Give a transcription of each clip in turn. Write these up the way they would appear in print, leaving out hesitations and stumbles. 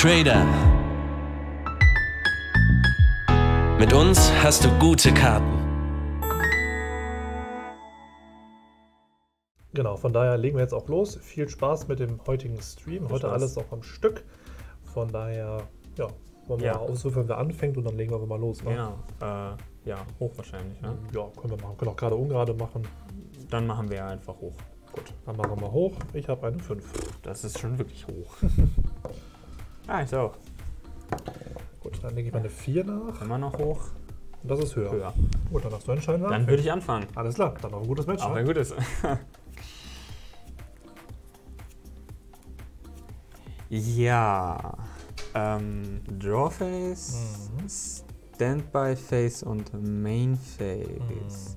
Trader. Mit uns hast du gute Karten. Genau, von daher legen wir jetzt auch los. Viel Spaß mit dem heutigen Stream. Heute alles auch am Stück. Von daher, ja, wollen wir mal ausrufen, wer anfängt, und dann legen wir mal los. Ne? Ja, hochwahrscheinlich. Ne? Ja, können wir machen. Können auch gerade ungerade machen. Dann machen wir einfach hoch. Gut, dann machen wir mal hoch. Ich habe eine 5. Das ist schon wirklich hoch. Ah, ich auch. Gut, dann lege ich meine 4 nach. Immer noch hoch. Und das ist höher. Gut, dann darfst du entscheiden. Dann würde ich anfangen. Alles klar, dann noch ein gutes Match. Auch ein gutes. Ja. Drawface, Standby Face und Main Face.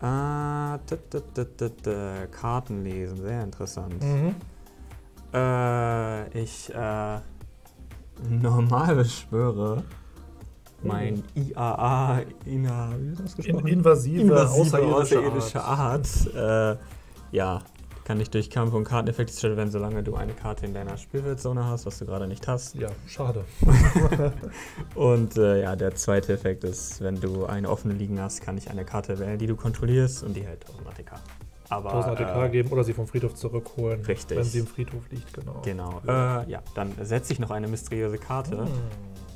Karten lesen, sehr interessant. Ich normal beschwöre mein IAA, invasive außerirdische Art. Ja, kann ich durch Kampf und Karteneffekte stellen, wenn solange du eine Karte in deiner Spielfeldzone hast, was du gerade nicht hast. Ja, schade. Und ja, der zweite Effekt ist, wenn du eine offene liegen hast, kann ich eine Karte wählen, die du kontrollierst, und die hält 1000 ATK. Aber 1000 ATK geben oder sie vom Friedhof zurückholen, richtig, wenn sie im Friedhof liegt, genau. Genau. Ja, dann setze ich noch eine mysteriöse Karte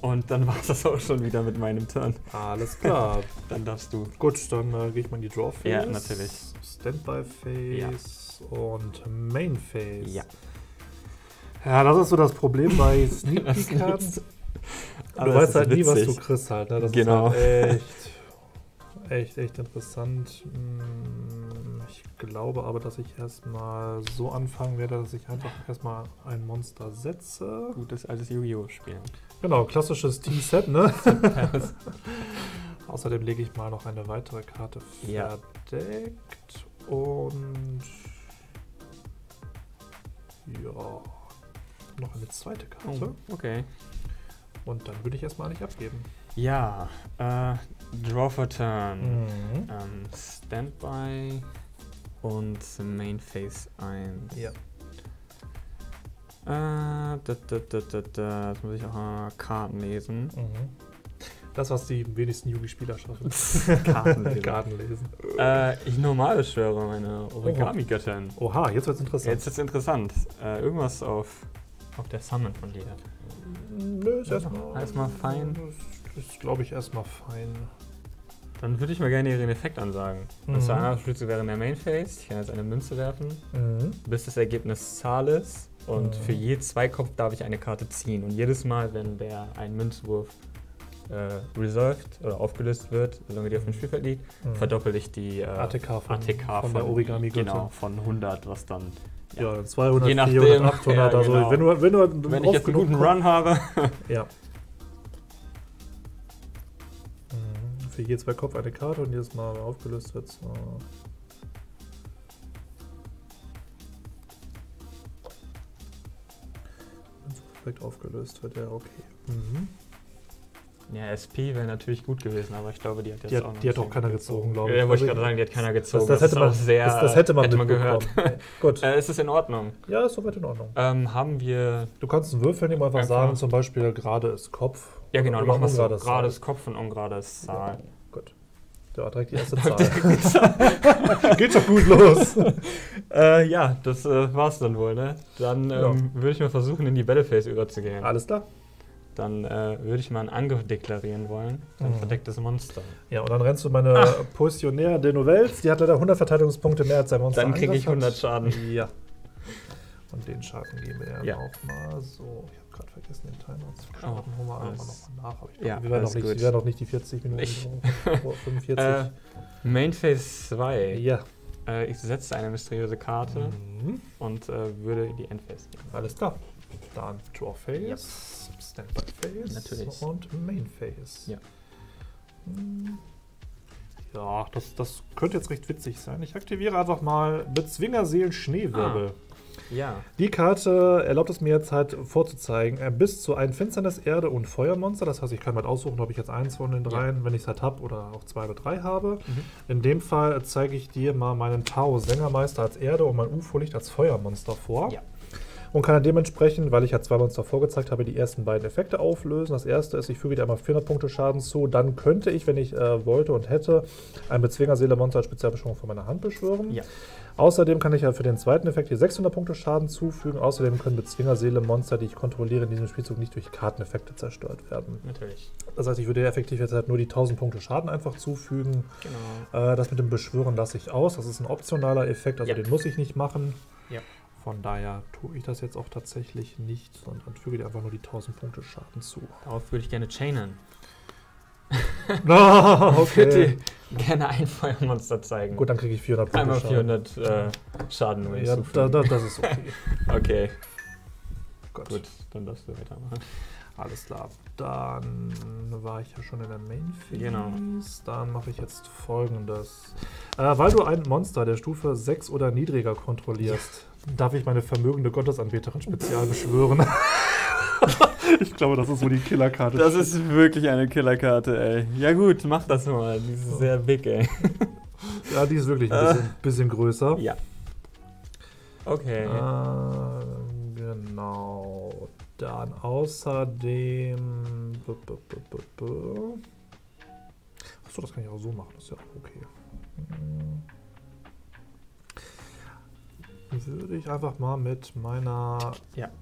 und dann war es das auch schon wieder mit meinem Turn. Alles klar. Dann darfst du. Gut, dann gehe ich mal in die Draw Phase. Ja, natürlich. Standby Phase. Ja. Und Main Phase. Ja. Ja, das ist so das Problem bei Sneak-Karten. Du weißt halt nie, was du kriegst halt. Ne? Das ist halt echt interessant. Ich glaube aber, dass ich erstmal so anfangen werde, dass ich einfach erstmal ein Monster setze. Gutes altes Yu-Gi-Oh! Spiel. Genau, klassisches Team-Set, ne? Außerdem lege ich mal noch eine weitere Karte verdeckt und ja, noch eine zweite Karte. Oh, okay. Und dann würde ich erstmal nicht abgeben. Ja, Draw for Turn, Standby und Main Phase 1. Ja. Das muss ich auch mal Karten lesen. Das, was die wenigsten Yugi-Spieler schaffen. Karten lesen. Ich normal beschwöre meine Origami-Göttin. Oha, jetzt wird's interessant. Jetzt wird's interessant. Irgendwas auf der Summon von dir. Nö, ist erstmal fein. Ist, glaube ich, erstmal fein. Dann würde ich mal gerne ihren Effekt ansagen. Und zwar einmal spielst du während der Main Phase. Ich kann jetzt eine Münze werfen, bis das Ergebnis Zahl ist. Und für je 2 Kopf darf ich eine Karte ziehen. Und jedes Mal, wenn der einen Münzwurf resolved oder aufgelöst wird, solange die auf dem Spielfeld liegt, verdoppel ich die ATK von der Origami-Göttin. Genau, von 100, was dann. Ja, 200, je nachdem, 400, 800. Ja, genau. Also, wenn ich jetzt einen guten Run habe. Ja. Für je 2 Kopf eine Karte und jedes Mal aufgelöst wird. So. Wenn es perfekt aufgelöst wird, ja, okay. Ja, SP wäre natürlich gut gewesen, aber ich glaube, die hat jetzt die auch noch. Die hat auch keiner gezogen, glaube ich. Ja, wollte ich gerade sagen, die hat keiner gezogen. Das hätte man gehört. Gut. Ist es in Ordnung? Ja, ist soweit in Ordnung. Haben wir. Du kannst einen Würfel nehmen, einfach sagen, zum Beispiel gerade ist Kopf. Ja, genau, du machst so, gerade ist Kopf und ungerade ist Zahl. Gut. Ja, direkt die erste Zahl. Geht doch gut los. Ja, das war's dann wohl, ne? Dann würde ich mal versuchen, in die Battle Phase überzugehen. Alles klar. Dann würde ich mal einen Angriff deklarieren wollen. Ein verdecktes Monster. Ja, und dann rennst du meine Positionnaire de Novels. Die hat leider 100 Verteidigungspunkte mehr als sein Monster. Dann kriege ich 100 Schaden. Ja. Und den Schaden geben wir auch mal so. Ich habe gerade vergessen, den Timer zu starten. Holen wir einmal nochmal nach. Aber ich glaube, wir werden noch nicht die 40 Minuten. 45. Main Phase 2. Ja. Ich setze eine mysteriöse Karte und würde die Endphase nehmen. Alles klar. Dann Draw Phase. Yep. Standby Phase natürlich. Und Main Phase. Ja, ja, das könnte jetzt recht witzig sein. Ich aktiviere einfach mal Bezwingerseelen Schneewirbel. Ja. Die Karte erlaubt es mir jetzt halt vorzuzeigen, bis zu ein Finsternis, Erde und Feuermonster. Das heißt, ich kann mal halt aussuchen, ob ich jetzt eins von den dreien, wenn ich es halt habe, oder auch 2 oder 3 habe. In dem Fall zeige ich dir mal meinen Tao Sängermeister als Erde und mein UFO-Licht als Feuermonster vor. Ja. und kann dann dementsprechend, weil ich ja zwei Monster vorgezeigt habe, die ersten beiden Effekte auflösen. Das erste ist, ich füge dir einmal 400 Punkte Schaden zu. Dann könnte ich, wenn ich wollte und hätte, ein Bezwingerseele-Monster als Spezialbeschwörung von meiner Hand beschwören. Ja. Außerdem kann ich ja für den zweiten Effekt hier 600 Punkte Schaden zufügen. Außerdem können Bezwingerseele-Monster, die ich kontrolliere, in diesem Spielzug nicht durch Karteneffekte zerstört werden. Natürlich. Das heißt, ich würde effektiv jetzt halt nur die 1000 Punkte Schaden einfach zufügen. Genau. Das mit dem Beschwören lasse ich aus. Das ist ein optionaler Effekt, also den muss ich nicht machen. Ja. Von daher tue ich das jetzt auch tatsächlich nicht, sondern füge dir einfach nur die 1000 Punkte Schaden zu. Darauf würde ich gerne chainen. No, okay. Ich würde dir gerne ein Feuermonster zeigen. Gut, dann kriege ich 400 Punkte einmal Schaden. Einmal 400 Schaden. Ja, das ist okay. Okay. Gott. Gut, dann darfst du weitermachen. Alles klar. Dann war ich ja schon in der Main Phase. Genau. Dann mache ich jetzt Folgendes. Weil du ein Monster der Stufe 6 oder niedriger kontrollierst, darf ich meine vermögende Gottesanbeterin spezial beschwören. Ich glaube, das ist so die Killerkarte. Das ist wirklich eine Killerkarte, ey. Ja gut, mach das mal. Die ist sehr big, ey. Ja, die ist wirklich ein bisschen größer. Ja. Okay. Genau. Dann außerdem... Achso, das kann ich auch so machen, das ist ja auch okay. Würde ich einfach mal mit meiner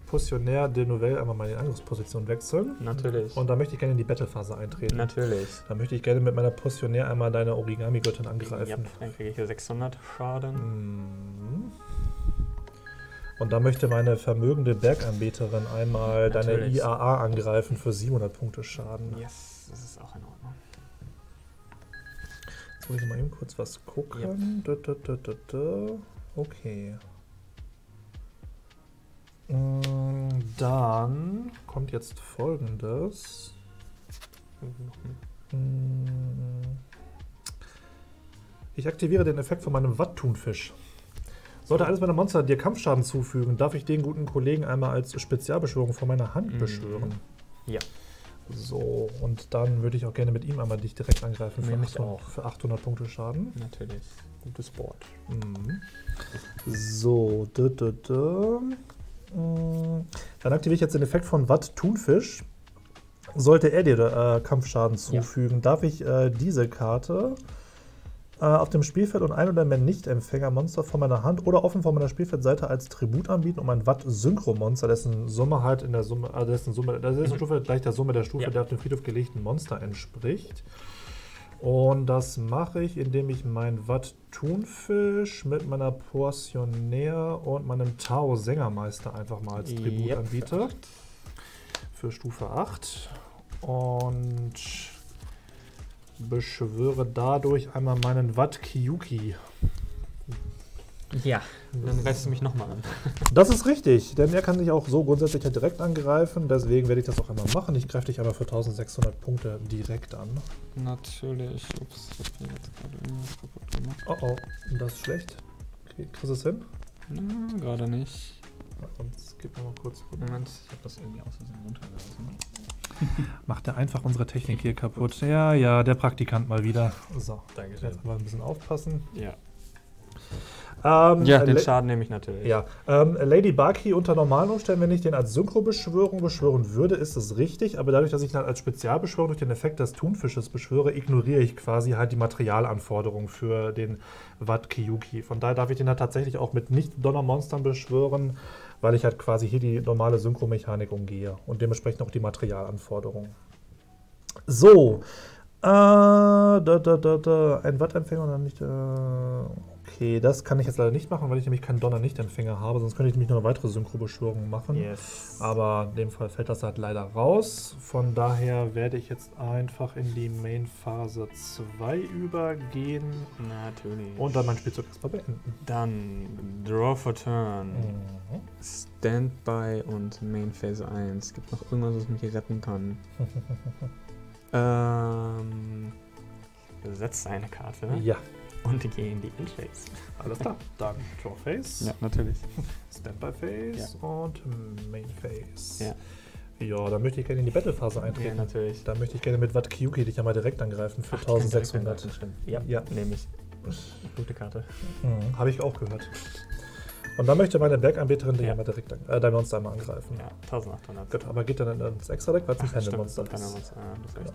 Positionnaire de Nouvelle einmal meine Angriffsposition wechseln. Natürlich. Und da möchte ich gerne in die Battle-Phase eintreten. Natürlich. Da möchte ich gerne mit meiner Positionnaire einmal deine Origami-Göttin angreifen. Ja, dann kriege ich hier 600 Schaden. Mhm. Und da möchte meine vermögende Berganbeterin einmal deine IAA angreifen für 700 Punkte Schaden. Yes, das ist auch in Ordnung. Jetzt muss ich mal eben kurz was gucken. Yep. Okay. Dann kommt jetzt Folgendes. Ich aktiviere den Effekt von meinem Watt-Thunfisch. Sollte eines meiner Monster dir Kampfschaden zufügen, darf ich den guten Kollegen einmal als Spezialbeschwörung von meiner Hand beschwören. Ja. So, und dann würde ich auch gerne mit ihm einmal dich direkt angreifen für 800 Punkte Schaden. Natürlich. Gutes Board. Mhm. So. Dann aktiviere ich jetzt den Effekt von Watt Thunfisch. Sollte er dir Kampfschaden zufügen, darf ich diese Karte auf dem Spielfeld und ein oder mehr Nicht-Empfänger-Monster von meiner Hand oder offen von meiner Spielfeldseite als Tribut anbieten, um ein Watt-Synchro-Monster, dessen Summe halt in der Summe, Stufe gleich der Summe der Stufe der auf dem Friedhof gelegten Monster entspricht. Und das mache ich, indem ich mein Watt-Thunfisch mit meiner Portionnaire und meinem Tao-Sängermeister einfach mal als Tribut anbiete. Für Stufe 8. Und beschwöre dadurch einmal meinen Watt Kiyuki. Ja, dann greifst du mich nochmal an. Das ist richtig, denn er kann dich auch so grundsätzlich halt direkt angreifen, deswegen werde ich das auch einmal machen. Ich greife dich einmal für 1600 Punkte direkt an. Natürlich. Ups, ich hab jetzt gerade irgendwas kaputt gemacht. Oh oh, das ist schlecht. Kriegst du es hin? Nein, gerade nicht. Sonst gib mir mal kurz. Moment, ich habe das irgendwie aus Versehen runtergelassen. Macht er einfach unsere Technik hier kaputt. Ja, ja, der Praktikant mal wieder. So, danke schön. Jetzt mal ein bisschen aufpassen. Ja. Den Schaden nehme ich natürlich. Ja. Lady Baki unter normalen Umständen, wenn ich den als Synchro-Beschwörung beschwören würde, ist es richtig. Aber dadurch, dass ich ihn halt als Spezialbeschwörung durch den Effekt des Thunfisches beschwöre, ignoriere ich quasi halt die Materialanforderung für den Watt Kiyuki. Von daher darf ich den halt tatsächlich auch mit Nicht-Donnermonstern beschwören, weil ich halt quasi hier die normale Synchromechanik umgehe und dementsprechend auch die Materialanforderungen. So. Ein Wattempfänger und dann nicht... Okay, das kann ich jetzt leider nicht machen, weil ich nämlich keinen Donner-Nicht-Empfänger habe, sonst könnte ich nämlich noch eine weitere Synchro-Beschwörung machen. Yes. Aber in dem Fall fällt das halt leider raus. Von daher werde ich jetzt einfach in die Main-Phase 2 übergehen. Natürlich. Und dann meinen Spielzug erstmal beenden. Dann Draw for Turn, Standby und Main-Phase 1. Gibt noch irgendwas, was mich hier retten kann? Setzt eine Karte. Ja. Und die gehen in die Endphase. Alles klar. Dann Draw Phase. Ja, natürlich. Standby Phase und Main Phase. Ja. Ja, dann möchte ich gerne in die Battle-Phase eintreten. Ja, natürlich. Da möchte ich gerne mit Watt Kiyuki dich ja mal direkt angreifen für 1600. Ja, nehme ich. Gute Karte. Habe ich auch gehört. Und dann möchte meine Berganbeterin ja dein Monster einmal angreifen. Ja, 1800. Gut, aber geht dann ins extra Deck, weil es ein Pendelmonster ist. Genau.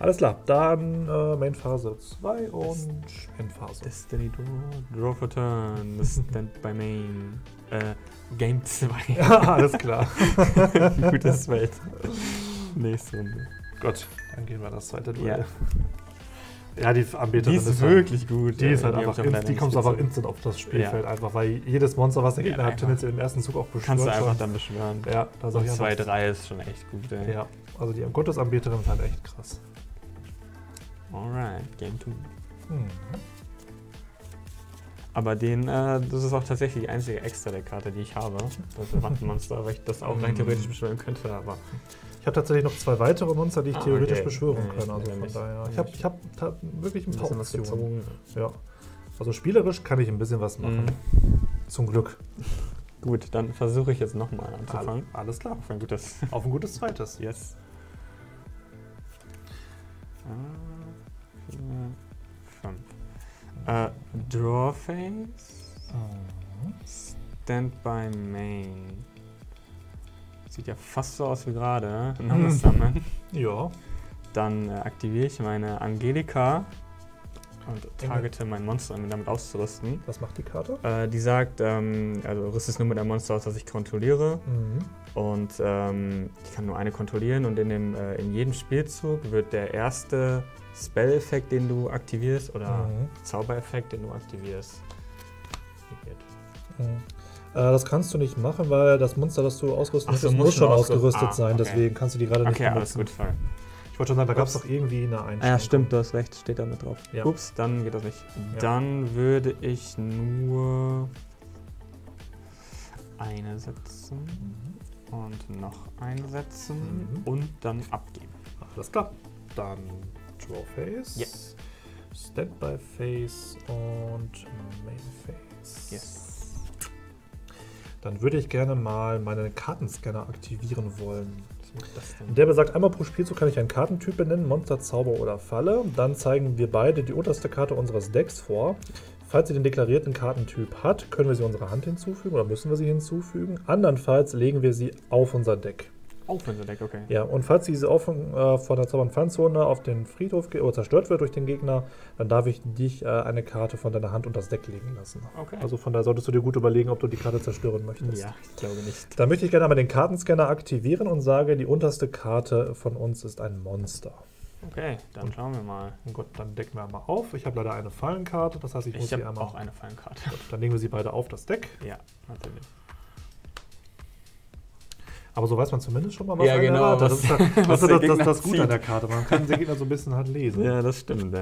Alles klar, dann Main-Phase 2 und Endphase. Destiny 2, Draw for Turn, Stand by Main, Game 2. Ja, alles klar. Gutes Feld. Nächste Runde. Gut, dann gehen wir das zweite Duell. Yeah. Ja, die Anbeterin ist wirklich gut. Die, ist halt die kommt einfach instant auf das Spielfeld, einfach, weil jedes Monster, was der Gegner hat, tendenziell im ersten Zug auch beschwören. Kannst du einfach dann beschwören. Ja, da sag ich 2-3 ist schon echt gut, ey. Ja, also die Gottesanbeterin ist halt echt krass. Alright, Game 2. Mhm. Aber den, das ist auch tatsächlich die einzige Extra-Deck-Karte, die ich habe. Das ist Wattenmonster, weil ich das auch rein theoretisch beschwören könnte, aber... Ich habe tatsächlich noch zwei weitere Monster, die ich theoretisch beschwören kann. Also von daher. Ich hab wirklich ein paar Optionen. Ja. Also spielerisch kann ich ein bisschen was machen. Zum Glück. Gut, dann versuche ich jetzt nochmal anzufangen. Alles klar. Auf ein gutes. Auf ein gutes zweites. Yes. 4, 5. Draw Phase. Stand by Main. Sieht ja fast so aus wie gerade. Ja. Dann aktiviere ich meine Angelika und targete mein Monster, um damit auszurüsten. Was macht die Karte? Die sagt, also rüstest nur mit einem Monster aus, das ich kontrolliere. Und ich kann nur eine kontrollieren. Und in jedem Spielzug wird der erste Spell-Effekt, den du aktivierst, oder Zaubereffekt, den du aktivierst, das kannst du nicht machen, weil das Monster, das du ausrüsten musst, muss schon ausgerüstet sein. Okay. Deswegen kannst du die gerade nicht benutzen. Alles gut, voll. Ich wollte schon sagen, da gab es doch irgendwie eine Einschränkung. Ja, stimmt, du hast recht, steht da mit drauf. Ja. Ups, dann geht das nicht. Ja. Dann würde ich nur eine setzen und noch eine setzen und dann abgeben. Alles klar. Dann Draw Phase, Standby Phase und Main Phase. Yes. Dann würde ich gerne mal meinen Kartenscanner aktivieren wollen. Der besagt, einmal pro Spielzug kann ich einen Kartentyp benennen, Monster, Zauber oder Falle. Dann zeigen wir beide die unterste Karte unseres Decks vor. Falls sie den deklarierten Kartentyp hat, können wir sie unserer Hand hinzufügen oder müssen wir sie hinzufügen. Andernfalls legen wir sie auf unser Deck. Auf unser Deck, okay. Ja, und falls diese von der Zauber- und Fallen-Zone auf den Friedhof oder zerstört wird durch den Gegner, dann darf ich dich eine Karte von deiner Hand unter das Deck legen lassen. Okay. Also von daher solltest du dir gut überlegen, ob du die Karte zerstören möchtest. Ja, ich glaube nicht. Dann möchte ich gerne einmal den Kartenscanner aktivieren und sage, die unterste Karte von uns ist ein Monster. Okay, dann schauen wir mal. Gut, dann decken wir einmal auf. Ich habe leider eine Fallenkarte, das heißt, ich muss sie einmal... Ich habe auch eine Fallenkarte. Gut, dann legen wir sie beide auf das Deck. Ja, natürlich. Aber so weiß man zumindest schon mal, was genau. Das ist das Gute an der Karte. Man kann den Gegner so ein bisschen halt lesen. Ja, das stimmt.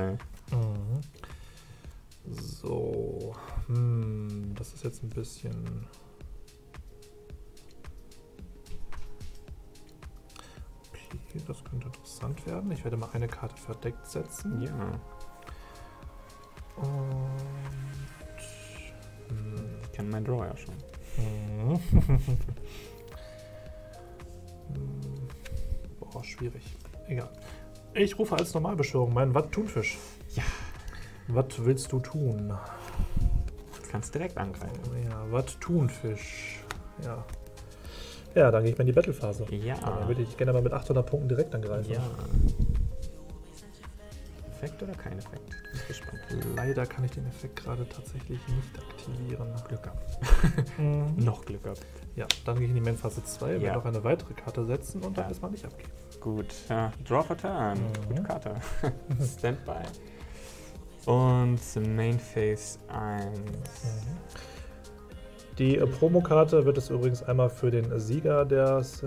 So. Das ist jetzt ein bisschen... Okay, das könnte interessant werden. Ich werde mal eine Karte verdeckt setzen. Ja. Und... Ich kenne meinen Draw ja schon. Boah, schwierig. Egal. Ich rufe als Normalbeschwörung meinen Watt-Thunfisch. Ja. Was willst du tun? Du kannst direkt angreifen. Ja, Watt-Thunfisch. Ja. Ja, dann gehe ich mal in die Battle-Phase. Ja. Dann würde ich gerne mal mit 800 Punkten direkt angreifen. Ja. Effekt oder kein Effekt? Ich bin gespannt. Leider kann ich den Effekt gerade tatsächlich nicht aktivieren. Glück gehabt. Noch Glück gehabt. Ja, dann gehe ich in die Main-Phase 2, werde noch eine weitere Karte setzen und dann erstmal nicht abgeben. Gut. Draw for Turn. Gute Karte. Standby. Und Main Phase 1. Die Promokarte wird es übrigens einmal für den Sieger des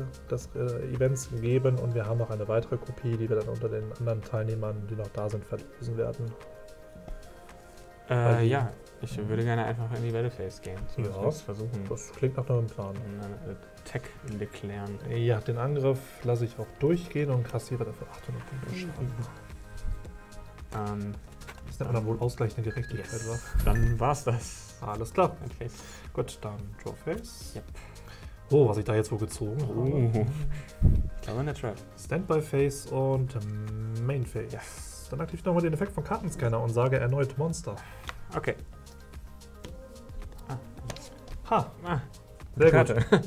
Events geben und wir haben noch eine weitere Kopie, die wir dann unter den anderen Teilnehmern, die noch da sind, verlosen werden. Ja, ich würde gerne einfach in die Battle Phase gehen. Ja, versuchen. Das klingt nach einem Plan. Tech deklären. Ja, den Angriff lasse ich auch durchgehen und kassiere dafür 800 Punkte Schaden. Das nennt man dann wohl ausgleichende Gerechtigkeit, wa? Dann war's das. Alles klar. Okay. Gut, dann Draw Phase. Yep. Oh, was ich da jetzt wohl gezogen habe. Klar in der Trap. Standby Phase und Main Phase. Yes. Dann aktiviere ich nochmal den Effekt von Kartenscanner und sage erneut Monster. Okay. Ha! Ah, sehr Karte. Gut.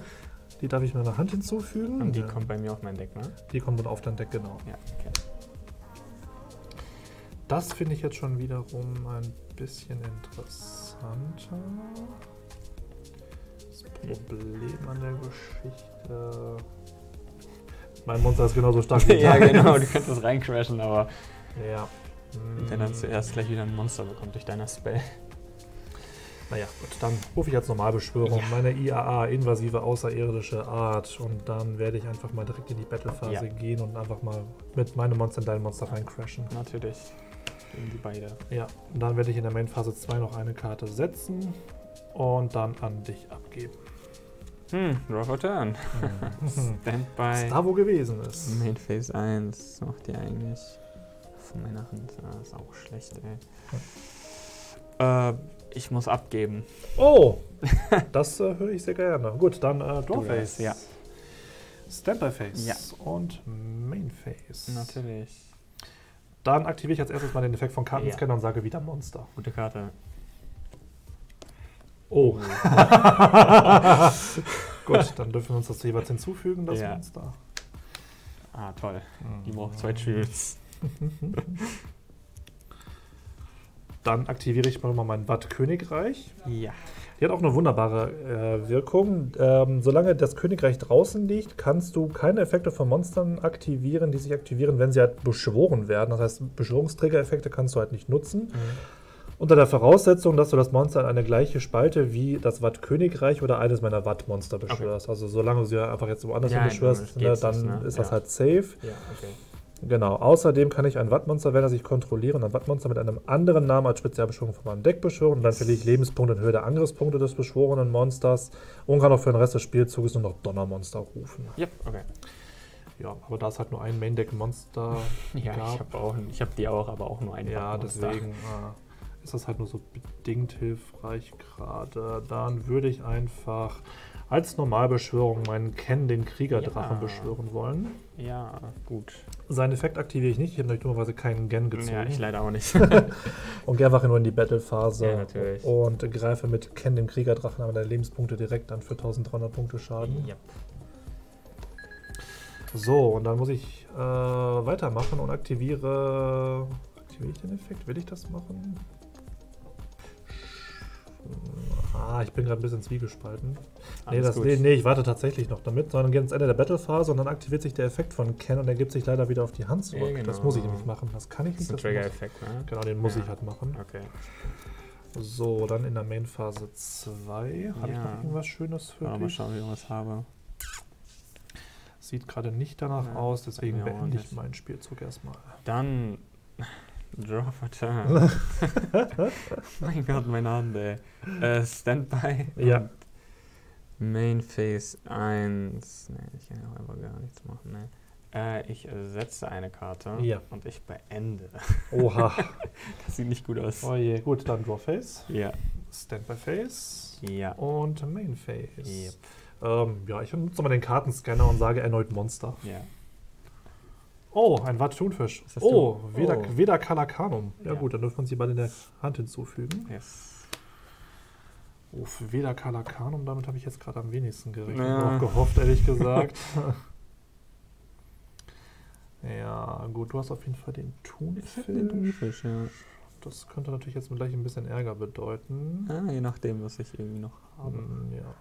Die darf ich meiner Hand hinzufügen. Und die kommt bei mir auf mein Deck, ne? Die kommt auf dein Deck, genau. Ja, okay. Das finde ich jetzt schon wiederum ein bisschen interessanter. Das Problem an der Geschichte... Mein Monster ist genauso stark wie ja, genau, du könntest es reincrashen, aber... Ja. Wenn dann zuerst gleich wieder ein Monster bekommt durch deiner Spell. Naja, gut, dann rufe ich als Normalbeschwörung meine IAA, invasive außerirdische Art, und dann werde ich einfach mal direkt in die Battle-Phase gehen und einfach mal mit meinem Monster in dein Monster reincrashen. Natürlich, gegen die beide. Ja, und dann werde ich in der Main-Phase 2 noch eine Karte setzen und dann an dich abgeben. Hm, draw for turn. Standby. Ist da, wo gewesen ist. Main Phase 1, macht die eigentlich von meiner Hand. Ist auch schlecht, ey. Ich muss abgeben. Oh! Das höre ich sehr gerne. Gut, dann Draw Phase. Ja. Standby Phase und Main Phase. Natürlich. Dann aktiviere ich als erstes mal den Effekt von Kartenscanner und sage wieder Monster. Gute Karte. Oh. Gut, dann dürfen wir uns das jeweils hinzufügen, das Monster. Ah, toll. Die braucht 2 Tools. Dann aktiviere ich mal mein Watt Königreich. Ja. Die hat auch eine wunderbare Wirkung. Solange das Königreich draußen liegt, kannst du keine Effekte von Monstern aktivieren, die sich aktivieren, wenn sie halt beschworen werden. Das heißt, Beschwörungsträgereffekte kannst du halt nicht nutzen. Unter der Voraussetzung, dass du das Monster in eine gleiche Spalte wie das Watt Königreich oder eines meiner Watt-Monster beschwörst. Okay. Also solange du sie einfach jetzt woanders beschwörst, dann ist das halt safe. Ja, okay. Genau. Außerdem kann ich ein Wattmonster, wenn er sich kontrolliere, und ein Wattmonster mit einem anderen Namen als Spezialbeschwörung von meinem Deck beschwören. Und dann verliere ich Lebenspunkte in Höhe der Angriffspunkte des beschworenen Monsters und kann auch für den Rest des Spielzuges nur noch Donnermonster rufen. Yep, okay. Ja, aber da ist halt nur ein Main-Deck-Monster. Ja, ich habe die auch, aber auch nur ein Wattmonster. Ja, deswegen ist das halt nur so bedingt hilfreich gerade. Dann würde ich einfach als Normalbeschwörung meinen Ken, den Kriegerdrachen, beschwören wollen. Ja, gut. Seinen Effekt aktiviere ich nicht. Ich habe natürlich dummerweise keinen Gen gezogen. Ja, ich leider auch nicht. Und gehe einfach nur in die Battle-Phase. Ja, natürlich. Und greife mit Ken, dem Kriegerdrachen, aber deine Lebenspunkte direkt an für 1300 Punkte Schaden. Ja. So, und dann muss ich weitermachen und aktiviere... Aktiviere ich den Effekt? Will ich das machen? Ah, ich bin gerade ein bisschen zwiegespalten. Nee, ich warte tatsächlich noch damit, sondern geht ans Ende der Battle-Phase und dann aktiviert sich der Effekt von Ken und er gibt sich leider wieder auf die Hand zurück. Genau. Das muss ich nämlich machen, das kann ich nicht. Das ist ein Trigger-Effekt, ne? Genau, den muss ich halt machen. Okay. So, dann in der Main-Phase 2. Habe ich noch irgendwas Schönes für dich? Mal schauen, wie ich was habe. Sieht gerade nicht danach aus, deswegen beende ich meinen Spielzug erstmal. Dann... Draw for turn. Mein Gott, meine Hand, ey. Standby. Ja. Main Phase 1. Ne, ich kann auch einfach gar nichts machen, ne. Ich setze eine Karte und ich beende. Oha. Das sieht nicht gut aus. Oh je. Gut, dann Draw Phase. Ja. Standby Phase. Ja. Und Main Phase. Yep. Ja, ich nutze mal den Kartenscanner und sage erneut Monster. Ja. Oh, ein Watt-Thunfisch. Oh, Veda Calacanum. Ja, gut, dann dürfen wir uns die beide in der Hand hinzufügen. Yes. Oh, Veda Calacanum, damit habe ich jetzt gerade am wenigsten gerechnet. Ja. Auch gehofft, ehrlich gesagt. Ja, gut, du hast auf jeden Fall den Thunfisch. Den Thunfisch, ja. Das könnte natürlich jetzt gleich ein bisschen Ärger bedeuten. Ah, je nachdem, was ich irgendwie noch habe. Ja.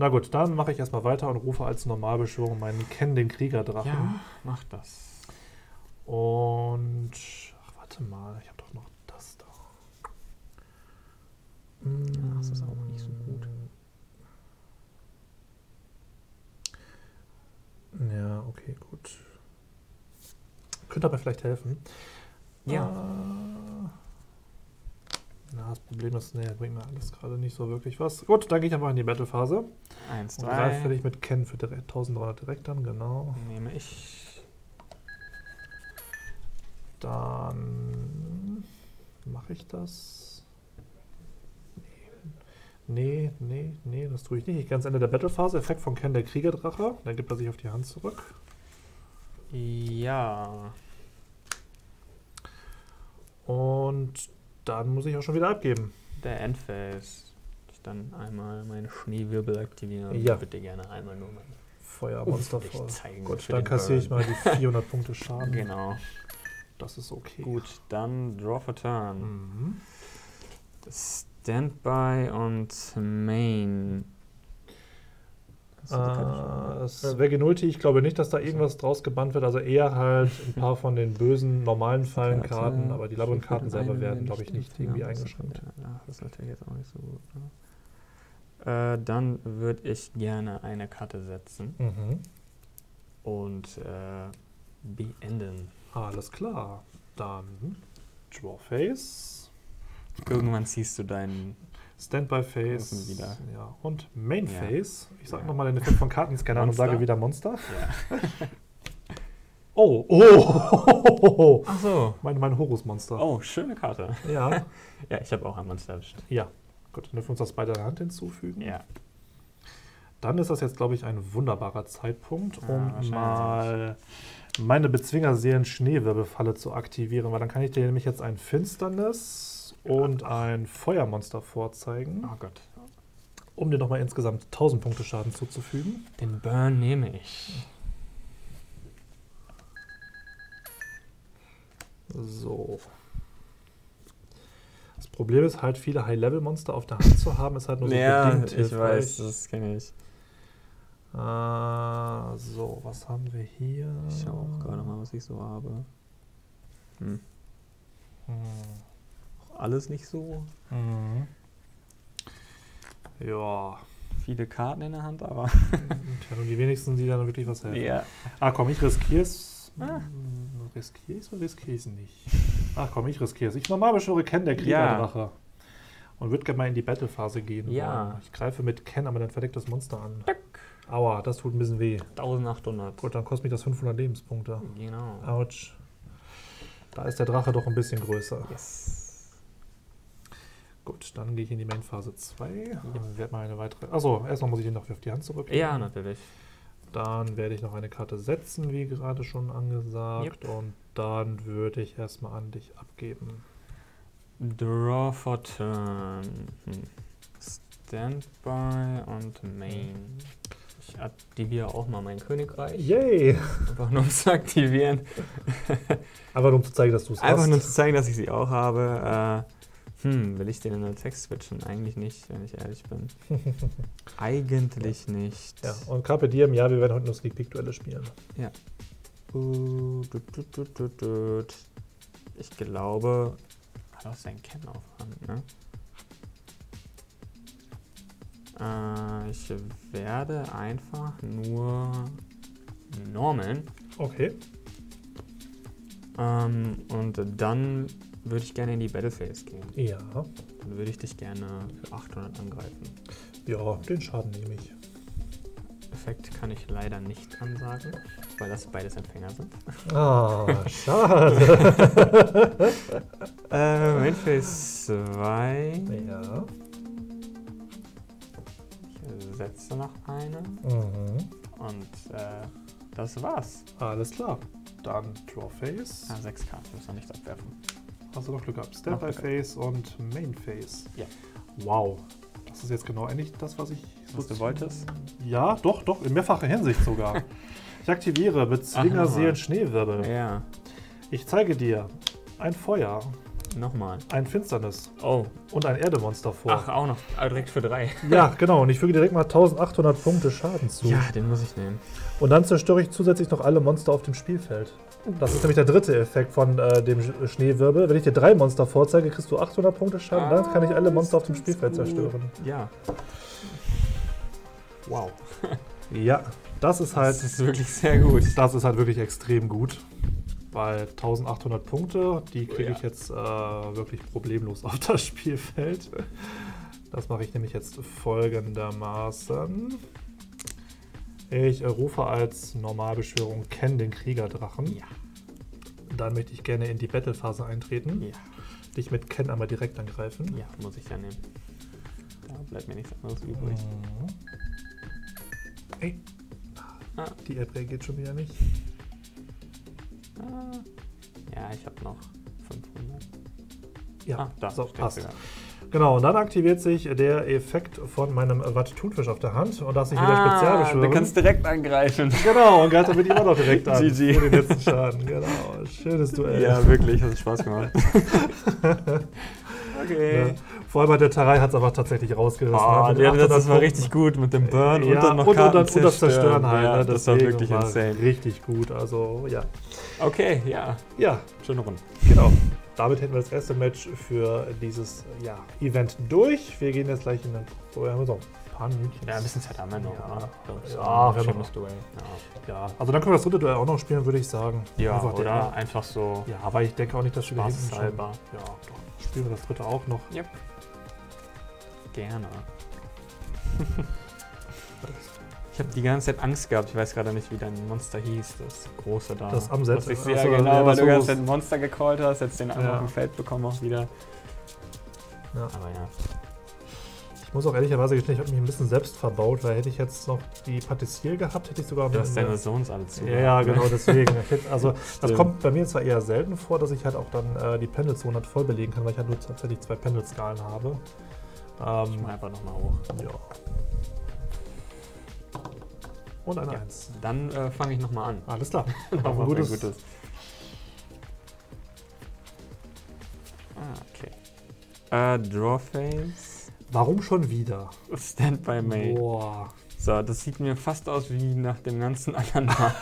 Na gut, dann mache ich erstmal weiter und rufe als Normalbeschwörung meinen Ken, den Kriegerdrachen. Ja, mach das. Und... Ach, warte mal, ich habe doch noch das da. Ach, das ist auch nicht so gut. Ja, okay, gut. Könnte aber vielleicht helfen. Ja. Na, das Problem ist, ne, bringt mir alles gerade nicht so wirklich was. Gut, dann gehe ich einfach in die Battle-Phase. 1, 3. Und greife fertig mit Ken für 1300 direkt dann, genau. Nehme ich. Dann mache ich das. Nee, das tue ich nicht. Ich gehe ans Ende der Battle-Phase. Effekt von Ken, der Kriegerdrache. Dann gibt er sich auf die Hand zurück. Ja. Und... Dann muss ich auch schon wieder abgeben. Der Endphase. dann einmal meinen Schneewirbel aktivieren. Ja. Bitte gerne einmal nur mein Feuermonster vor. Gut, dann kassiere ich mal die 400 Punkte Schaden. Genau. Das ist okay. Gut, dann Draw for Turn. Mhm. Standby und Main. Das wäre genulti. Ich glaube nicht, dass da irgendwas draus gebannt wird. Also eher halt ein paar von den bösen, normalen Fallenkarten, aber die Labyrinthkarten selber werden, glaube ich, nicht irgendwie eingeschränkt. Ach, das ist natürlich jetzt auch nicht so gut. Ne? Dann würde ich gerne eine Karte setzen und beenden. Alles klar. Dann Draw Face. Irgendwann ziehst du deinen Standby-Face ja, und Main-Face. Ja. Ich sage nochmal den Effekt von Kartenscanner und sage wieder Monster. Ja. Oh, oh! Ach so. Mein Horus-Monster. Oh, schöne Karte. Ja. Ja, ich habe auch ein Monster erwischt. Ja. Gut, dann dürfen wir uns das bei der Hand hinzufügen. Ja. Dann ist das jetzt, glaube ich, ein wunderbarer Zeitpunkt, um mal meine Bezwinger-Seelen-Schneewirbelfalle zu aktivieren, weil dann kann ich dir nämlich jetzt ein Finsternis und ein Feuermonster vorzeigen, oh Gott, um dir nochmal insgesamt 1000 Punkte Schaden zuzufügen. Den Burn nehme ich. So. Das Problem ist halt, viele High-Level-Monster auf der Hand zu haben, ist halt nur so bedingt hilfreich. Ich weiß, das kenne ich. So, was haben wir hier? Ich schaue auch gerade mal, was ich so habe. Alles nicht so. Ja. Viele Karten in der Hand, aber. Tja, nur die wenigsten, die dann wirklich was helfen. Ja. Ah, komm, ich riskier's. Riskier's oder riskier's nicht? Ach komm, ich riskier's. Ich normal beschwöre Ken, der Kriegerdrache. Ja. Und würde gerne mal in die Battle-Phase gehen. Ja. Ich greife mit Ken, aber dann verdeckt das Monster an. Tack. Aua, das tut ein bisschen weh. 1800. Gut, dann kostet mich das 500 Lebenspunkte. Genau. Autsch. Da ist der Drache doch ein bisschen größer. Yes. Gut, dann gehe ich in die Main-Phase 2. Ja. Werde mal eine weitere. Achso, erstmal muss ich den noch auf die Hand zurücknehmen. Ja, natürlich. Dann werde ich noch eine Karte setzen, wie gerade schon angesagt. Yep. Und dann würde ich erstmal an dich abgeben. Draw for Turn. Standby und Main. Ich aktiviere auch mal mein Königreich. Yay! Einfach nur um zu aktivieren. Einfach nur um zu zeigen, dass du es hast. Einfach nur um zu zeigen, dass ich sie auch habe. Will ich den in den Text switchen? Eigentlich nicht, wenn ich ehrlich bin. Eigentlich nicht. Ja, und Carpe Diem, ja, wir werden heute nur Sneak Peek Duelle spielen. Ja. Ich glaube, hat auch sein Ken auf Hand, ne? Ich werde einfach nur normen. Okay. Und dann würde ich gerne in die Battle Phase gehen. Ja. Dann würde ich dich gerne für 800 angreifen. Ja, den Schaden nehme ich. Effekt kann ich leider nicht ansagen, weil das beides Empfänger sind. Ah, schade. Main Phase 2. Ja. Ich setze noch eine. Und das war's. Alles klar. Dann Draw Phase. Ah, 6 Karten, muss man nicht abwerfen. Hast du noch Glück gehabt. Standby Face und Main Face. Ja. Wow. Das ist jetzt genau eigentlich das, was ich du wolltest? Ja, doch, doch. In mehrfacher Hinsicht sogar. Ich aktiviere Bezwinger Seelen Schneewirbel. Ja. Ich zeige dir ein Feuer. Nochmal. Ein Finsternis. Oh. Und ein Erdemonster vor. Ach, auch noch. Aber direkt für 3. Ja, genau. Und ich füge direkt mal 1800 Punkte Schaden zu. Ja, den muss ich nehmen. Und dann zerstöre ich zusätzlich noch alle Monster auf dem Spielfeld. Das ist nämlich der dritte Effekt von dem Schneewirbel. Wenn ich dir 3 Monster vorzeige, kriegst du 800 Punkte Schaden. Dann kann ich alle Monster auf dem Spielfeld zerstören. Ja. Wow. Ja, das ist halt. Das ist wirklich sehr gut. Das ist halt wirklich extrem gut. Weil 1800 Punkte, die kriege ich jetzt wirklich problemlos auf das Spielfeld. Das mache ich nämlich jetzt folgendermaßen. Ich rufe als Normalbeschwörung Ken, den Kriegerdrachen. Ja. Dann möchte ich gerne in die Battle-Phase eintreten. Ja. Dich mit Ken einmal direkt angreifen. Ja, muss ich ja nehmen. Da bleibt mir nichts anderes übrig. Ey. Die App geht schon wieder nicht. Ja, ich habe noch 500. Ja, das passt. Genau, und dann aktiviert sich der Effekt von meinem Watt-Thunfisch auf der Hand und darf sich wieder spezial beschwören. Du kannst direkt angreifen. Genau, und greift damit immer noch direkt an. GG. Für den letzten Schaden, genau. Schönes Duell. Ja, wirklich, hat Spaß gemacht. Okay. Ne? Vor allem bei der Tarei hat es aber tatsächlich rausgerissen. Oh, ja, das war richtig gut mit dem Burn und dann noch und das Zerstören halt. Ja, ne? Das war wirklich insane. Richtig gut, also ja. Okay, ja. Ja. Schöne Runde. Genau. Damit hätten wir das erste Match für dieses Event durch. Wir gehen jetzt gleich in den... Oh, wir haben so ein paar Minuten. Ja, ein bisschen Zeit haben wir noch. Ja, wir haben noch Duell. Ja. Also dann können wir das dritte Duell auch noch spielen, würde ich sagen. Ja, einfach oder? Einfach so. Ja, weil ich denke auch nicht, dass wir hinten schon... Ja, doch. Spielen wir das dritte auch noch. Yep. Gerne. Ich habe die ganze Zeit Angst gehabt, ich weiß gerade nicht, wie dein Monster hieß, das große da. Das Amset. Ja, also genau, weil du die ganze Zeit Monster gecallt hast, jetzt den anderen auf dem Feld bekommen auch wieder. Ja. Aber ja. Ich muss auch ehrlicherweise gestehen, ich habe mich ein bisschen selbst verbaut, weil hätte ich jetzt noch die Patissier gehabt, hätte ich sogar... Du hast deine Zones alle zu. Ja, genau, deswegen. Also das kommt bei mir zwar eher selten vor, dass ich halt auch dann die Pendelzone halt voll belegen kann, weil ich halt nur tatsächlich 2 Pendelskalen habe. Ich mach einfach nochmal hoch. Ja. Und eine 1. Dann fange ich nochmal an. Alles klar. Nochmal gutes. Ah, okay. Drawface. Warum schon wieder? Stand by May. Boah. So, das sieht mir fast aus wie nach dem ganzen anderen Mal.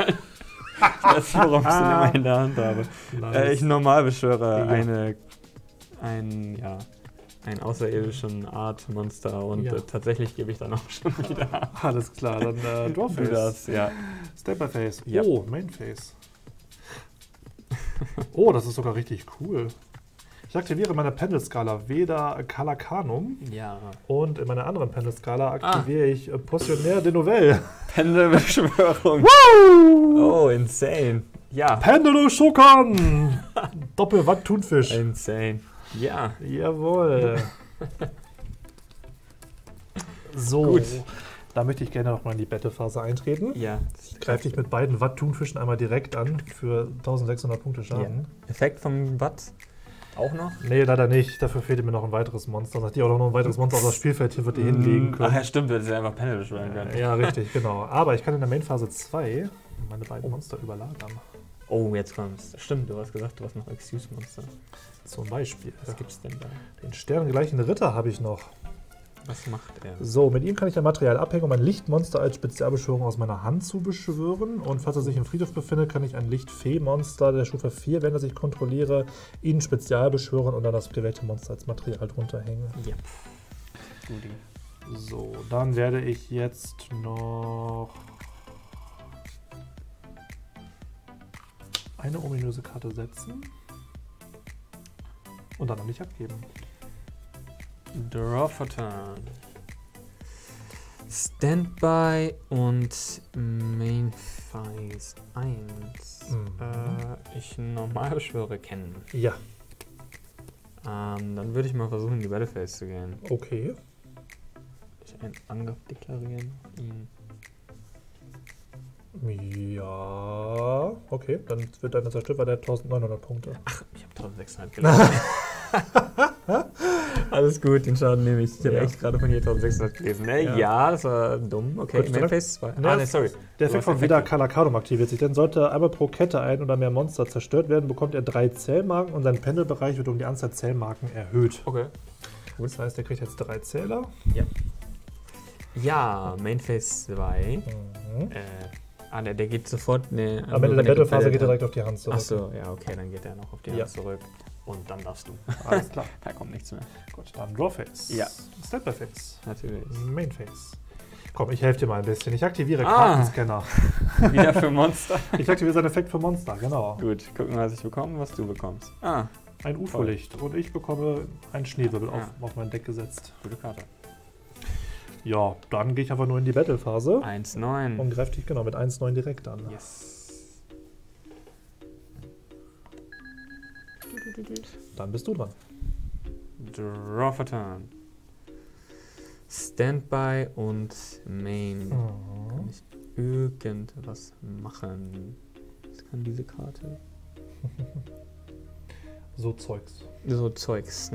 Das, worauf ich den immer in der Hand habe. Nice. Ich normal beschwöre einen außerirdischen Art Monster und tatsächlich gebe ich dann auch schon wieder ab. Alles klar, dann Drawface. Das, ja. Stepperface. Ja. Oh, Mainface. Oh, das ist sogar richtig cool. Ich aktiviere meine Pendelskala Veda Calacanum und in meiner anderen Pendelskala aktiviere ich Potionnaire de Novelle. Pendelbeschwörung. Oh, insane. Ja. Pendelo Schokan. Doppelwatt-Thunfisch. Insane. Ja. Jawohl. So, gut. Da möchte ich gerne nochmal in die Battle-Phase eintreten. Ja. Greif dich mit beiden Watt-Thunfischen einmal direkt an für 1600 Punkte Schaden. Ja. Effekt vom Watt auch noch? Nee, leider nicht. Dafür fehlt mir noch ein weiteres Monster. Sagt ihr auch noch ein weiteres Monster auf das Spielfeld hier, wird ihr hinlegen können. Ach ja, stimmt, wir hätten einfach Panel beschwören können. Ja, richtig, genau. Aber ich kann in der Main-Phase 2 meine beiden Monster überlagern. Oh, jetzt kommt's. Stimmt, du hast gesagt, du hast noch Excuse-Monster. Zum Beispiel. Was gibt's denn da? Den sternengleichen Ritter habe ich noch. Was macht er? So, mit ihm kann ich ein Material abhängen, um ein Lichtmonster als Spezialbeschwörung aus meiner Hand zu beschwören. Und falls er sich im Friedhof befindet, kann ich ein Lichtfee-Monster der Stufe 4, wenn er sich kontrolliere, ihn spezialbeschwören und dann das gewählte Monster als Material drunter hängen. Ja. Gut. So, dann werde ich jetzt noch... eine ominöse Karte setzen und dann noch nicht abgeben. Draw for turn. Standby und Main Phase 1. Ich normal beschwöre kennen. Ja. Dann würde ich mal versuchen, in die Battle Phase zu gehen. Okay. Ich einen Angriff deklarieren. Ja, okay, dann wird deiner zerstört, weil der hat 1900 Punkte. Ach, ich habe 1600 gelesen. Alles gut, den Schaden nehme ich. Ich habe echt gerade von hier 1600 gelesen. Ne? Ja. Ja, das war dumm. Okay, Mainface 2. Ne, sorry. Der Effekt von Veda Calacanum aktiviert sich. Dann sollte einmal pro Kette ein oder mehr Monster zerstört werden, bekommt er 3 Zählmarken und sein Pendelbereich wird um die Anzahl Zählmarken erhöht. Okay. Gut. Das heißt, der kriegt jetzt 3 Zähler. Ja. Ja, Mainface 2. Mhm. Der geht sofort... Nee, am Ende der Battle-Phase geht er direkt auf die Hand zurück. Achso, ja, okay, dann geht er noch auf die Hand zurück. Und dann darfst du. Alles klar. Da kommt nichts mehr. Gut, dann Drawface. Ja. Step-by-Face. Natürlich. Mainface. Komm, ich helfe dir mal ein bisschen. Ich aktiviere Kartenscanner. Wieder für Monster? Ich aktiviere seinen Effekt für Monster, genau. Gut, gucken, was ich bekomme, was du bekommst. Ein UFO-Licht. Und ich bekomme einen Schneewirbel auf mein Deck gesetzt. Gute Karte. Ja, dann gehe ich einfach nur in die Battle-Phase. 1-9. Und greife dich genau mit 1-9 direkt an. Yes. Dann bist du dran. Draw for turn. Standby und Main. Kann ich irgendwas machen? Was kann diese Karte? So Zeugs. Ja,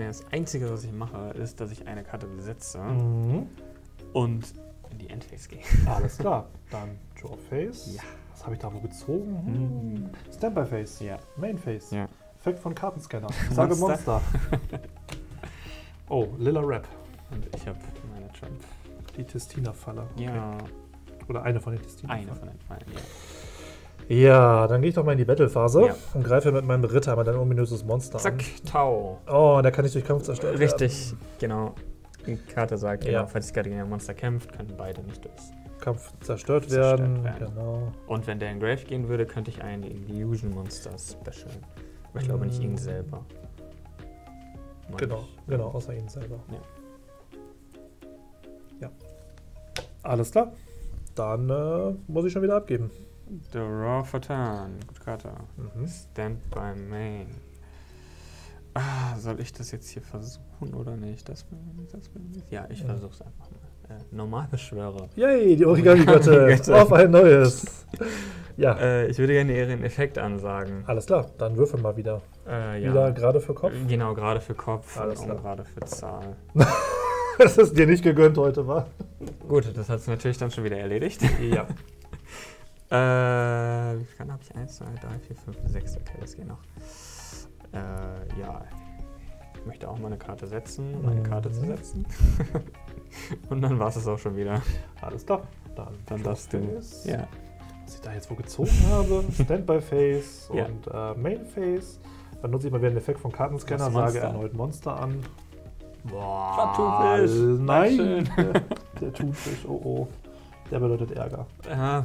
das Einzige, was ich mache, ist, dass ich eine Karte besetze und in die Endphase gehe. Alles klar. Dann Draw Phase. Ja. Was habe ich da wohl gezogen? Standby Phase. Ja. Main Phase. Ja. Effekt von Kartenscanner. Sage Monster. Oh, Lilla Rap. Und ich habe meine Trump. Die Testina-Falle. Okay. Ja. Oder eine von den Testina-Fallen. Eine von den Fallen, ja. Ja, dann gehe ich doch mal in die Battle-Phase und greife mit meinem Ritter mal dein ominöses Monster an. Zack, Tau. Oh, da kann ich durch Kampf zerstören. Richtig, genau. Die Karte sagt, genau, falls die Karte gegen ein Monster kämpft, können beide nicht durch Kampf zerstört werden. Genau. Und wenn der in Grave gehen würde, könnte ich ein Illusion-Monster specialen. Aber ich glaube nicht ihn selber. Genau, außer ihn selber. Ja. Alles klar. Dann muss ich schon wieder abgeben. The Raw vertan. Gute Karte. Stand by Main. Ah, soll ich das jetzt hier versuchen oder nicht? Das will ich nicht. Ja, ich versuche es einfach mal. Normale Schwörer. Yay, die Origami-Göttin. Auf ein neues. Ja. Ich würde gerne ihren Effekt ansagen. Alles klar, dann würfel mal wieder. Wieder gerade für Kopf? Genau, gerade für Kopf und gerade für Zahl. Das ist dir nicht gegönnt heute, wa? Gut, das hat es natürlich dann schon wieder erledigt. Ja. Wie viel habe ich? 1, 2, 3, 4, 5, 6. Okay, das geht noch. Ja. Ich möchte auch mal eine Karte setzen, meine Karte zu setzen. Und dann war es auch schon wieder. Alles klar. Dann das Ding. Ja. Was ich da jetzt wohl gezogen habe: Standby-Phase und Main-Phase. Dann nutze ich mal wieder den Effekt von Kartenscanner, sage erneut Monster an. Boah. Schattufisch! Nein! Der Thunfisch, oh. Der bedeutet Ärger. Ah.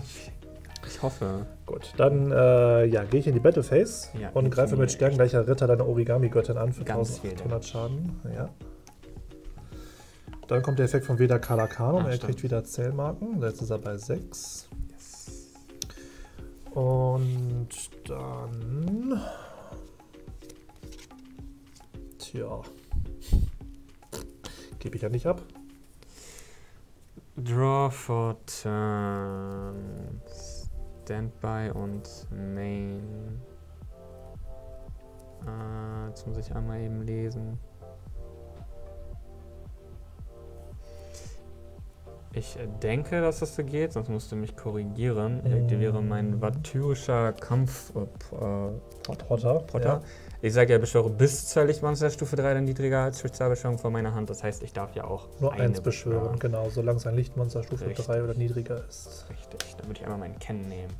Ich hoffe. Gut, dann gehe ich in die Battle Phase und greife mit stärkengleicher Ritter deine Origami-Göttin an für 1800 Schaden. Ja. Dann kommt der Effekt von Veda Kalakan und er kriegt wieder Zählmarken. Jetzt ist er bei 6. Yes. Und dann... Tja. Gebe ich ja nicht ab. Draw for turns. Standby und Main. Jetzt muss ich einmal eben lesen. Ich denke, dass das so geht, sonst musst du mich korrigieren. Ich aktiviere meinen Vatyrischer Kampf Potter. Ja. Ich sage ja, beschwöre bis zur Lichtmonsterstufe 3 dann niedriger als Spezialbeschwörung vor meiner Hand. Das heißt, ich darf ja auch nur eins beschwören, genau, solange es ein Lichtmonsterstufe 3 oder niedriger ist. Richtig, dann würde ich einmal meinen Kennen nehmen.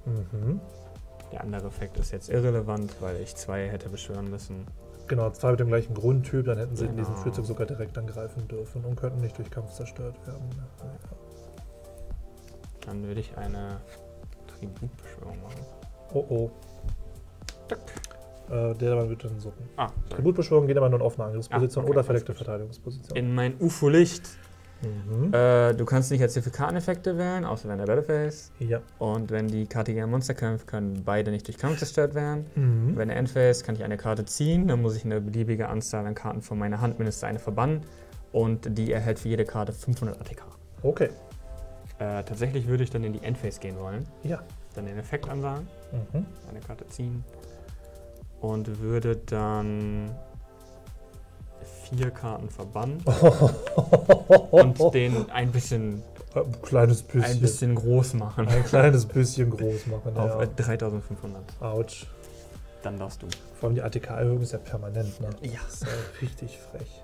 Der andere Effekt ist jetzt irrelevant, weil ich 2 hätte beschwören müssen. Genau, 2 mit dem gleichen Grundtyp, dann hätten sie in diesem Spielzug sogar direkt angreifen dürfen und könnten nicht durch Kampf zerstört werden. Ja. Dann würde ich eine Tributbeschwörung machen. Oh. Der dabei wird dann suppen. Tributbeschwörung geht aber nur in offene Angriffsposition oder verdeckte Verteidigungsposition. In mein UFO-Licht. Du kannst nicht als Hilfe Karteneffekte wählen, außer während der Battlephase. Ja. Und wenn die Karte gegen Monster kämpft, können beide nicht durch Kampf zerstört werden. Wenn der Endphase kann ich eine Karte ziehen, dann muss ich eine beliebige Anzahl an Karten von meiner Hand mindestens eine verbannen. Und die erhält für jede Karte 500 ATK. Okay. Tatsächlich würde ich dann in die Endphase gehen wollen. Ja. Dann den Effekt ansagen, eine Karte ziehen und würde dann 4 Karten verbannen und den ein kleines bisschen groß machen. Auf 3500. Autsch. Dann darfst du. Vor allem die ATK-Erhöhung ist ja permanent, ne? Ja. Das ist ja richtig frech.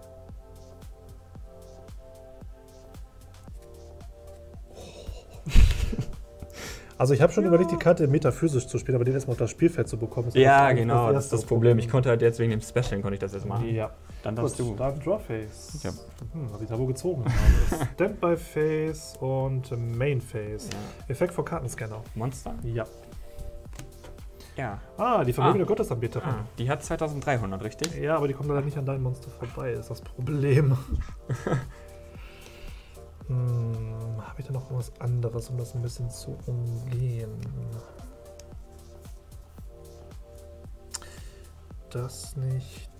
Also ich habe schon überlegt, die Karte metaphysisch zu spielen, aber den erstmal auf das Spielfeld zu bekommen. Das ist das Problem. Ich konnte halt jetzt wegen dem Special, konnte ich das jetzt machen. Ja. Dann darfst du. Dann Draw Phase. Ja. Was ich da wohl gezogen habe. Standby Phase und Main Phase. Ja. Effekt von Kartenscanner. Monster? Ja. Die vermögende Gottesanbeterin. Die hat 2300, richtig? Ja, aber die kommt leider nicht an dein Monster vorbei, ist das Problem. Habe ich da noch was anderes, um das ein bisschen zu umgehen? Das nicht.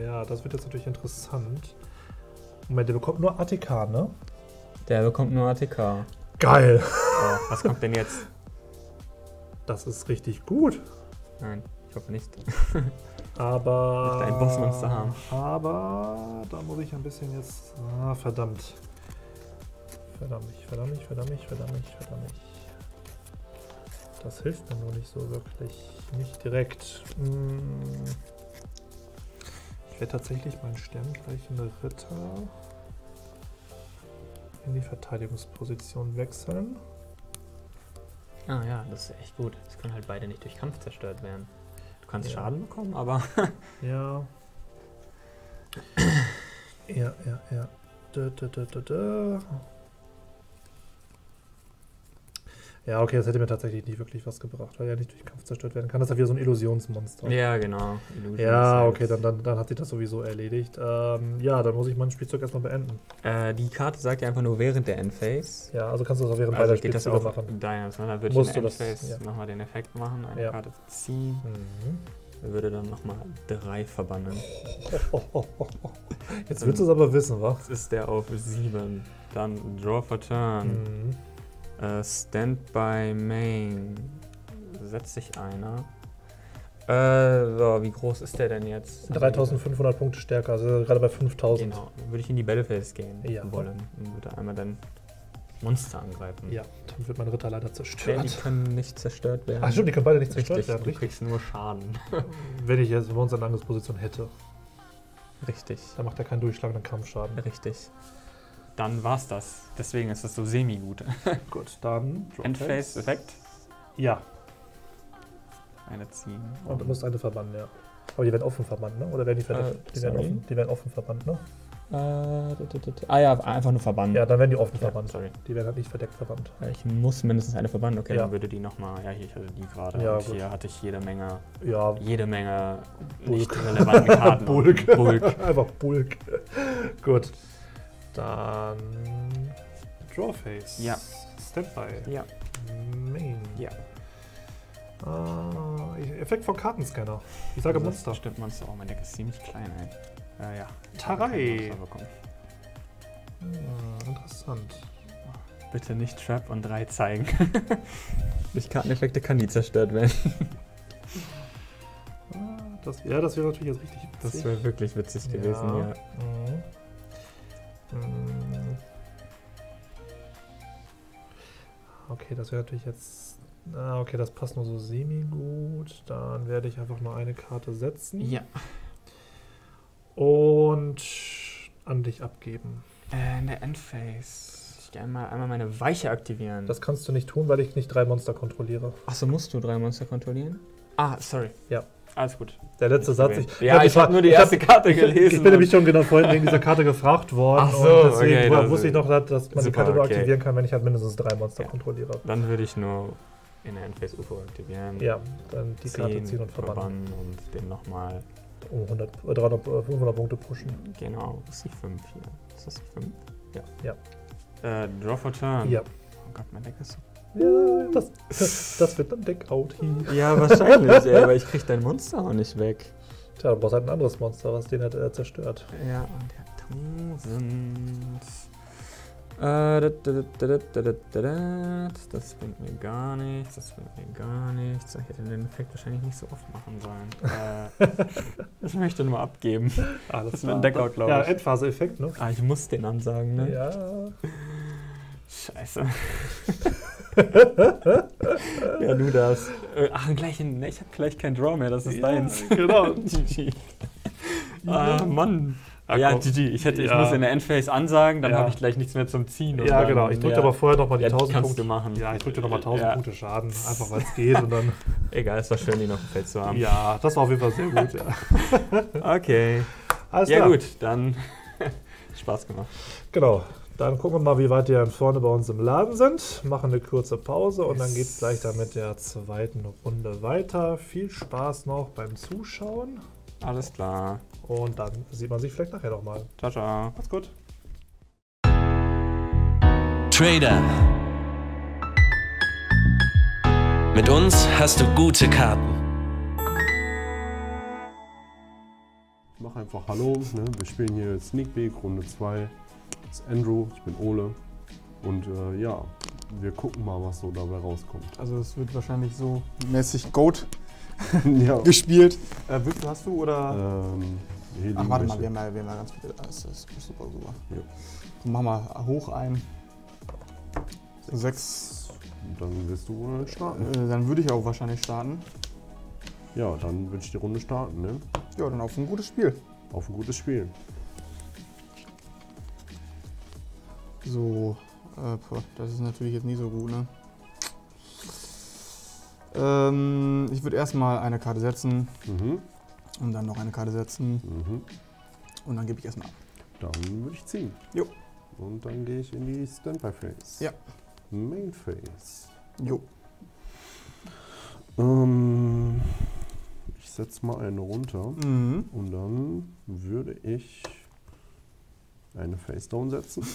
Ja, das wird jetzt natürlich interessant. Moment, der bekommt nur ATK, ne? Der bekommt nur ATK. Geil! Oh, was kommt denn jetzt? Das ist richtig gut. Nein. glaube nicht. Aber ich möchte ein Bossmonster haben. Aber da muss ich ein bisschen jetzt. Ah, verdammt. Verdammt. Das hilft mir nur nicht so wirklich. Nicht direkt. Ich werde tatsächlich meinen sternbrechenden Ritter in die Verteidigungsposition wechseln. Ah ja, das ist echt gut. Es können halt beide nicht durch Kampf zerstört werden. Du kannst ja Schaden bekommen, aber... ja. Ja. Ja, okay, das hätte mir tatsächlich nicht wirklich was gebracht, weil er nicht durch Kampf zerstört werden kann. Das ist ja wieder so ein Illusionsmonster. Ja, genau. Ja, okay, dann hat sich das sowieso erledigt. Ja, dann muss ich meinen Spielzug erstmal beenden. Die Karte sagt ja einfach nur während der Endphase. Ja, also kannst du das auch während beider Spielzüge machen. Dann würde ich in der Endphase nochmal den Effekt machen, eine Karte ziehen. Er würde dann nochmal 3 verbannen. Jetzt willst du es aber wissen, wa? Jetzt ist der auf 7. Dann Draw for Turn. Standby Main. Setzt sich einer. So, wie groß ist der denn jetzt? 3500 Punkte stärker, also gerade bei 5000. Genau, dann würde ich in die Battleface gehen wollen. Dann würde einmal dein Monster angreifen. Ja, dann wird mein Ritter leider zerstört. Die können nicht zerstört werden. Ach stimmt, die können beide nicht zerstört werden. Du kriegst nur Schaden. Wenn ich jetzt bei uns eine Angriffsposition hätte. Richtig. Dann macht er keinen durchschlagenden Kampfschaden. Richtig. Dann war's das. Deswegen ist das so semi-gut. Gut, dann... Endphase-Effekt? Ja. Eine ziehen. Und du musst eine verbannen, ja. Aber die werden offen verbannt, ne? Oder werden die die werden offen verbannt, ne? Ah ja, einfach nur verbannt. Ja, dann werden die offen verbannt. Sorry. Die werden halt nicht verdeckt verbannt. Ich muss mindestens eine verbannen. Okay, dann würde die nochmal... Ja, hier, ich hatte die gerade. Ja, und hier hatte ich jede Menge nicht relevante Karten. Bulk. Einfach Bulk. Gut. Dann Drawface. Ja. Standby. Ja. Main. Ja. Effekt von Kartenscanner. Ich sage also Monster. Stimmt, Monster. Oh, mein Deck ist ziemlich klein, ey. Ja. Tarei. Interessant. Bitte nicht Trap und 3 zeigen. Durch Karteneffekte kann die zerstört werden. Das wäre natürlich jetzt richtig witzig. Das wäre wirklich witzig gewesen, ja. Okay, das wäre natürlich jetzt... Ah, okay, das passt nur so semi-gut. Dann werde ich einfach nur eine Karte setzen. Ja. Und an dich abgeben. In der Endphase. Ich einmal meine Weiche aktivieren. Das kannst du nicht tun, weil ich nicht 3 Monster kontrolliere. Achso, musst du 3 Monster kontrollieren? Ah, sorry. Ja. Alles gut. Der letzte Satz. Ich habe nur die erste Karte gelesen. Ich bin nämlich schon genau vorhin wegen dieser Karte gefragt worden. Ach so, und deswegen wusste ich noch, dass man die Karte nur aktivieren kann, wenn ich halt mindestens 3 Monster kontrolliere. Dann würde ich nur in der Endphase UFO aktivieren. Ja, dann die Karte ziehen und verbannen. Und den nochmal. Um 500 Punkte pushen. Genau, das ist die 5 hier. Ist das die 5? Ja. Draw for Turn. Ja. Oh Gott, mein Deck ist so. Ja, das wird dann Deckout hier. Ja, wahrscheinlich, ey, aber ich krieg dein Monster auch nicht weg. Tja, du brauchst halt ein anderes Monster, was den hat zerstört. Ja, und der das bringt mir gar nichts, Ich hätte den Effekt wahrscheinlich nicht so oft machen sollen. Ich möchte nur abgeben. Das wird ein Deckout, glaube ich. Ja, Endphase-Effekt, ne? Ah, ich muss den ansagen, ne? Ja. Scheiße. Ja, du darfst. Ach, ich hab gleich keinen Draw mehr, das ist deins. Genau. GG. Mann. Ach, ja, GG. Ich muss in der Endphase ansagen, dann habe ich gleich nichts mehr zum Ziehen. Ja, dann, genau. Ich drücke aber vorher nochmal die 1000 Punkte machen. Ja, ich drücke nochmal 1000 Punkte Schaden, einfach weil es geht. Und dann egal, es war schön, die noch im Feld zu haben. Ja, das war auf jeden Fall sehr gut. Ja. Okay. Alles klar. Ja, gut, dann Spaß gemacht. Genau. Dann gucken wir mal, wie weit die dann vorne bei uns im Laden sind, machen eine kurze Pause und dann geht es gleich dann mit der zweiten Runde weiter. Viel Spaß noch beim Zuschauen. Alles klar. Und dann sieht man sich vielleicht nachher nochmal. Ciao, ciao. Macht's gut. Trader. Mit uns hast du gute Karten. Ich mach einfach Hallo. Ne? Wir spielen hier Sneak Peek Runde 2. Andrew, ich bin Ole und ja, wir gucken mal, was so dabei rauskommt. Also es wird wahrscheinlich so mäßig Goat ja. gespielt. Würfel hast du oder? Ach, warte mal, wir haben ja ganz viel. Das ist super, super. Ja. Komm, mach mal hoch ein. 6. Dann wirst du wohl starten. Dann würde ich auch wahrscheinlich starten. Ja, dann würde ich die Runde starten, ne? Ja, dann auf ein gutes Spiel. Auf ein gutes Spiel. So, das ist natürlich jetzt nicht so gut, ne? Ich würde erstmal eine Karte setzen. Mhm. Und dann noch eine Karte setzen. Mhm. Und dann gebe ich erstmal ab. Dann würde ich ziehen. Jo. Und dann gehe ich in die Standby-Phase. Ja. Main-Phase. Jo. Ich setze mal eine runter. Mhm. Und dann würde ich eine Face-Down setzen.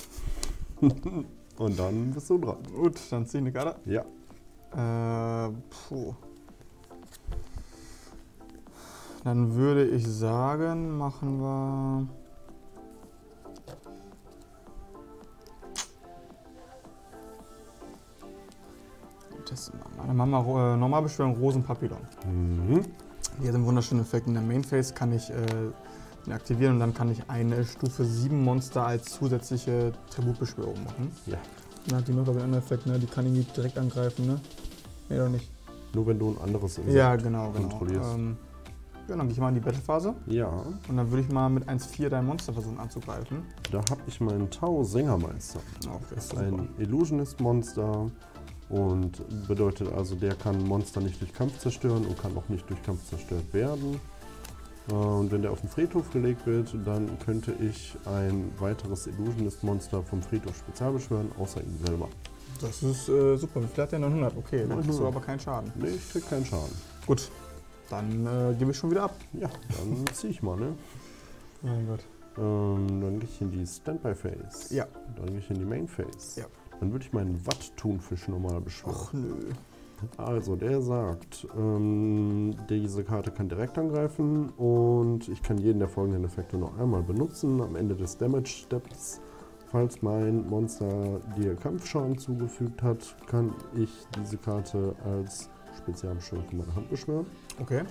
Und dann bist du dran. Gut, dann zieh eine Karte. Ja. Puh. Dann würde ich sagen, machen wir... Dann machen wir nochmal Beschwörung Rosenpapillon. Mhm. Die hat einen wunderschönen Effekt. In der Mainphase kann ich den aktivieren und dann kann ich eine Stufe 7 Monster als zusätzliche Tributbeschwörung machen. Ja. Dann hat die noch einen anderen Effekt, ne? Die kann ihn direkt angreifen, ne? Nee, oder nicht? Nur wenn du ein anderes Insekt genau kontrollierst. Ja, dann gehe ich mal in die Battle-Phase. Ja. Und dann würde ich mal mit 1,4 dein Monster versuchen anzugreifen. Da habe ich meinen Tau-Sängermeister. Okay, das ist ein Illusionist-Monster. Und bedeutet also, der kann Monster nicht durch Kampf zerstören und kann auch nicht durch Kampf zerstört werden. Und wenn der auf den Friedhof gelegt wird, dann könnte ich ein weiteres Illusionist-Monster vom Friedhof spezial beschwören, außer ihm selber. Das ist super, wie viel hat der 900? Okay, dann kriegst du aber keinen Schaden. Nee, ich krieg keinen Schaden. Gut, dann gebe ich schon wieder ab. Ja, dann zieh ich mal, ne? Mein Gott. Dann gehe ich in die Standby-Phase. Ja. Dann gehe ich in die Main-Phase. Ja. Dann würde ich meinen Watt-Thunfisch nochmal beschwören. Ach nö. Also, der sagt, diese Karte kann direkt angreifen und ich kann jeden der folgenden Effekte noch einmal benutzen. Am Ende des Damage-Steps, falls mein Monster dir Kampfschaden zugefügt hat, kann ich diese Karte als Spezialbeschwörung in meiner Hand beschwören. Okay.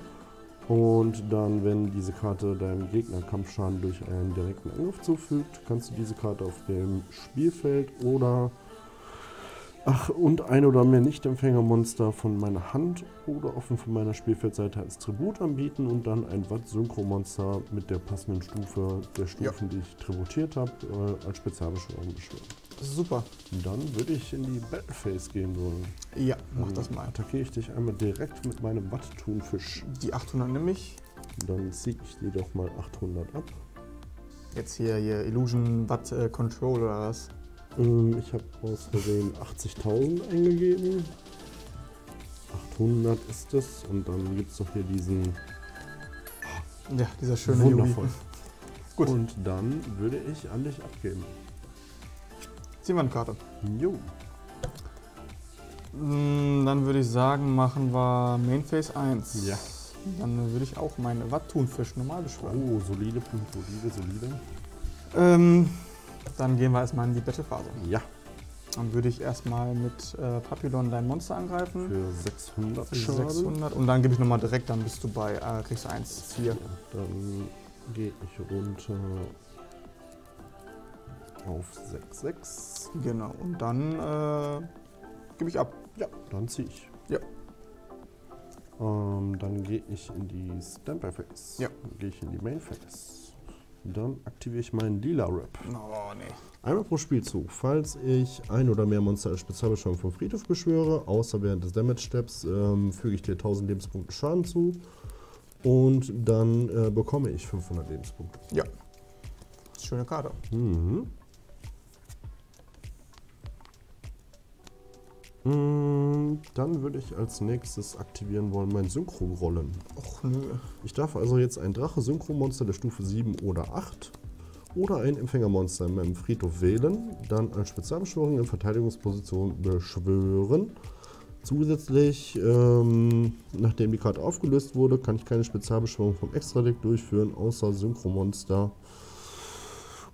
Und dann, wenn diese Karte deinem Gegner Kampfschaden durch einen direkten Angriff zufügt, kannst du diese Karte auf dem Spielfeld oder ein oder mehr Nicht-Empfängermonster von meiner Hand oder offen von meiner Spielfeldseite als Tribut anbieten und dann ein Watt-Synchro-Monster mit der passenden Stufe der Stufen, die ich tributiert habe, als Spezialbeschwörung beschwören. Super. Dann würde ich in die Battle-Phase gehen wollen. Ja, mach das mal. Attackiere ich dich einmal direkt mit meinem Watt-Thunfisch. Die 800 nehme ich. Dann ziehe ich dir doch mal 800 ab. Jetzt hier Illusion Watt Control oder was? Ich habe aus Versehen 80.000 eingegeben. 800 ist es. Und dann gibt es doch hier diesen... Ja, dieser schöne wundervoll. Jubi. Gut. Und dann würde ich an dich abgeben. Ziehen wir eine Karte. Jo. Dann würde ich sagen, machen wir Main Phase 1. Ja. Dann würde ich auch meinen Watt-Thunfisch normal beschwören. Oh, solide, solide. Dann gehen wir erstmal in die Battle-Phase. Ja. Dann würde ich erstmal mit Papillon dein Monster angreifen. Für 600 Schaden. 600. Und dann gebe ich nochmal direkt, dann bist du bei, kriegst du 1, 4. Ja, dann gehe ich runter auf 6,6. Genau, und dann gebe ich ab. Ja, dann ziehe ich. Ja. Dann gehe ich in die Standby-Phase. Ja. Dann gehe ich in die Main-Phase. Dann aktiviere ich meinen Lila-Rap. Oh, nee. Einmal pro Spielzug. Falls ich ein oder mehr Monster als Spezialbeschwörung vom Friedhof beschwöre, außer während des Damage-Steps, füge ich dir 1000 Lebenspunkte Schaden zu. Und dann bekomme ich 500 Lebenspunkte. Ja. Schöne Karte. Mhm. Dann würde ich als nächstes aktivieren wollen mein Synchro-Rollen. Och nö. Ich darf also jetzt ein Drache-Synchro-Monster der Stufe 7 oder 8 oder ein Empfängermonster in meinem Friedhof wählen, dann als Spezialbeschwörung in Verteidigungsposition beschwören. Zusätzlich, nachdem die Karte aufgelöst wurde, kann ich keine Spezialbeschwörung vom Extra-Deck durchführen, außer Synchro-Monster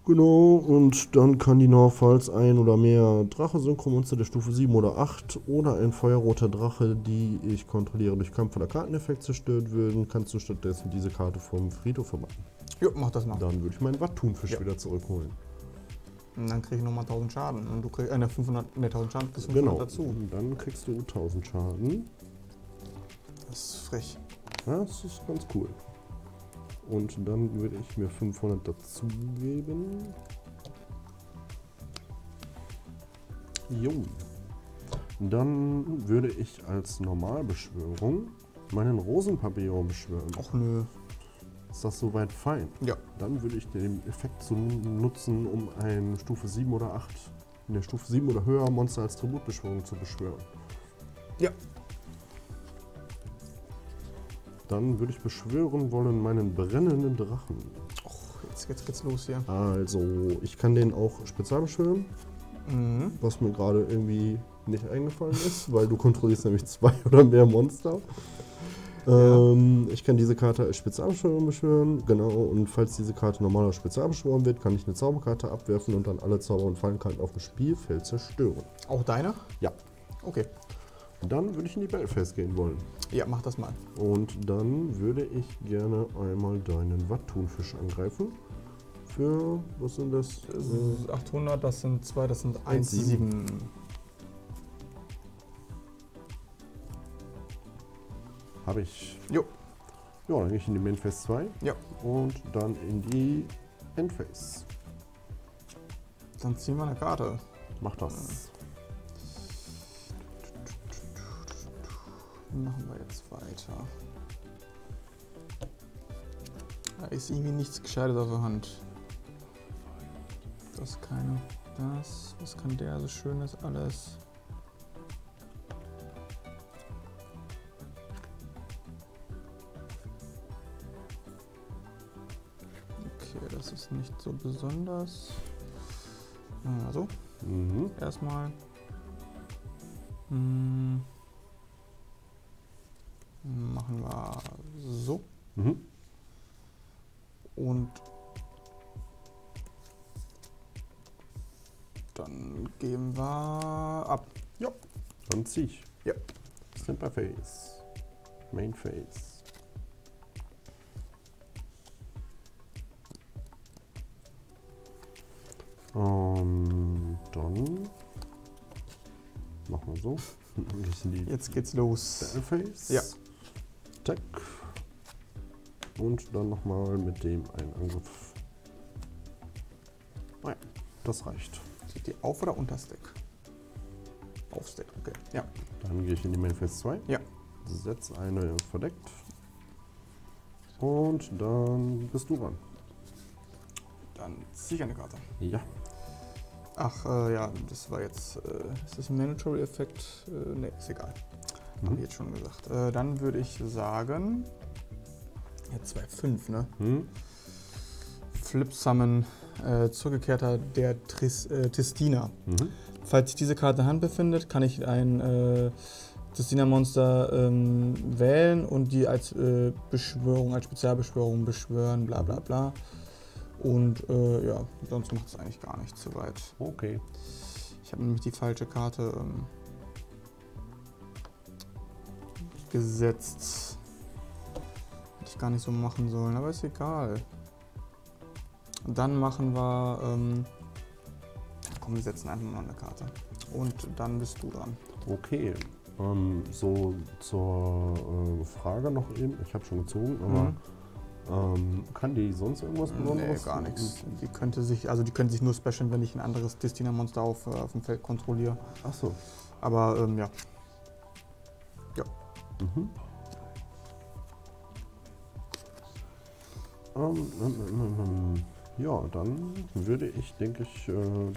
Genau, und dann kann die Nordpfalz ein oder mehr Drache-Synchromonster der Stufe 7 oder 8 oder ein feuerroter Drache, die ich kontrolliere, durch Kampf oder Karteneffekt zerstört würden. Kannst du stattdessen diese Karte vom Friedhof verbannen? Jo, mach das mal. Dann würde ich meinen Wattunfisch wieder zurückholen. Und dann krieg ich nochmal 1000 Schaden. Und du kriegst 1000 Schaden bis 500 dazu. Und dann kriegst du 1000 Schaden. Das ist frech. Ja, das ist ganz cool. Und dann würde ich mir 500 dazu geben. Jo. Dann würde ich als Normalbeschwörung meinen Rosenpapillon beschwören. Och nö. Ist das soweit fein? Ja. Dann würde ich den Effekt nutzen, um eine Stufe 7 oder 8, in der Stufe 7 oder höher Monster als Tributbeschwörung zu beschwören. Ja. Dann würde ich beschwören wollen meinen brennenden Drachen. Och, jetzt geht's los hier. Also, ich kann den auch spezial beschwören, was mir gerade irgendwie nicht eingefallen ist, weil du kontrollierst nämlich 2 oder mehr Monster. Ja. Ich kann diese Karte als Spezialbeschwörung beschwören, genau, und falls diese Karte normal als Spezial beschworen wird, kann ich eine Zauberkarte abwerfen und dann alle Zauber- und Fallenkarten auf dem Spielfeld zerstören. Auch deine? Ja. Okay. Dann würde ich in die Battlefest gehen wollen. Ja, mach das mal. Und dann würde ich gerne einmal deinen Wattunfisch angreifen. Für, was sind das? Das ist 800, das sind 2, das sind 1,7. Habe ich. Jo. Ja, dann gehe ich in die Mainphase 2. Ja. Und dann in die Endphase. Dann ziehen wir eine Karte. Mach das. Machen wir jetzt weiter. Da ist irgendwie nichts Gescheites auf der Hand. Das ist keine. Das. Was kann der so schönes alles? Okay, das ist nicht so besonders. Also, erstmal. Machen wir so. Und dann geben wir ab. Ja. Dann zieh ich. Ja. Simple Phase. Main Phase. Dann machen wir so. Jetzt geht's los. Battle Phase. Ja. Und dann nochmal mit dem einen Angriff. Naja, das reicht. Geht die auf oder unter Stack? Auf Stack, okay. Ja. Dann gehe ich in die Mainphase 2. Ja. Setze eine verdeckt. Und dann bist du dran. Dann ziehe ich eine Karte. Ja. Ach, ja, das war jetzt. Ist das ein Mandatory-Effekt? Ne, ist egal. Habe ich jetzt schon gesagt. Dann würde ich sagen, ja, 2,5, ne? Flip Summon, zurückgekehrter der Tristina. Falls sich diese Karte in der Hand befindet, kann ich ein Tristina-Monster wählen und die als Beschwörung, als Spezialbeschwörung beschwören, bla bla bla. Und ja, sonst macht es eigentlich gar nicht so weit. Okay. Ich habe nämlich die falsche Karte gesetzt. Hätte ich gar nicht so machen sollen, aber ist egal. Und dann machen wir. Komm, wir setzen einfach mal eine Karte. Und dann bist du dran. Okay. So zur Frage noch eben. Ich habe schon gezogen, aber kann die sonst irgendwas Besonderes? Nee, gar nichts. Die könnte sich, also die könnte sich nur specialen, wenn ich ein anderes Destina-Monster auf dem Feld kontrolliere. Ach so. Aber ja. Ja. Ja, dann würde ich, denke ich,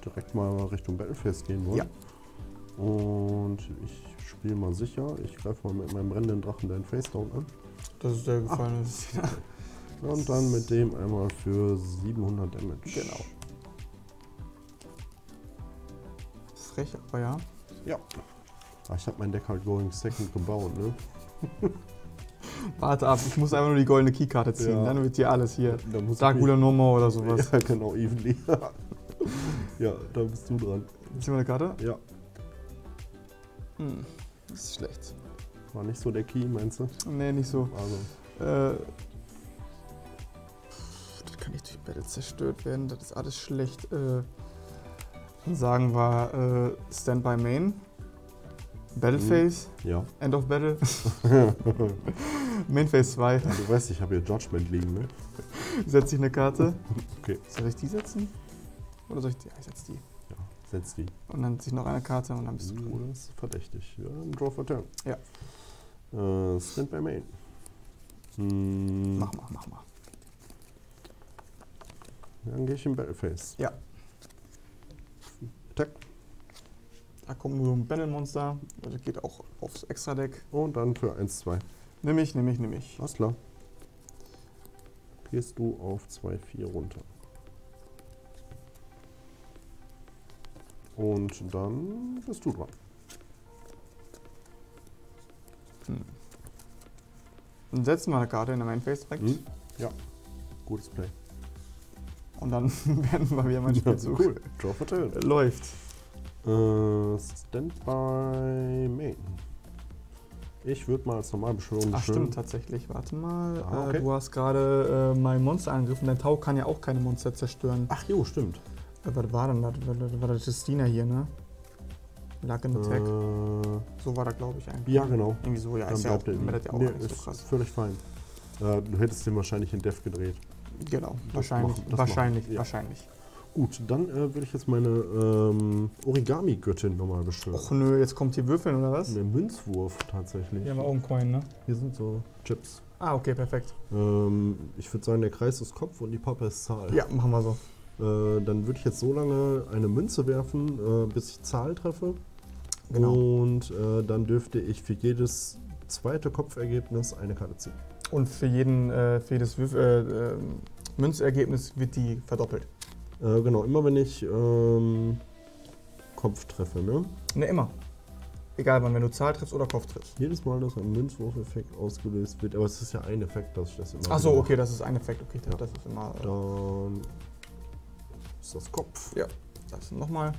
direkt mal Richtung Battlefest gehen wollen. Ja. Und ich spiele mal sicher. Ich greife mal mit meinem brennenden Drachen deinen Facedown an. Das ist der gefallene. Ja. Und dann mit dem einmal für 700 Damage. Genau. Frech, aber ja. Ja. Ich habe mein Deck halt Going Second gebaut, ne? Warte ab, ich muss einfach nur die goldene Keykarte ziehen, ja. Dann wird hier alles hier. Dracula Nummer oder sowas. Ja, genau, Evenly. Ja, da bist du dran. Ziehen wir eine Karte? Ja. Hm, das ist schlecht. War nicht so der Key, meinst du? Nee, nicht so. Also. Das kann nicht durch Battle zerstört werden, das ist alles schlecht. Dann sagen wir Standby Main. Battle Phase? Ja. End of Battle? Main Phase 2. Ja, du weißt, ich habe hier Judgment liegen, ne? Setze ich eine Karte. Okay. Soll ich die setzen? Oder soll ich die? Ja, ich setze die. Ja, setz die. Und dann ziehe ich noch eine Karte und dann bist du cool. Das ist verdächtig. Ja, Draw for Turn. Ja. Stand by Main. Hm. Mach mal. Dann gehe ich in Battle Phase. Ja. Attack. Da kommt nur ein Battle-Monster, das geht auch aufs Extra-Deck. Und dann für 1-2. Nimm ich. Alles klar. Gehst du auf 2-4 runter. Und dann bist du dran. Hm. Dann setzen wir eine Karte in der Mainface direkt. Hm. Ja, gutes Play. Und dann werden wir wieder mal Spielzug. Cool, Draw for Turn. Läuft. Standby Main. Ich würde mal als normal beschwören. Ach stimmt, tatsächlich. Warte mal. Ah, okay. Du hast gerade mein Monster angegriffen. Dein Tau kann ja auch keine Monster zerstören. Ach jo, stimmt. Was war denn das? War das Justina hier, ne? Lag in Attack. So war das, glaube ich, eigentlich. Ja, genau. Irgendwie so, ja. Ist ja auch, ist so krass. Völlig fein. Du hättest den wahrscheinlich in Def gedreht. Genau, wahrscheinlich. Gut, dann würde ich jetzt meine Origami-Göttin nochmal beschwören. Och nö, jetzt kommt hier Würfeln oder was? Der Münzwurf tatsächlich. Hier haben wir auch einen Coin, ne? Hier sind so Chips. Ah, okay, perfekt. Ich würde sagen, der Kreis ist Kopf und die Pappe ist Zahl. Ja, machen wir so. Dann würde ich jetzt so lange eine Münze werfen, bis ich Zahl treffe. Genau. Und dann dürfte ich für jedes zweite Kopfergebnis eine Karte ziehen. Und für, jedes Münzergebnis wird die verdoppelt. Genau, immer wenn ich Kopf treffe, ne? Ne, immer. Egal wann, wenn du Zahl triffst oder Kopf triffst. Jedes Mal, dass ein Münzwurf-Effekt ausgelöst wird, aber es ist ja ein Effekt, dass ich das immer... Ach so, okay, das ist ein Effekt, okay, ja. Das ist immer... Dann ist das Kopf. Ja, das nochmal.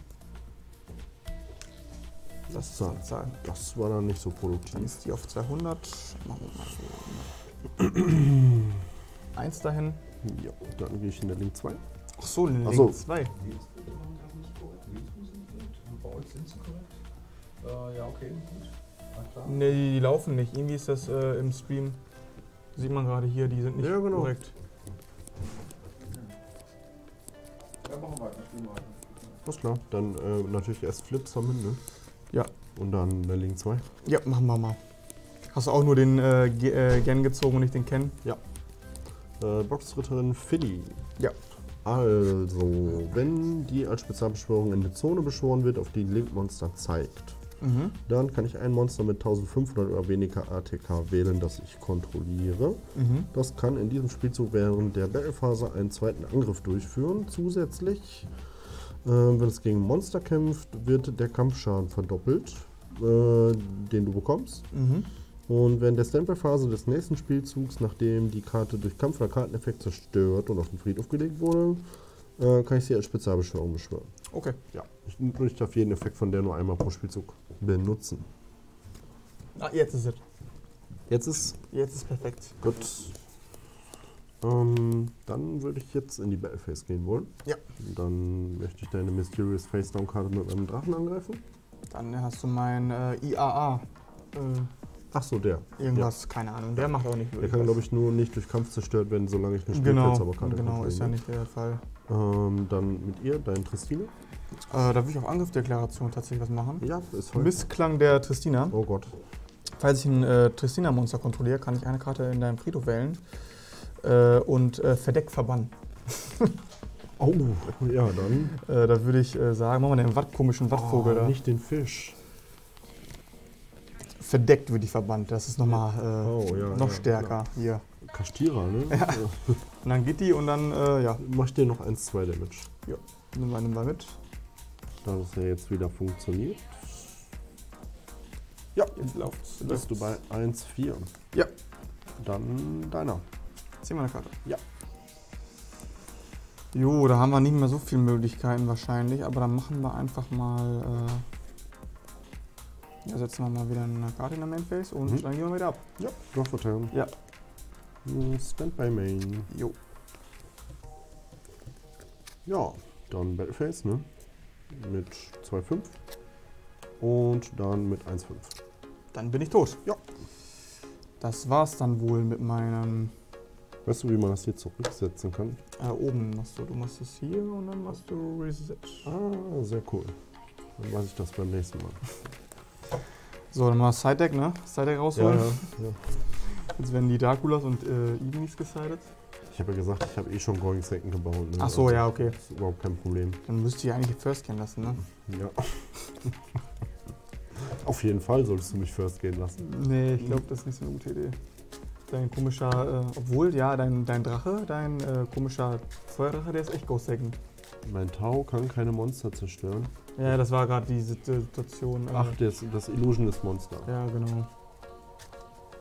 Das ist eine Zahl. Das war dann nicht so produktiv. Dann ist die auf 200. Machen wir mal so. 1 dahin. Ja, dann gehe ich in der Link 2. Ach so, Link 2. Bei euch sind sie korrekt? Ja, okay, gut. Ne, die laufen nicht. Irgendwie ist das im Stream, sieht man gerade hier, die sind nicht korrekt. Ja, machen wir weiter, spielen wir weiter. Alles klar, dann natürlich erst Flips am Ende. Ja. Und dann der Link 2. Ja, machen wir mal. Hast du auch nur den Gen gezogen und nicht den Ken? Ja. Boxritterin Philly. Ja. Also, wenn die als Spezialbeschwörung in der Zone beschworen wird, auf die Link Monster zeigt, dann kann ich ein Monster mit 1500 oder weniger ATK wählen, das ich kontrolliere. Das kann in diesem Spielzug während der Battle-Phase einen zweiten Angriff durchführen. Zusätzlich, wenn es gegen Monster kämpft, wird der Kampfschaden verdoppelt, den du bekommst. Und während der Standby-Phase des nächsten Spielzugs, nachdem die Karte durch Kampf oder Karteneffekt zerstört und auf den Friedhof gelegt wurde, kann ich sie als Spezialbeschwörung beschwören. Okay. Ja. Ich darf jeden Effekt von der nur einmal pro Spielzug benutzen. Ah, jetzt ist es. Jetzt ist perfekt. Gut. Dann würde ich jetzt in die Battle Phase gehen wollen. Ja. Dann möchte ich deine Mysterious Face Down Karte mit einem Drachen angreifen. Dann hast du mein IAA. Ach so, der. Irgendwas, ja. Keine Ahnung, der macht auch nicht wirklich. Der kann, glaube ich, nur nicht durch Kampf zerstört werden, solange ich eine Spielplatzauberkarte habe. Genau, ist ja nicht der Fall. Dann mit ihr, dein Tristine. Da will ich auf Angriffsdeklaration tatsächlich was machen. Ja, ist voll. Missklang der Tristina. Oh Gott. Falls ich ein Tristina-Monster kontrolliere, kann ich eine Karte in deinem Friedhof wählen und Verdeck verbannen. Oh, ja, dann. Da würde ich sagen, machen wir den komischen Wattvogel da. Nicht den Fisch. Verdeckt wird die verbannt, das ist nochmal noch stärker hier. Kastierer, ne? Ja. Und dann geht die und dann, ja. Mach ich dir noch 1-2 Damage. Ja, nimm mal mit. Dass es ja jetzt wieder funktioniert. Ja, jetzt läuft's. Bist du bei 1-4. Ja. Dann deiner. Zieh mal eine Karte. Ja. Jo, da haben wir nicht mehr so viele Möglichkeiten wahrscheinlich, aber dann machen wir einfach mal. Da setzen wir mal wieder eine Karte in der Main Phase und dann gehen wir wieder ab. Ja, draw for turn. Ja. Stand by Main. Jo. Ja, dann Battle Phase, ne? Mit 2,5. Und dann mit 1,5. Dann bin ich tot. Ja. Das war's dann wohl mit meinem. Weißt du, wie man das hier zurücksetzen kann? Oben machst du. Du machst es hier und dann machst du Reset. Ah, sehr cool. Dann weiß ich das beim nächsten Mal. So, dann mal das Side-Deck, ne? Side-Deck rausholen. Ja. Jetzt werden die Draculas und Ibnis gesidet. Ich habe ja gesagt, ich habe eh schon Going Second gebaut. Ne? Ach so, also, ja, okay. Das ist überhaupt kein Problem. Dann müsst ihr eigentlich First gehen lassen, ne? Ja. Auf jeden Fall solltest du mich First gehen lassen. Nee, ich glaube, das ist nicht so eine gute Idee. Dein komischer, obwohl, ja, dein Drache, dein komischer Feuerdrache, der ist echt Go Second. Mein Tau kann keine Monster zerstören. Ja, das war gerade die Situation. Ach, das Illusion ist Monster. Ja, genau.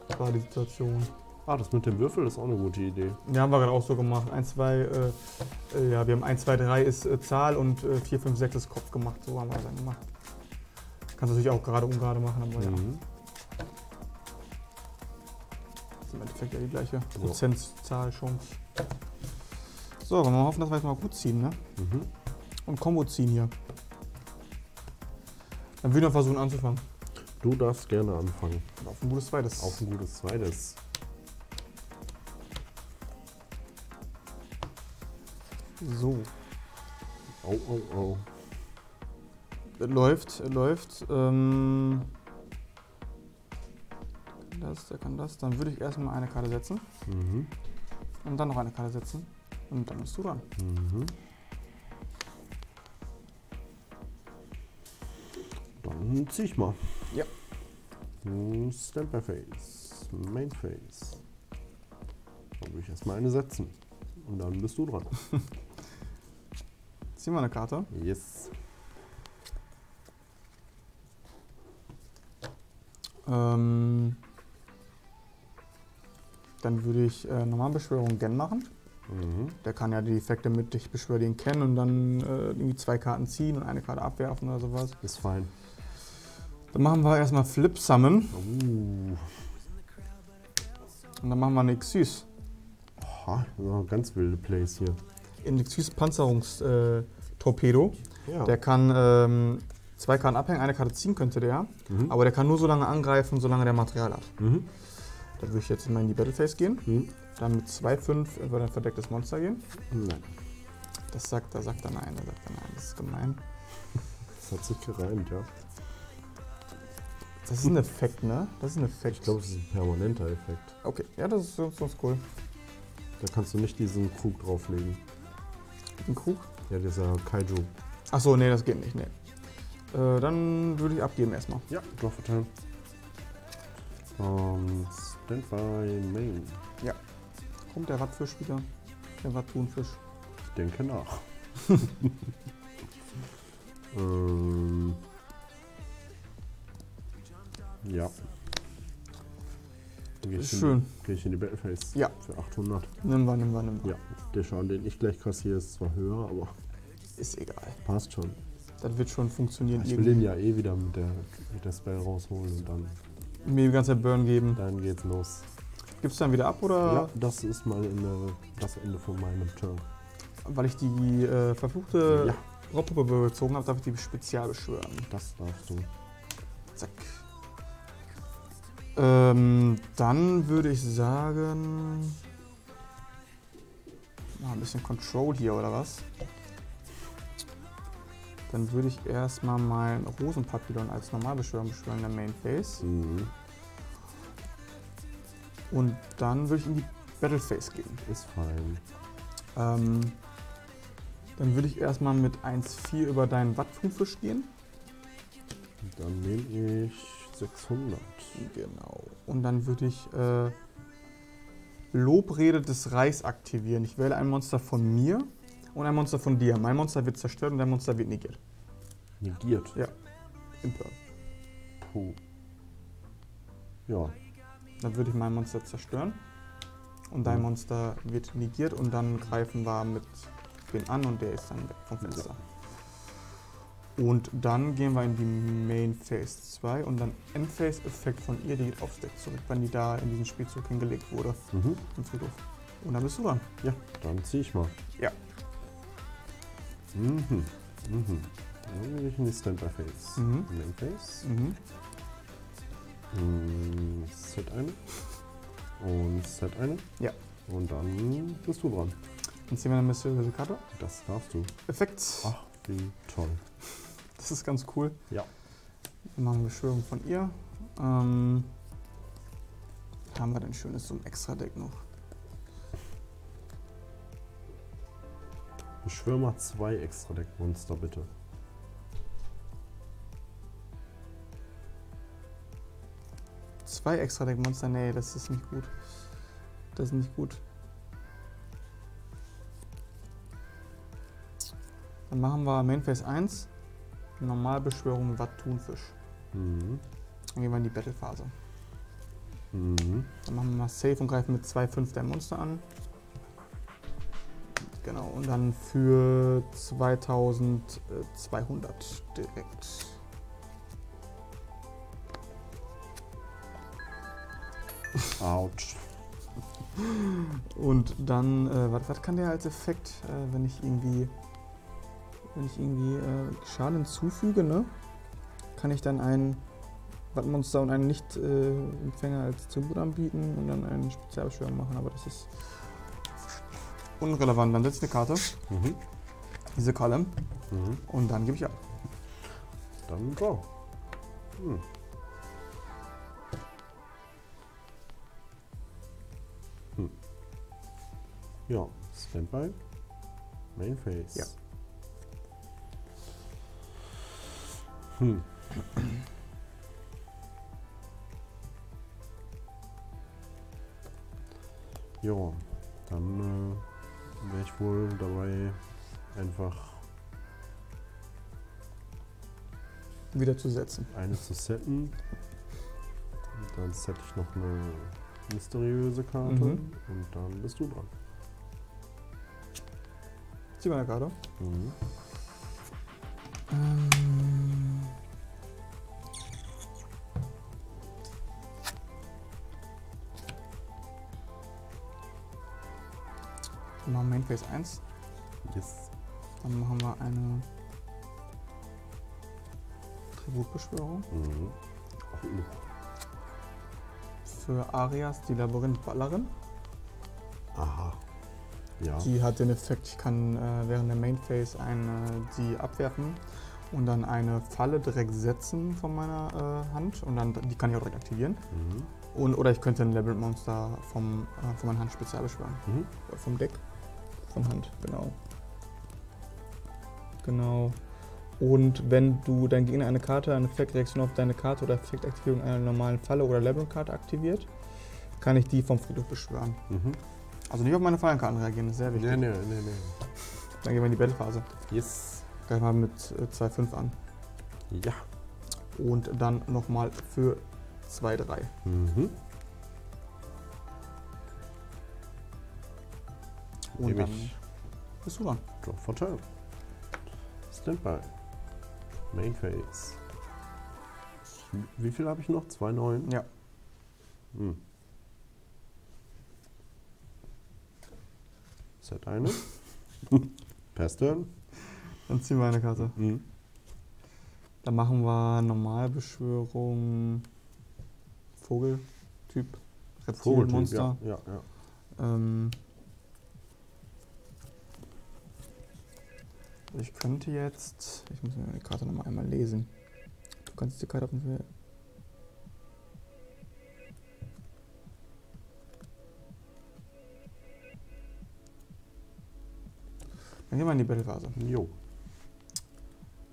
Das war die Situation. Ah, das mit dem Würfel ist auch eine gute Idee. Ja, haben wir gerade auch so gemacht. 1, 2, ja, wir haben 1, 2, 3 ist Zahl und 4, 5, 6 ist Kopf gemacht. So haben wir das dann gemacht. Kannst du natürlich auch gerade ungerade machen, aber ja. Das ist im Endeffekt ja die gleiche Prozentzahl-Chance. So, wollen wir hoffen, dass wir jetzt mal gut ziehen, ne? Und Combo ziehen hier. Dann würde ich noch versuchen anzufangen. Du darfst gerne anfangen. Auf ein gutes zweites. Auf ein gutes zweites. So. Au, au, au. Läuft, läuft. Der kann das. Dann würde ich erstmal eine Karte setzen. Und dann noch eine Karte setzen. Und dann bist du dran. Dann zieh ich mal. Ja. Standby Phase, Main Phase. Dann würde ich erstmal eine setzen. Und dann bist du dran. Zieh mal eine Karte. Yes. Dann würde ich nochmal Beschwörung Gen machen. Der kann ja die Effekte mit, ich beschwöre den Gen und dann irgendwie 2 Karten ziehen und eine Karte abwerfen oder sowas. Ist fein. Dann machen wir erstmal Flip Summon. Und dann machen wir eine Xyz. Oha, ganz wilde Plays hier. In Xyz Panzerungstorpedo. Ja. Der kann 2 Karten abhängen, eine Karte ziehen könnte der, aber der kann nur so lange angreifen, solange der Material hat. Dann würde ich jetzt mal in die Battle Phase gehen, dann mit 2,5 über ein verdecktes Monster gehen. Nein. Das sagt er nein, das ist gemein. Das hat sich gereimt, ja. Das ist ein Effekt, ne? Das ist ein Effekt. Ich glaube, das ist ein permanenter Effekt. Okay, ja, das ist sonst cool. Da kannst du nicht diesen Krug drauflegen. Ein Krug? Ja, dieser Kaiju. Ach so, nee, das geht nicht, nee. Dann würde ich abgeben erstmal. Ja, drauf verteilen. Standby Main. Ja. Kommt der Radfisch wieder? Der Radthunfisch. Ich denke nach. Ja. Ist schön. Gehe ich in die Battle Phase? Ja. Für 800. Nimm wir. Ja. Der Schaden, den ich gleich kassiere, ist zwar höher, aber. Ist egal. Passt schon. Das wird schon funktionieren. Ich will den ja eh wieder mit der Spell rausholen und dann mir die ganze Zeit Burn geben. Dann geht's los. Gibst du dann wieder ab oder? Ja, das ist mal das Ende von meinem Turn. Weil ich die verfluchte Robpuppe gezogen habe, darf ich die spezial beschwören. Das darfst du. Zack. Dann würde ich sagen, mal ein bisschen Control hier oder was? Dann würde ich erstmal meinen Rosenpapillon als Normalbeschwörung beschwören in der Main Phase. Und dann würde ich in die Battle Phase gehen. Ist fein. Dann würde ich erstmal mit 1,4 über deinen Wattfußfisch gehen. Und dann nehme ich 600. Genau. Und dann würde ich Lobrede des Reichs aktivieren. Ich wähle ein Monster von mir. Und ein Monster von dir. Mein Monster wird zerstört und dein Monster wird negiert. Negiert? Ja. Im Plan. Puh. Ja. Dann würde ich mein Monster zerstören. Und dein Monster wird negiert und dann greifen wir mit Quinn an und der ist dann weg vom Fenster. Und dann gehen wir in die Main Phase 2 und dann End-Phase-Effekt von ihr, die geht aufs Deck zurück, wenn die da in diesem Spielzug hingelegt wurde. Im Friedhof. Und dann bist du dran. Ja. Dann zieh ich mal. Ja. Dann bin ich in die Stamper-Phase. Main-Phase. Set eine. Und Set eine. Ja. Und dann bist du dran. Dann ziehen wir eine mysteriöse Karte. Das darfst du. Effekt. Ach, wie toll. Das ist ganz cool. Ja. Wir machen eine Beschwörung von ihr. Haben wir denn schönes so ein Extra-Deck noch? Beschwör mal 2 Extra-Deck-Monster, bitte. Zwei Extra-Deck-Monster? Nee, das ist nicht gut. Das ist nicht gut. Dann machen wir Main Phase 1, Normalbeschwörung mit Watunfisch. Dann gehen wir in die Battle-Phase. Dann machen wir mal Safe und greifen mit 2/5 der Monster an. Genau, und dann für 2200 direkt. Autsch. Und dann, was kann der als Effekt, wenn ich irgendwie Schaden hinzufüge, ne? Kann ich dann ein Wattmonster und einen Nicht-Empfänger als Tribut anbieten und dann einen Spezialbeschwörung machen, aber das ist unrelevant. Dann setzt eine Karte, diese Column, und dann gebe ich ab. Dann drauf. Ja, Standby, Main Phase. Ja. Ja, dann wäre ich wohl dabei, einfach wieder zu setzen. Eine zu setten. Und dann sette ich noch eine mysteriöse Karte und dann bist du dran. Zieh mal eine Karte. Dann machen wir Main Phase 1. Yes. Dann machen wir eine Tributbeschwörung. Für Arias, die Labyrinthballerin. Aha. Ja. Die hat den Effekt, ich kann während der Main Phase die abwerfen und dann eine Falle direkt setzen von meiner Hand und dann die kann ich auch direkt aktivieren. Und, oder ich könnte ein Level-Monster von meiner Hand spezial beschwören. Vom Deck. Von Hand, genau. Genau. Und wenn du dein Gegner eine Karte, eine Effektreaktion auf deine Karte oder Effektaktivierung einer normalen Falle oder Labyrinth-Karte aktiviert, kann ich die vom Friedhof beschwören. Also nicht auf meine Fallenkarten reagieren, das ist sehr wichtig. Nee. Dann gehen wir in die Battle-Phase. Yes. Greifen wir mit 2/5 an. Ja. Und dann nochmal für 2/3. Und dann bist du dran. Drop for turn. Standby. Main Phase. Wie viel habe ich noch? 2/9? Ja. Set eine. Passt. Dann ziehen wir eine Karte. Dann machen wir Normalbeschwörung. Vogeltyp. Reptilmonster. Ja. Ich könnte jetzt. Ich muss mir die Karte nochmal einmal lesen. Du kannst die Karte auf dem. Dann gehen wir in die Battle-Phase. Jo.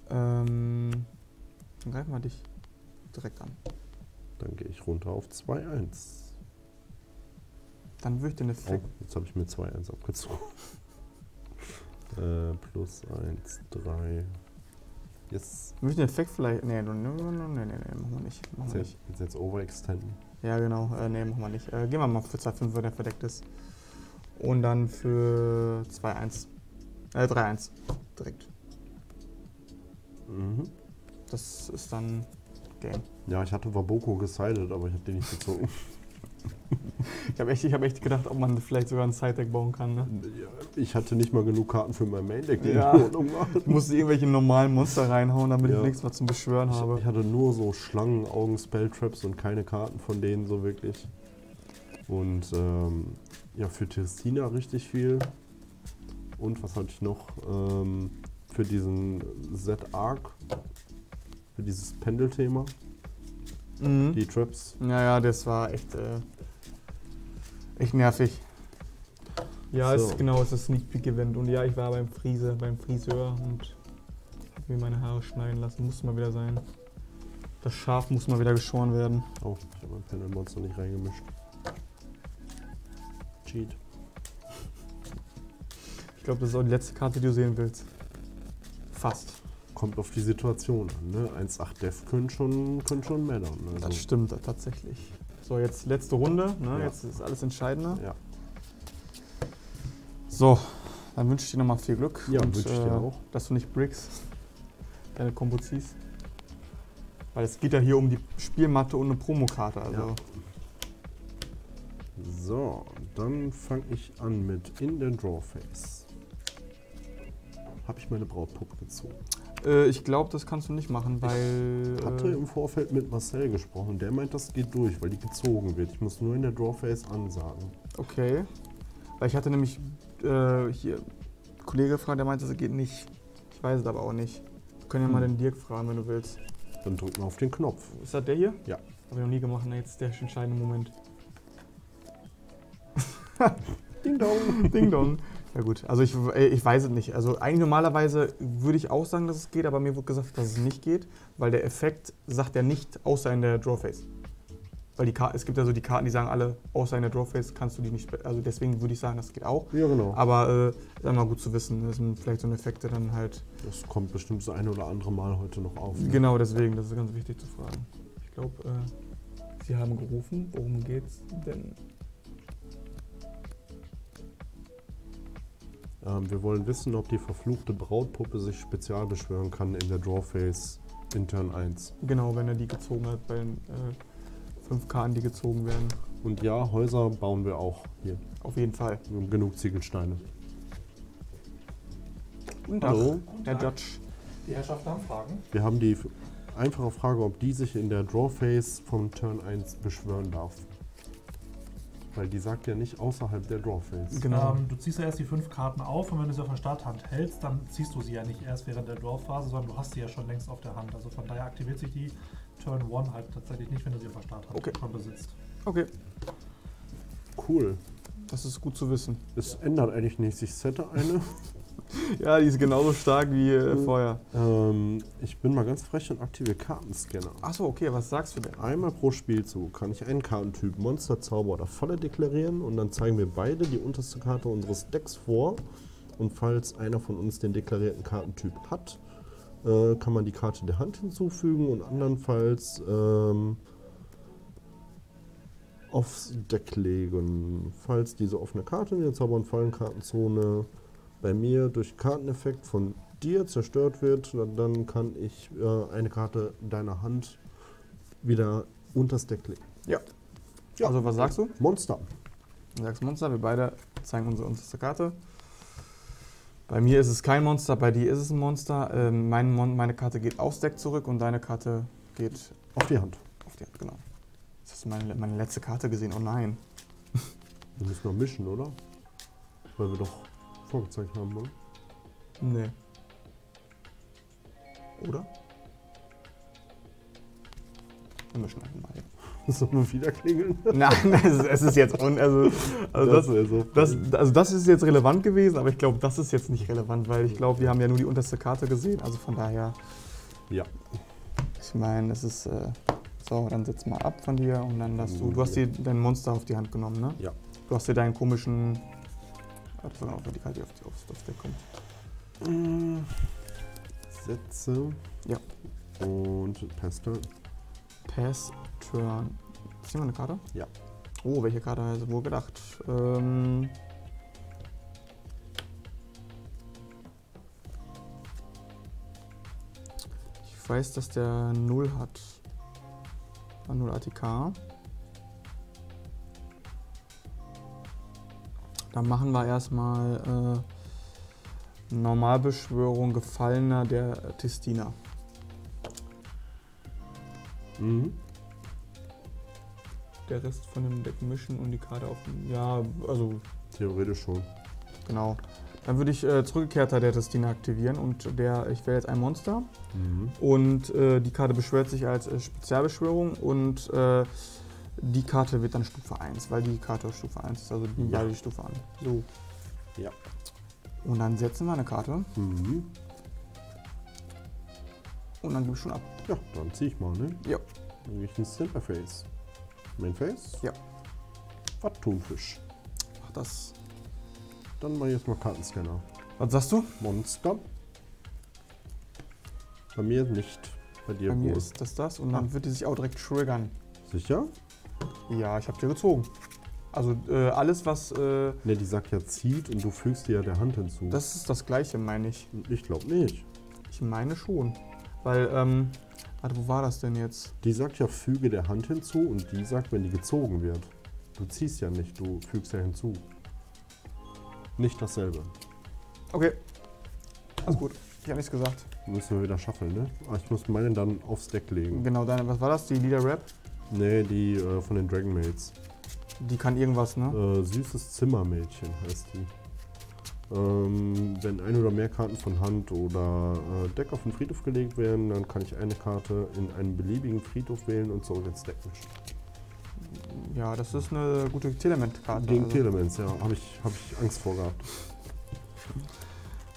Dann greifen wir dich direkt an. Dann gehe ich runter auf 2/1. Dann würde ich den Effekt. Oh, jetzt habe ich mir 2/1 abgezogen. Plus 1, 3. Yes. Würde ich den Effekt vielleicht. Nee, machen wir nicht. Machen Jetzt overextenden. Ja, genau. Ne, machen wir nicht. Gehen wir mal für 2,5, wenn er verdeckt ist. Und dann für 2,1. 3,1. Direkt. Mhm. Das ist dann Game. Ja, ich hatte Waboko gesidet, aber ich habe den nicht gezogen. Ich hab echt gedacht, ob man vielleicht sogar ein Side-Deck bauen kann, ne? Ja, ich hatte nicht mal genug Karten für mein Main-Deck, die ja. Ich musste irgendwelche normalen Monster reinhauen, damit ja. Ich nichts mehr zum Beschwören habe. Ich hatte nur so Schlangen, Augen, Spelltraps und keine Karten von denen so wirklich. Und ja, für Tessina richtig viel. Und was hatte ich noch? Für diesen Z-Arc, für dieses Pendelthema. Mhm. Die Traps. Naja, das war echt, echt nervig. Ja, so. Es ist ein Sneak Peek Event. Und ja, ich war beim Frise, beim Friseur und habe mir meine Haare schneiden lassen. Muss mal wieder sein. Das Schaf muss mal wieder geschoren werden. Oh, ich habe mein Panel Monster nicht reingemischt. Cheat. Ich glaube, das ist auch die letzte Karte, die du sehen willst. Fast. Kommt auf die Situation an, ne? 1,8 Def können schon mehr down, also. Das stimmt, tatsächlich. So, jetzt letzte Runde, ne? Ja. Jetzt ist alles entscheidender. Ja. So, dann wünsche ich dir nochmal viel Glück. Ja, wünsche ich dir auch. Dass du nicht brickst, deine Kombo ziehst. Weil es geht ja hier um die Spielmatte und eine Promokarte, also. Ja. So, dann fange ich an mit in der Drawface. Habe ich meine Brautpuppe gezogen? Ich glaube, das kannst du nicht machen, weil... Ich hatte im Vorfeld mit Marcel gesprochen. Der meint, das geht durch, weil die gezogen wird. Ich muss nur in der Drawface ansagen. Okay. Weil ich hatte nämlich hier einen Kollege gefragt, der meinte, das geht nicht. Ich weiß es aber auch nicht. Wir können ja mal den Dirk fragen, wenn du willst. Dann drück mal auf den Knopf. Ist das der hier? Ja. Habe ich noch nie gemacht. Na, jetzt ist der entscheidende Moment. Ding dong. Ding dong. Ja gut, also ich weiß es nicht. Also eigentlich normalerweise würde ich auch sagen, dass es geht, aber mir wurde gesagt, dass es nicht geht, weil der Effekt sagt ja nicht, außer in der Drawface. Weil die Karten, es gibt ja so die Karten, die sagen alle, außer in der Drawface kannst du die nicht, also deswegen würde ich sagen, das geht auch. Ja, genau. Aber ist einmal gut zu wissen, das sind vielleicht so eine Effekte dann halt. Das kommt bestimmt so ein oder andere Mal heute noch auf. Ne? Genau, deswegen, das ist ganz wichtig zu fragen. Ich glaube, Sie haben gerufen, worum geht's denn? Wir wollen wissen, ob die verfluchte Brautpuppe sich spezial beschwören kann in der Drawface in Turn 1. Genau, wenn er die gezogen hat, bei den 5 Karten, die gezogen werden. Und ja, Häuser bauen wir auch hier. Auf jeden Fall. Genug Ziegelsteine. Und hallo, Herr Judge. Die Herrschaften haben Fragen. Wir haben die einfache Frage, ob die sich in der Drawface von Turn 1 beschwören darf. Weil die sagt ja nicht außerhalb der Drawface. Genau. Du ziehst ja erst die 5 Karten auf und wenn du sie auf der Starthand hältst, dann ziehst du sie ja nicht erst während der Drawphase, sondern du hast sie ja schon längst auf der Hand. Also von daher aktiviert sich die Turn 1 halt tatsächlich nicht, wenn du sie auf der Starthand schon besitzt. Okay. Cool. Das ist gut zu wissen. Das ändert eigentlich nichts. Ich sette eine. Ja, die ist genauso stark wie vorher. Ich bin mal ganz frech und aktiviere Kartenscanner. Achso, okay, was sagst du denn? Einmal pro Spielzug kann ich einen Kartentyp, Monster, Zauber oder Falle deklarieren und dann zeigen wir beide die unterste Karte unseres Decks vor. Und falls einer von uns den deklarierten Kartentyp hat, kann man die Karte der Hand hinzufügen und andernfalls aufs Deck legen. Falls diese offene Karte in der Zauber- und Fallenkartenzone bei mir durch Karteneffekt von dir zerstört wird, dann kann ich eine Karte deiner Hand wieder unters Deck legen. Ja. Ja. Also was sagst du? Monster. Du sagst Monster, wir beide zeigen unsere unterste Karte. Bei mir ist es kein Monster, bei dir ist es ein Monster. Meine Karte geht aufs Deck zurück und deine Karte geht... Auf die Hand. Auf die Hand, genau. Hast du meine letzte Karte gesehen? Oh nein. Wir müssen noch mischen, oder? Weil wir doch... vorgezeigt haben, oder? Nee. Oder? Wir mischen einfach mal. Das soll nur wieder klingeln. Nein, es ist jetzt das ist jetzt relevant gewesen, aber ich glaube, das ist jetzt nicht relevant, weil ich glaube, wir haben ja nur die unterste Karte gesehen, also von daher. Ja. Ich meine, das ist so, dann setz mal ab von dir und dann darfst du. Du hast dir dein Monster auf die Hand genommen, ne? Ja. Du hast dir deinen komischen. Das war auch die Karte, die aufs Deck kommt. Sätze. Ja. Und Pestel. Pass für... Ziehen wir eine Karte? Ja. Oh, welche Karte also wohl gedacht? Ich weiß, dass der 0 hat. 0 ATK. Dann machen wir erstmal Normalbeschwörung Gefallener der Testina. Mhm. Der Rest von dem Deck mischen und die Karte auf dem... Ja, also... Theoretisch schon. Genau. Dann würde ich Zurückkehrter der Testina aktivieren und der... Ich wähle jetzt ein Monster. Mhm. Und die Karte beschwört sich als Spezialbeschwörung und die Karte wird dann Stufe 1, weil die Karte auf Stufe 1 ist, also die beide die Stufe an. So. Ja. Und dann setzen wir eine Karte. Mhm. Und dann gebe ich schon ab. Ja, dann ziehe ich mal, ne? Ja. Dann gebe ich ein Silverface. Mainface? Ja. Phantomfisch. Ach, das. Dann mache ich jetzt mal Kartenscanner. Was sagst du? Monster. Bei mir nicht. Bei dir. Bei mir ist das. Und dann wird die sich auch direkt triggern. Sicher? Ja, ich habe dir gezogen. Also alles, was... ne, die sagt ja zieht und du fügst dir ja der Hand hinzu. Das ist das Gleiche, meine ich. Ich glaube nicht. Ich meine schon. Weil, warte, wo war das denn jetzt? Die sagt ja, füge der Hand hinzu und die sagt, wenn die gezogen wird. Du ziehst ja nicht, du fügst ja hinzu. Nicht dasselbe. Okay. Alles gut. Ich habe nichts gesagt. Müssen wir wieder schaffeln, ne? Ich muss meine dann aufs Deck legen. Genau, deine, was war das? Die Leader Rap? Ne, die von den Dragon Maids. Die kann irgendwas, ne? Süßes Zimmermädchen heißt die. Wenn ein oder mehr Karten von Hand oder Deck auf den Friedhof gelegt werden, dann kann ich eine Karte in einen beliebigen Friedhof wählen und zurück ins Deck mischen. Ja, das ist eine gute Telelement-Karte. Gegen also. Telements, ja. Hab ich Angst vor gehabt.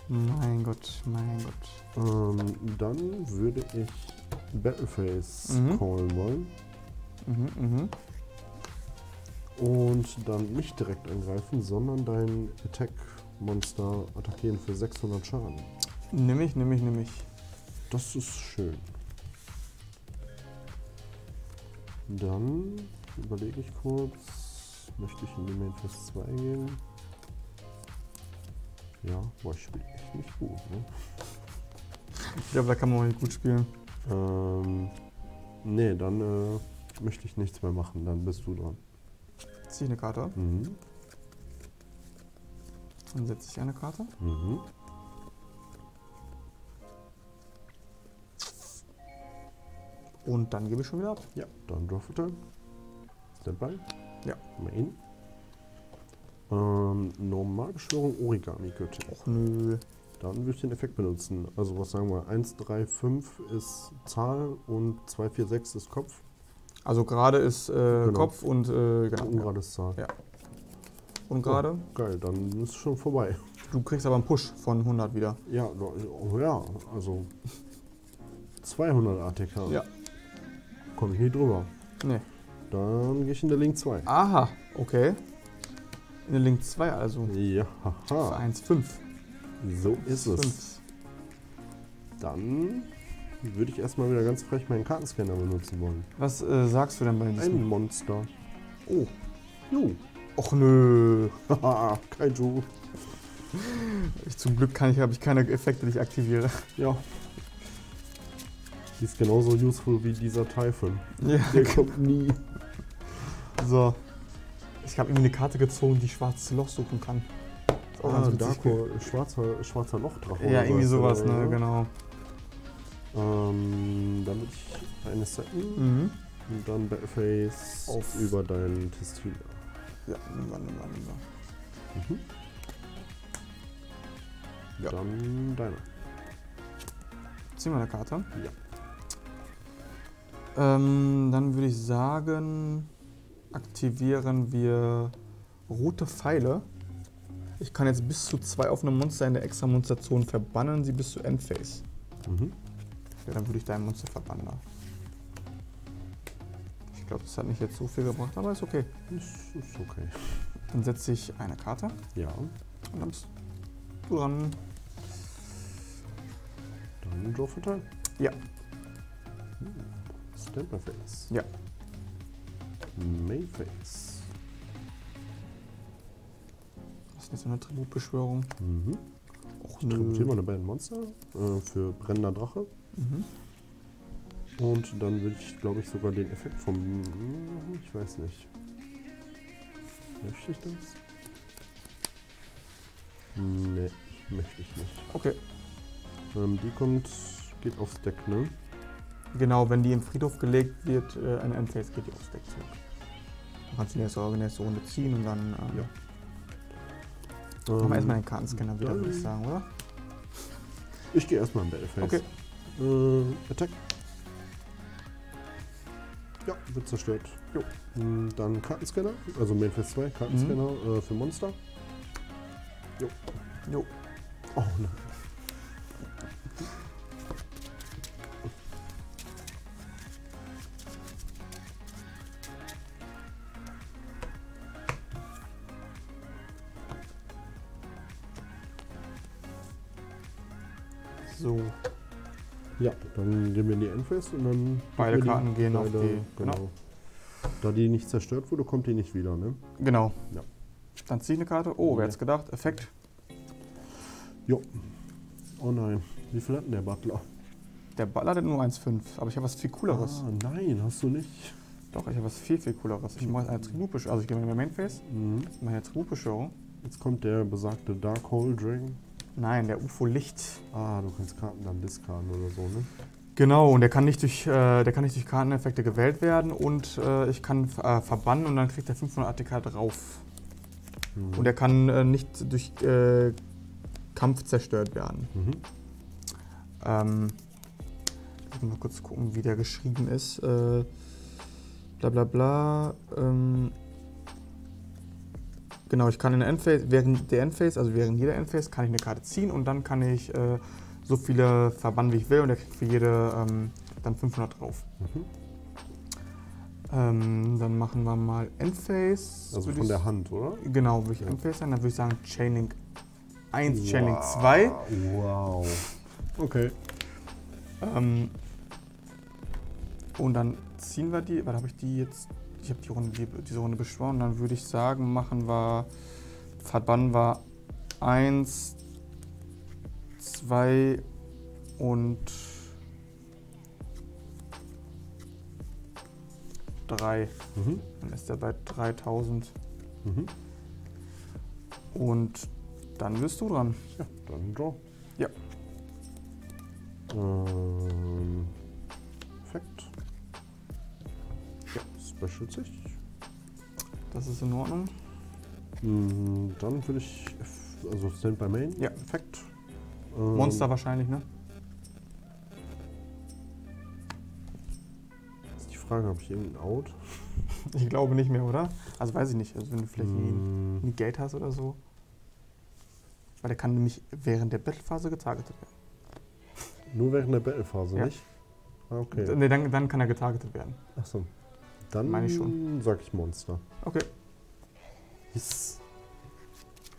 Mein Gott, mein Gott. Dann würde ich Battleface callen wollen. Mhm, und dann nicht direkt angreifen, sondern dein Attack-Monster attackieren für 600 Schaden. Nimm ich. Das ist schön. Dann überlege ich kurz, möchte ich in die Mainface 2 gehen? Ja, boah, ich spiele echt nicht gut, ne? Ich glaube, da kann man auch nicht gut spielen. Nee, dann möchte ich nichts mehr machen, dann bist du dran. Ziehe ich eine Karte. Mhm. Dann setze ich eine Karte. Mhm. Und dann gebe ich schon wieder ab. Ja, dann drauf return. Standby. Ja. Main. Normalbeschwörung Origami-Göttin. Och nö. Dann würde ich den Effekt benutzen. Also was sagen wir? 1, 3, 5 ist Zahl und 2, 4, 6 ist Kopf. Also gerade ist genau. Kopf und ungerade ist Zahl. Ja. Ungerade. Oh, geil, dann ist es schon vorbei. Du kriegst aber einen Push von 100 wieder. Ja, oh ja, also 200 ATK. Ja. Komme ich nicht drüber. Nee. Dann gehe ich in der Link 2. Aha, okay. In der Link 2 also. Ja, haha. 1,5. So ist es. Dann würde ich erstmal wieder ganz frech meinen Kartenscanner benutzen wollen. Was sagst du denn bei diesem? Ein Monster. Oh. Jo. Och nö. Haha, Kaiju. Zum Glück habe ich keine Effekte, die ich aktiviere. Ja. Die ist genauso useful wie dieser Typhon. Ja. Der kommt nie. So. Ich habe ihm eine Karte gezogen, die schwarzes Loch suchen kann. Oh, ah, Darko, schwarzer Lochdrache. Ja, irgendwie sowas, ne, genau. Damit ich eine setten und dann Battleface auf über deinen Testina. Ja, nimm mal. Mhm. Ja. Dann deine. Ziehen wir eine Karte? Ja. Dann würde ich sagen, aktivieren wir rote Pfeile. Ich kann jetzt bis zu 2 offene Monster in der Extra-Monsterzone verbannen, sie bis zu Endphase. Mhm. Ja, dann würde ich dein Monster verbannen. Ich glaube, das hat nicht jetzt so viel gebracht, aber ist okay. Ist okay. Dann setze ich eine Karte. Ja. Und dann bist du dran. Dann Draw for Time? Ja. Standby Phase. Ja. Mayface. Das ist nicht so eine Tributbeschwörung. Mhm. Auch eine Tributieren wir eine beiden Monster für brennender Drache. Mhm. Und dann würde ich, glaube ich, sogar den Effekt vom... Ich weiß nicht. Möchte ich das? Nee, möchte ich nicht. Okay. Die geht aufs Deck, ne? Genau, wenn die im Friedhof gelegt wird, ein Endphase geht die aufs Deck zurück. Dann kannst du die nächste Runde ziehen und dann... ja. Machen wir erstmal den Kartenscanner wieder, würde ich sagen, oder? Ich gehe erstmal in Battleface. Okay. Attack. Ja, wird zerstört. Jo. Dann Kartenscanner, also Mainface 2, Kartenscanner für Monster. Jo. Jo. Oh nein. So. Ja, dann gehen wir in die Endphase und dann... Beide Karten gehen auf die... Genau. Da die nicht zerstört wurde, kommt die nicht wieder, ne? Genau. Ja. Dann zieh ich eine Karte. Oh, wer hätte es gedacht? Effekt. Jo. Oh nein. Wie viel hat denn der Butler? Der Butler hat nur 1,5. Aber ich habe was viel Cooleres. Ah, nein, hast du nicht. Doch, ich habe was viel, viel Cooleres. Ich mache eine Tributbeschwörung. Also ich gehe mal in meine Mainphase. Ich mache eine Tributbeschwörung. Jetzt kommt der besagte Dark Hole Dragon. Nein, der UFO-Licht. Ah, du kannst Karten dann discarden oder so, ne? Genau, und der kann nicht durch, durch Karteneffekte gewählt werden und ich kann verbannen und dann kriegt er 500 ATK drauf. Und er kann nicht durch Kampf zerstört werden. Ich muss mal kurz gucken, wie der geschrieben ist. Blablabla. Genau, ich kann in der Endphase, während jeder Endphase kann ich eine Karte ziehen und dann kann ich so viele verbannen, wie ich will und der kriegt für jede dann 500 drauf. Dann machen wir mal Endphase. Also von der Hand, oder? Genau, würde ich Endphase sein, dann würde ich sagen Chainlink 1, wow. Chainlink 2. Wow. Okay. Und dann ziehen wir die, weil habe ich die jetzt... Ich habe diese Runde beschworen, dann würde ich sagen, verbannen wir 1, 2 und 3. Dann ist er bei 3000. Und dann bist du dran. Ja, dann draw. Ja. Perfekt. Beschütze ich. Das ist in Ordnung. Dann würde ich, also Stand by Main. Ja, perfekt. Monster wahrscheinlich, ne? Ist die Frage, habe ich irgendein Out? Ich glaube nicht mehr, oder? Also weiß ich nicht, also wenn du vielleicht nie Geld hast oder so. Weil der kann nämlich während der Battlephase getargetet werden. Nur während der Battlephase, nicht? Okay. Ne, dann kann er getargetet werden. Ach so. Dann meine ich schon. Sag ich Monster. Okay. Yes.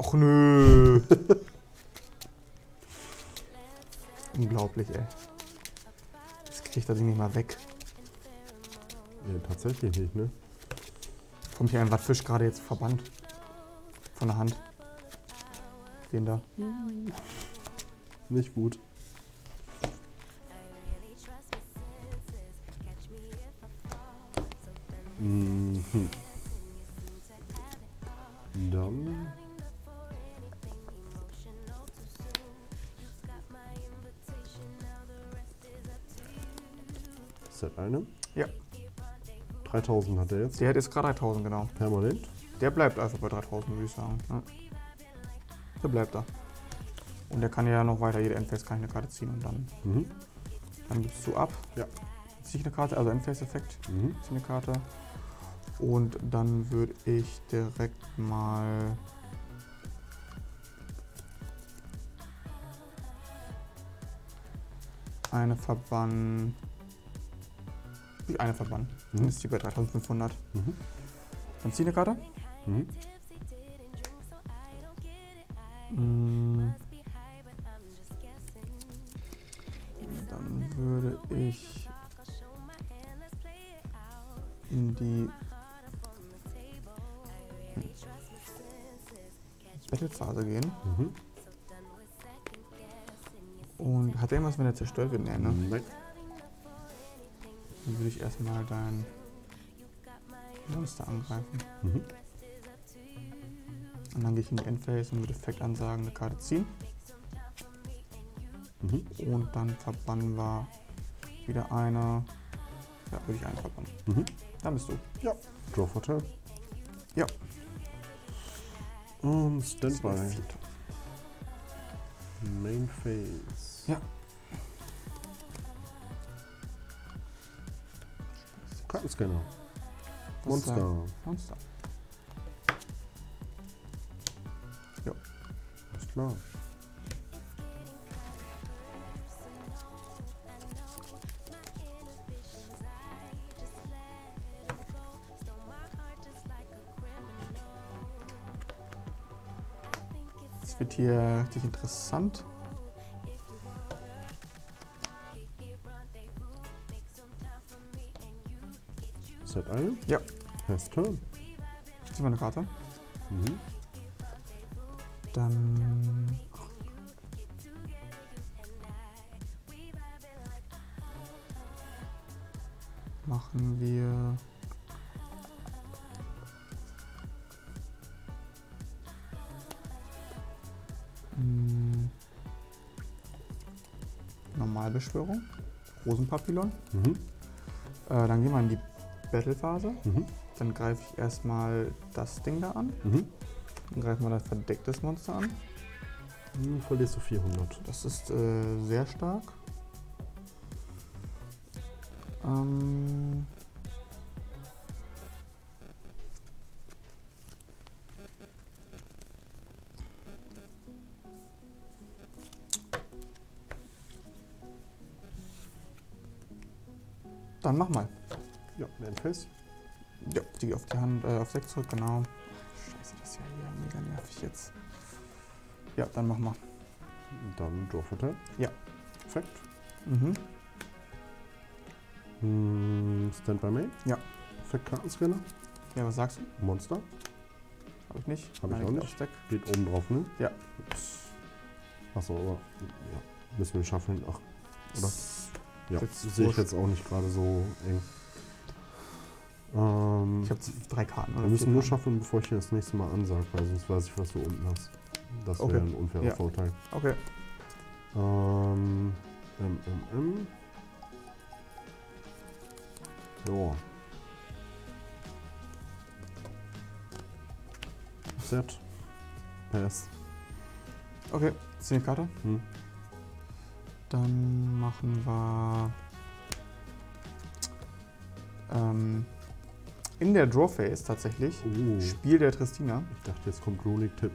Och nö. Unglaublich, ey. Jetzt kriegt er sich nicht mal weg. Ja, tatsächlich nicht, ne? Kommt hier ein Wattfisch gerade jetzt verbannt. Von der Hand. Den da. Nicht gut. Dann. Ist das eine? Ja. 3000 hat er jetzt. Der hat jetzt gerade 3000, genau. Permanent? Der bleibt einfach bei 3000, würde ich sagen. Ja. Der bleibt da. Und der kann ja noch weiter, jede Endphase kann ich eine Karte ziehen und dann. Dann gibst du ab. Ja. Ziehe ich eine Karte, also Endphase-Effekt. Ziehe eine Karte. Und dann würde ich direkt mal eine verbannen. Dann ist die bei 3500. Dann ziehe ich eine Karte. Dann würde ich in die Battle-Phase gehen. Mhm. Und hat er irgendwas, wenn er zerstört wird? Nee, ne? Nein. Dann würde ich erstmal dein Monster angreifen. Mhm. Und dann gehe ich in die Endphase und mit Effektansagen eine Karte ziehen. Mhm. Und dann verbannen wir wieder eine. Ja, würde ich einen verbannen. Mhm. Dann bist du. Ja. Draw for turn. Ja. Und Standby. Main Phase. Ja. Kartenscanner. Monster. Monster. Ja. Alles klar. Das wird hier richtig interessant. Set ein? Ja. First turn. Zieh mal eine Karte. Mhm. Dann... machen wir... Normalbeschwörung. Rosenpapillon. Mhm. Dann gehen wir in die Battle-Phase. Mhm. Dann greife ich erstmal das Ding da an. Mhm. Dann greifen wir das verdecktes Monster an. Mhm, verlierst du 400. Das ist sehr stark. Dann mach mal. Ja, Endphase. Ja, die auf die Hand, auf 6 zurück, genau. Scheiße, das ist ja hier mega nervig jetzt. Ja, dann mach mal. Dann Dorfhotel. Ja. Perfekt. Mhm. Standby Main. Ja. Perfekt, Kartenscanner. Ja, was sagst du? Monster. Hab ich nicht. Hab ich auch nicht. Geht oben drauf, ne? Ja. Achso, aber ja, müssen wir schaffen. Ach, oder? Ja, sehe ich jetzt auch nicht gerade so eng. Ich habe 3 Karten. Oder wir müssen nur schaffen, bevor ich dir das nächste Mal ansage, weil sonst weiß ich, was du unten hast. Das wäre ein unfairer Vorteil. Okay. Ja. Set. Pass. Okay, 10 Karte. Hm. Dann machen wir in der Draw Phase tatsächlich Spiel der Tristina. Ich dachte, jetzt kommt Runic-Tipp.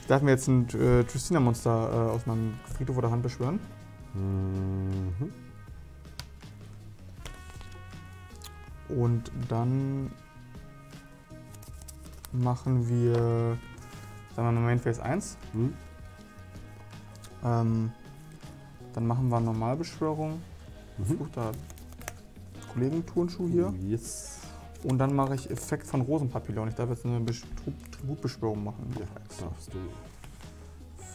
Ich darf mir jetzt ein Tristina-Monster aus meinem Friedhof oder Hand beschwören. Mhm. Und dann machen wir, sagen wir mal, Main Phase 1. Mhm. Dann machen wir Normalbeschwörung, verfluchter Kollegen-Turnschuh hier. Yes. Und dann mache ich Effekt von Rosenpapillon. Ich darf jetzt eine Tributbeschwörung machen. Ja, das darfst du.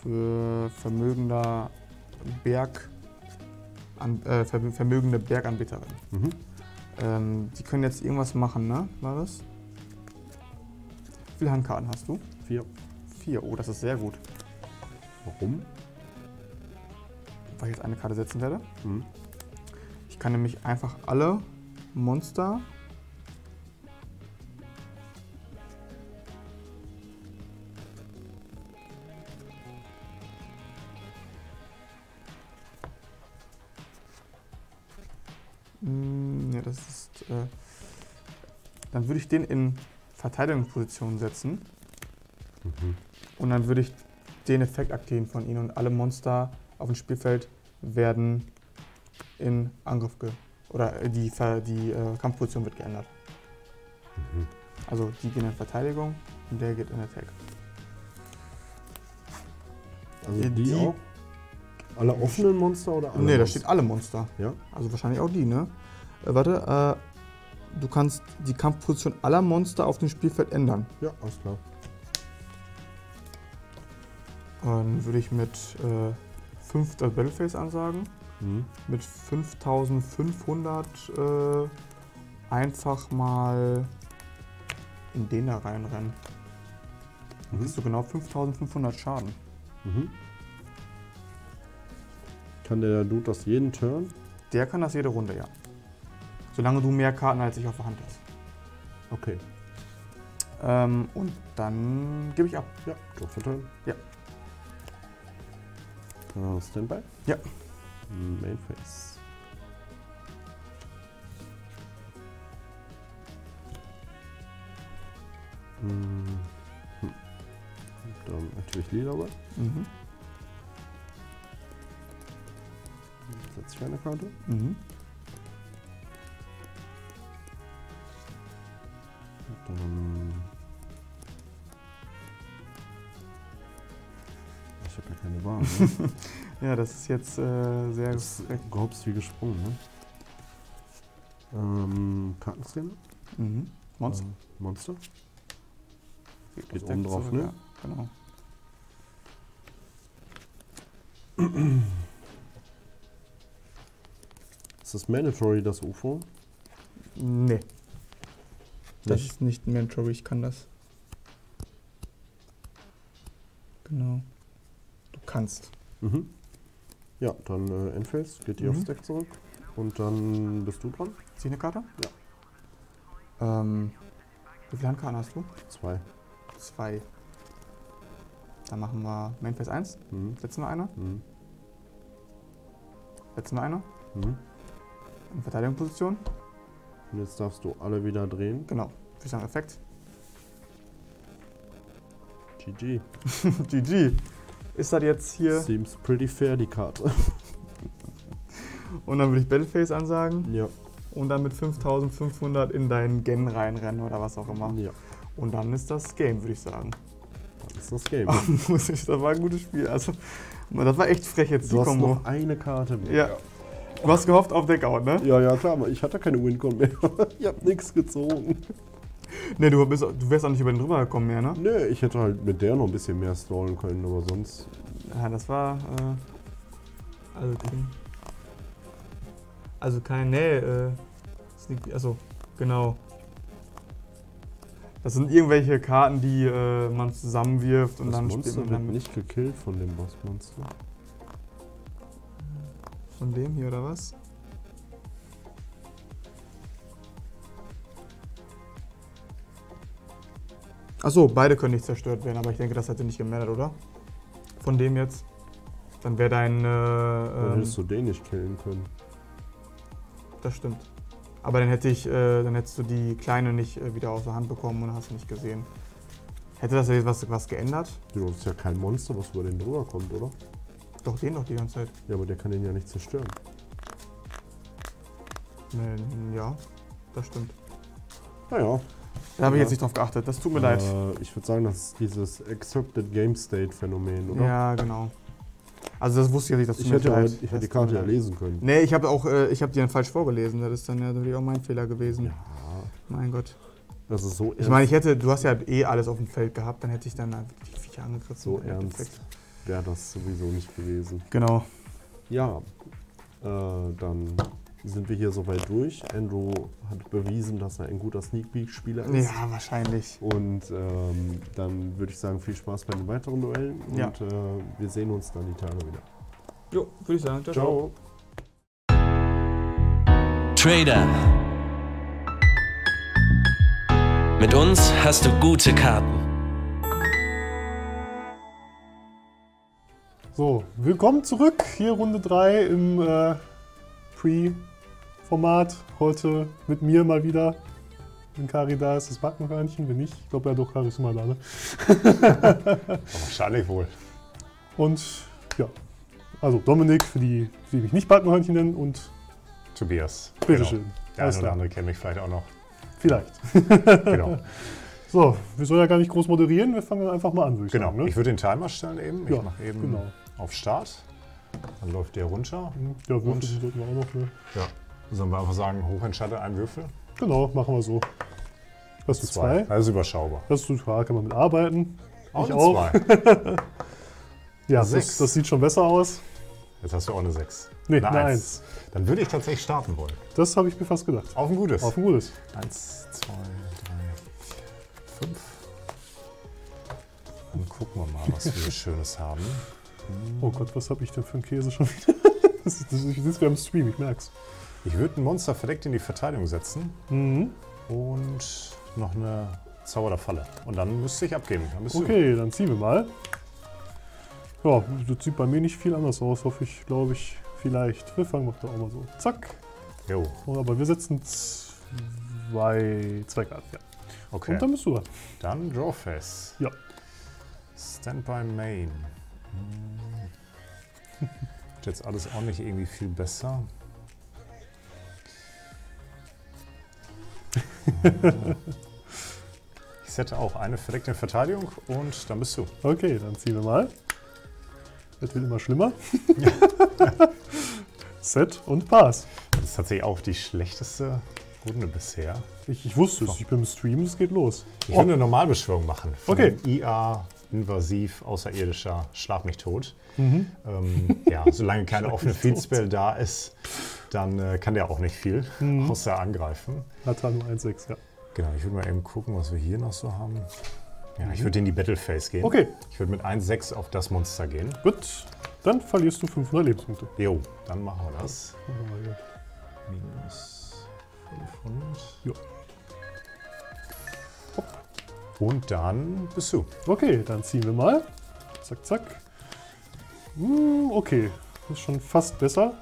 Für vermögender vermögende Berganbieterin. Mhm. Die können jetzt irgendwas machen, ne? War das? Wie viele Handkarten hast du? 4. Oh, das ist sehr gut. Warum? Weil ich jetzt eine Karte setzen werde. Mhm. Ich kann nämlich einfach alle Monster ja, das ist dann würde ich den in Verteidigungsposition setzen. Mhm. Und dann würde ich den Effekt aktivieren von ihnen und alle Monster auf dem Spielfeld werden in Angriff oder die Kampfposition wird geändert. Mhm. Also die gehen in Verteidigung und der geht in Attack. Also die auch? Alle offenen Monster oder alle? Ne, da steht alle Monster. Ja? Also wahrscheinlich auch die, ne? Warte, du kannst die Kampfposition aller Monster auf dem Spielfeld ändern. Ja, alles klar. Dann würde ich mit 5 Battleface ansagen. Mhm. Mit 5500 einfach mal in den da reinrennen. Dann kriegst du genau 5500 Schaden. Mhm. Kann der Dude das jeden Turn? Der kann das jede Runde, ja. Solange du mehr Karten als ich auf der Hand hast. Okay. Und dann gebe ich ab. Ja, drauf verteilen. Ja. Standby? Ja. Mainface. Dann natürlich Lila. Mhm. Setze ich eine Karte. Mhm. Ich habe ja keine Wahl. Ne? Ja, das ist jetzt sehr gehopst wie gesprungen. Ne? Kartenszene. Mhm. Monster. Monster. Geht oben drauf, zurück, ne? Ja, genau. Ist das mandatory, das UFO? Nee. Das ist nicht mandatory, ich kann das. Genau. Du kannst. Mhm. Ja, dann Endphase, geht ihr aufs Deck zurück. Und dann bist du dran. Zieh eine Karte? Ja. Wie viele Handkarten hast du? 2. Dann machen wir Mainphase 1. Mhm. Setzen wir eine. Mhm. Setzen wir eine. Mhm. In Verteidigungsposition. Und jetzt darfst du alle wieder drehen. Genau. Ich würde sagen, Effekt. GG. GG. Ist das jetzt hier? Seems pretty fair, die Karte. Und dann würde ich Battleface ansagen. Ja. Und dann mit 5500 in deinen Gen reinrennen oder was auch immer. Ja. Und dann ist das Game, würde ich sagen. Das ist das Game. Das war ein gutes Spiel. Also, das war echt frech jetzt, die Kombo. Du hast noch eine Karte mehr. Ja. Du hast gehofft auf Deckout, ne? Ja, ja, klar. Ich hatte keine Wincon mehr. Ich hab nichts gezogen. Ne, du wärst auch nicht über den drüber gekommen mehr, ne? Ne, ich hätte halt mit der noch ein bisschen mehr stallen können, aber sonst... Ja, das war... Also, genau. Das sind irgendwelche Karten, die man zusammenwirft und dann spielt man damit. Nicht gekillt von dem Bossmonster. Von dem hier oder was? Achso, beide können nicht zerstört werden, aber ich denke, das hätte nicht gemeldet, oder? Von dem jetzt. Dann wäre dein. Dann hättest du den nicht killen können. Das stimmt. Aber dann, hättest du die Kleine nicht wieder aus der Hand bekommen und hast nicht gesehen. Hätte das jetzt was geändert? Du hast ja kein Monster, was über den drüber kommt, oder? Doch, den doch die ganze Zeit. Ja, aber der kann den ja nicht zerstören. Ja, das stimmt. Naja. Da habe ich jetzt nicht drauf geachtet, das tut mir leid. Ich würde sagen, das ist dieses Accepted Game State Phänomen, oder? Ja, genau. Also das wusste ich nicht, dass du Ich hätte die Karte ja lesen können. Nee, ich habe die dann falsch vorgelesen. Das ist dann natürlich auch mein Fehler gewesen. Ja. Mein Gott. Das ist so ernst. Ich meine, du hast ja eh alles auf dem Feld gehabt, dann hätte ich dann die Viecher angekratzt. So ernst wäre das sowieso nicht gewesen. Genau. Ja, dann sind wir hier soweit durch. Andrew hat bewiesen, dass er ein guter Sneak-Peek-Spieler ist. Ja, wahrscheinlich. Und dann würde ich sagen, viel Spaß bei den weiteren Duellen. Ja. Und wir sehen uns dann die Tage wieder. Jo, würde ich sagen. Ciao. Trader. Mit uns hast du gute Karten. So, willkommen zurück. Hier Runde 3 im... Pre-Format, heute mit mir mal wieder. Wenn Kari da ist, das Backenhörnchen, wenn nicht. Ich glaube ja doch, Kari ist immer da, ne? Wahrscheinlich wohl. Und ja, also Dominik, für die mich nicht Backenhörnchen nennen, und Tobias. Bitteschön. Genau. Der eine oder andere kennt mich vielleicht auch noch. Vielleicht. Genau. So, wir sollen ja gar nicht groß moderieren, wir fangen einfach mal an, würde ich sagen. Genau, ne? Ich würde den Timer stellen eben. Ja, ich mache eben auf Start. Dann läuft der runter. Ja, Würfel sollten wir auch noch. Ne? Ja. Sollen wir einfach sagen, hochentscheidet einen Würfel? Genau, machen wir so. Hast du zwei? Das ist überschaubar. Das ist total, kann man mitarbeiten. Auch ich auch. Zwei. Ja, 6. Das sieht schon besser aus. Jetzt hast du auch eine 6. Nee, eine 1. Dann würde ich tatsächlich starten wollen. Das habe ich mir fast gedacht. Auf ein gutes. Auf ein gutes. 1, 2, 3, 5. Dann gucken wir mal, was wir Schönes haben. Oh Gott, was habe ich denn für einen Käse schon wieder? Das ist wie am Stream, ich merk's. Ich würde ein Monster verdeckt in die Verteidigung setzen. Mhm. Und noch eine Zauber der Falle. Und dann müsste ich abgeben. Dann okay, dann ziehen wir mal. Ja, das sieht bei mir nicht viel anders aus, hoffe ich, glaube ich. Vielleicht. Wir fangen doch auch mal so. Zack. Jo. Und, aber wir setzen zwei Karten. Ja. Okay. Und dann bist du dran. Dann Drawface. Ja. Standby Main. Hm. Jetzt alles auch nicht irgendwie viel besser. Ich sette auch eine verdeckte Verteidigung und dann bist du. Okay, dann ziehen wir mal. Das wird immer schlimmer. Set und Pass. Das ist tatsächlich auch die schlechteste Runde bisher. Ich wusste es, ich bin im Stream, es geht los. Ich will eine Normalbeschwörung machen. Okay. IA, invasiv, außerirdischer, schlaf mich tot. Mhm. Ja, solange keine offene Feedspell da ist, dann kann der auch nicht viel, außer angreifen. Hat er nur 1,6, ja. Genau, ich würde mal eben gucken, was wir hier noch so haben. Ja, ich würde in die Battlephase gehen. Okay. Ich würde mit 1,6 auf das Monster gehen. Gut, dann verlierst du 500 Lebenspunkte. Jo, dann machen wir das. Minus 500. Jo. Hopp. Und dann bist du. Okay, dann ziehen wir mal. Zack, zack. Okay, das ist schon fast besser.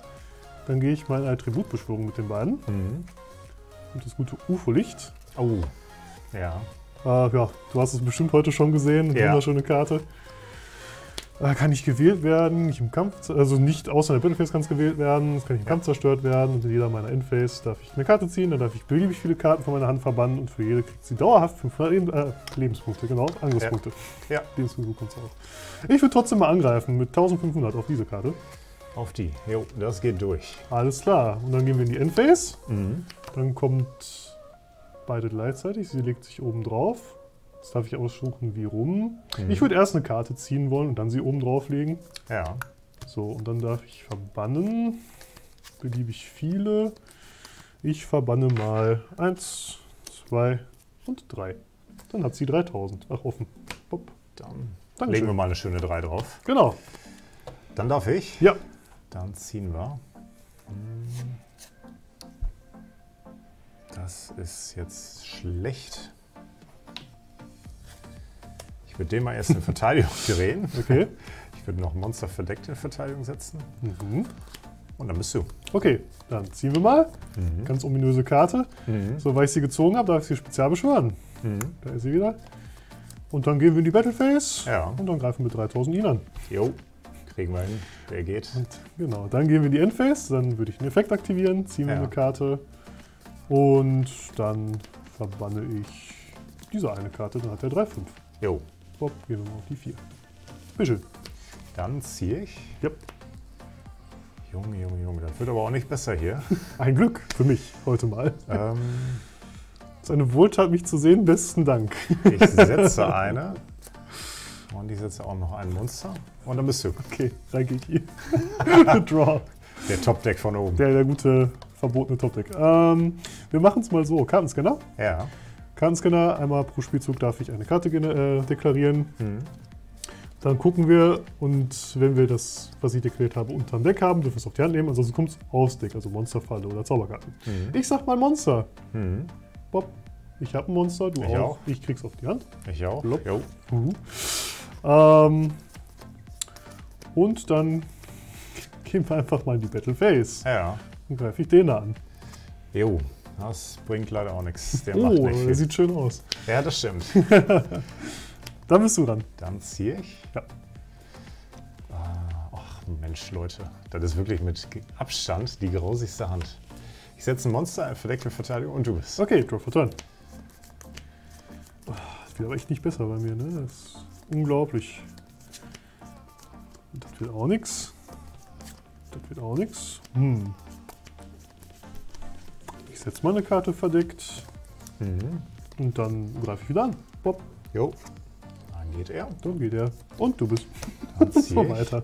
Dann gehe ich mal in eine Attributbeschwörung mit den beiden. Mhm. Und das gute UFO-Licht. Oh, ja. Ja, du hast es bestimmt heute schon gesehen, eine wunderschöne Karte. Kann nicht gewählt werden, nicht im Kampf, also nicht außer in der Battlephase kann es gewählt werden, es kann nicht im Kampf zerstört werden und in jeder meiner Endphase darf ich eine Karte ziehen, dann darf ich beliebig viele Karten von meiner Hand verbannen und für jede kriegt sie dauerhaft 500 Lebenspunkte, genau, Angriffspunkte. Ja. Lebenspunkte kommt es auch. Ich will trotzdem mal angreifen mit 1500 auf diese Karte. Auf die, jo, das geht durch. Alles klar, und dann gehen wir in die Endphase, dann kommt... Beide gleichzeitig, sie legt sich oben drauf. Jetzt darf ich aussuchen, wie rum. Mhm. Ich würde erst eine Karte ziehen wollen und dann sie oben drauf legen. Ja. So, und dann darf ich verbannen. Beliebig viele. Ich verbanne mal 1, 2 und 3. Dann hat sie 3000. Ach, offen. Pop. Dann legen wir mal eine schöne 3 drauf. Genau. Dann darf ich? Ja. Dann ziehen wir. Das ist jetzt schlecht. Ich würde dem mal erst eine Verteidigung drehen. Okay. Ich würde noch Monster verdeckt in Verteidigung setzen. Mhm. Und dann bist du. Okay, dann ziehen wir mal. Mhm. Ganz ominöse Karte. Mhm. So, weil ich sie gezogen habe, darf ich sie spezial beschwören. Mhm. Da ist sie wieder. Und dann gehen wir in die Battlephase. Ja. Und dann greifen wir 3000 ihn an. Jo, kriegen wir hin. Der geht. Und genau, dann gehen wir in die Endphase. Dann würde ich einen Effekt aktivieren, ziehen wir eine Karte. Und dann verbanne ich diese eine Karte, dann hat er 3,5. Jo. Bob, gehen wir mal auf die 4. Bisschen. Dann ziehe ich. Yep. Junge, Junge, Junge, das wird aber auch nicht besser hier. Ein Glück für mich heute mal. Es ist eine Wohltat, mich zu sehen. Besten Dank. Ich setze eine. Und ich setze auch noch ein Monster. Und dann bist du. Okay, dann gehe ich hier. Draw. Der Topdeck von oben. Der gute... Verbotene Topdeck. Wir machen es mal so. Kartenscanner. Ja. Kartenscanner. Einmal pro Spielzug darf ich eine Karte deklarieren. Mhm. Dann gucken wir und wenn wir das, was ich deklariert habe, unterm Deck haben, dürfen wir es auf die Hand nehmen. Ansonsten kommt es aufs Deck, also Monsterfalle oder Zauberkarten. Mhm. Ich sag mal Monster. Mhm. Bob, ich habe ein Monster, du auch. Ich krieg's auf die Hand. Ich auch. Jo. Mhm. Und dann gehen wir einfach mal in die Battlephase. Ja. Dann greife ich den da an. Jo, das bringt leider auch nichts. Der macht nicht viel. Der sieht schön aus. Ja, das stimmt. Dann bist du dran. Dann ziehe ich. Ja. Ach Mensch, Leute. Das ist wirklich mit Abstand die grausigste Hand. Ich setze ein Monster, eine verdeckte Verteidigung und du bist. Okay, drauf verteilen. Das wird aber echt nicht besser bei mir, ne? Das ist unglaublich. Das wird auch nichts. Das wird auch nichts. Hm. Ich setze mal eine Karte verdeckt und dann greife ich wieder an. Bob. Jo. Ein geht er. Dann geht er. Und du bist. Dann so weiter.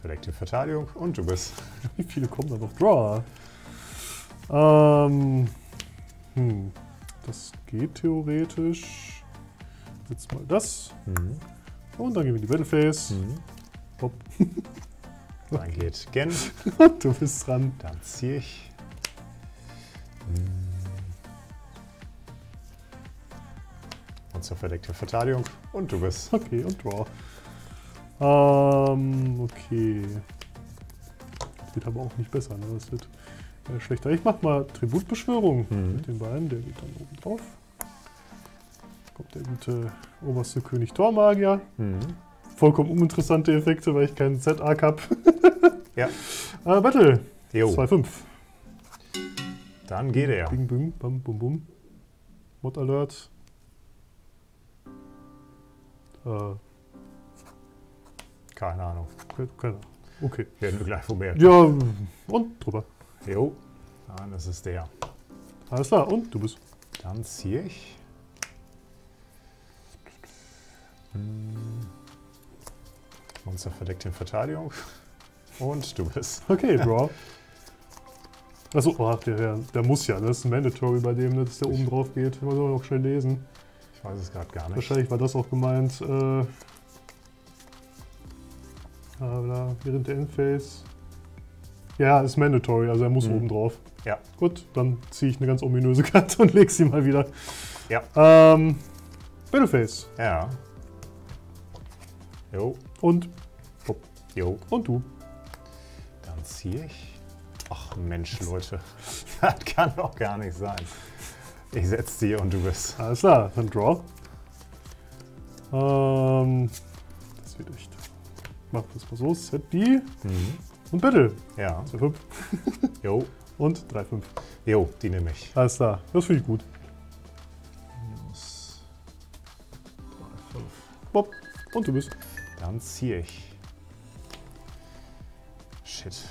Verdeckte Verteidigung und du bist. Wie viele kommen da noch? Draw. Das geht theoretisch. Jetzt mal das. Und dann gehen wir in die Battleface. Hopp. Dann geht Gen. Du bist dran. Dann ziehe ich. Und zur verdeckten Verteidigung. Und du bist. Okay, und Draw. Okay. Das wird aber auch nicht besser, ne? Das wird eher schlechter. Ich mach mal Tributbeschwörung mit den beiden. Der geht dann oben drauf. Kommt der gute oberste König Tormagier. Vollkommen uninteressante Effekte, weil ich keinen ZA habe. Ja. Battle. 2-5. Dann geht er. Bing, bing, bam, bum, bum. Mod Alert. Keine Ahnung. Keine Ahnung. Okay. Werden wir gleich vermehrt. Ja, und drüber. Jo. Dann ist es der. Alles klar, und du bist. Dann ziehe ich. Monster verdeckt in Verteidigung. Und du bist. Okay, Bro. Achso, oh, der muss ja, das ist ein Mandatory bei dem, dass der oben drauf geht. Man soll auch schnell lesen. Ich weiß es gerade gar nicht. Wahrscheinlich war das auch gemeint. Während der Endphase. Ja, ist Mandatory, also er muss oben drauf. Ja. Gut, dann ziehe ich eine ganz ominöse Karte und lege sie mal wieder. Ja. Battleface. Ja. Jo. Und. Pop. Jo. Und du. Dann ziehe ich. Ach Mensch, Leute, das kann doch gar nicht sein. Ich setze dir und du bist. Alles klar, dann Draw. Das wird echt. Mach das mal so, Set die und Battle. Ja. 2-5. Jo. Und 3-5. Jo, die nehme ich. Alles klar, das finde ich gut. Minus 3-5. Bob, und du bist. Dann ziehe ich. Shit.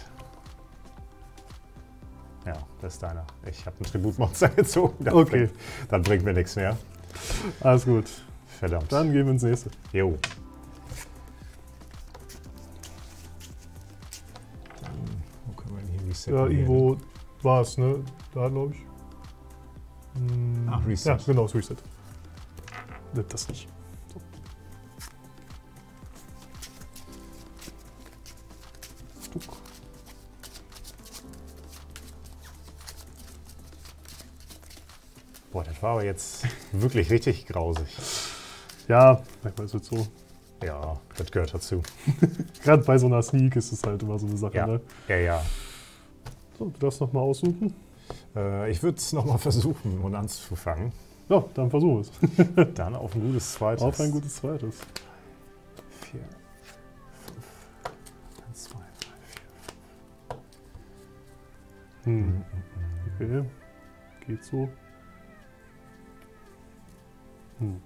Ja, das ist deiner. Ich habe ein Tributmonster gezogen. Dann okay. Dann bringt mir nichts mehr. Alles gut. Verdammt. Dann gehen wir ins nächste. Jo. Dann, wo können wir hier resetten? Ja, Ivo war es, ne? Da, glaube ich. Ach, Reset. Ja, genau, das Reset. Das nicht. So. Stuck. Boah, das war aber jetzt wirklich richtig grausig. Ja, manchmal ist es so. Ja, das gehört dazu. Gerade bei so einer Sneak ist es halt immer so eine Sache, ja. Ne? Ja, ja. So, du darfst nochmal aussuchen. Ich würde es nochmal versuchen, um anzufangen. Ja, dann versuch es. Dann auf ein gutes zweites. Auf ein gutes zweites. 4, 5, 1, 2, 3, 4. Okay, geht so. Ein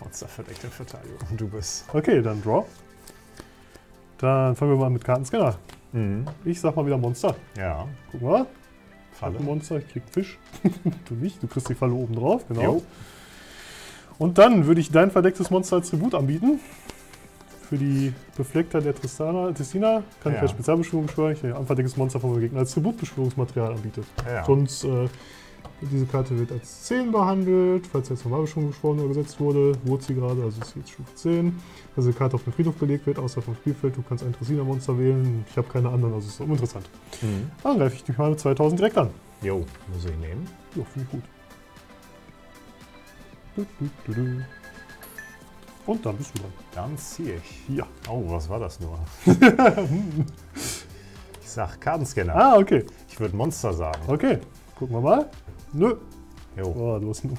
Monster verdeckt in Verteidigung. Und du bist. Okay, dann Draw. Dann fangen wir mal mit Kartenscanner. Ich sag mal wieder Monster. Ja. Guck mal. Falle. Ich Monster, ich krieg Fisch. Du nicht, du kriegst die Falle oben drauf. Genau. Jo. Und dann würde ich dein verdecktes Monster als Tribut anbieten. Für die Befleckter der Tessina kann ich als Spezialbeschwörung schwören. Ich ein verdecktes Monster von meinem Gegner als Tributbeschwörungsmaterial anbieten. Ja. Sonst. Diese Karte wird als 10 behandelt, falls jetzt normal schon geschworen oder gesetzt wurde, wurde sie gerade, also ist jetzt Stufe 10. Also die Karte auf dem Friedhof belegt wird, außer vom Spielfeld, du kannst ein Tessina-Monster wählen, ich habe keine anderen, also ist uninteressant. Dann greife ich die Karte 2000 direkt an. Jo, muss ich nehmen. Jo, finde ich gut. Und dann bist du dran. Dann ziehe ich. Ja. Oh, was war das nur? Ich sag Kartenscanner. Ah, okay. Ich würde Monster sagen. Okay, gucken wir mal. Nö. Jo. Oh, du hast nur.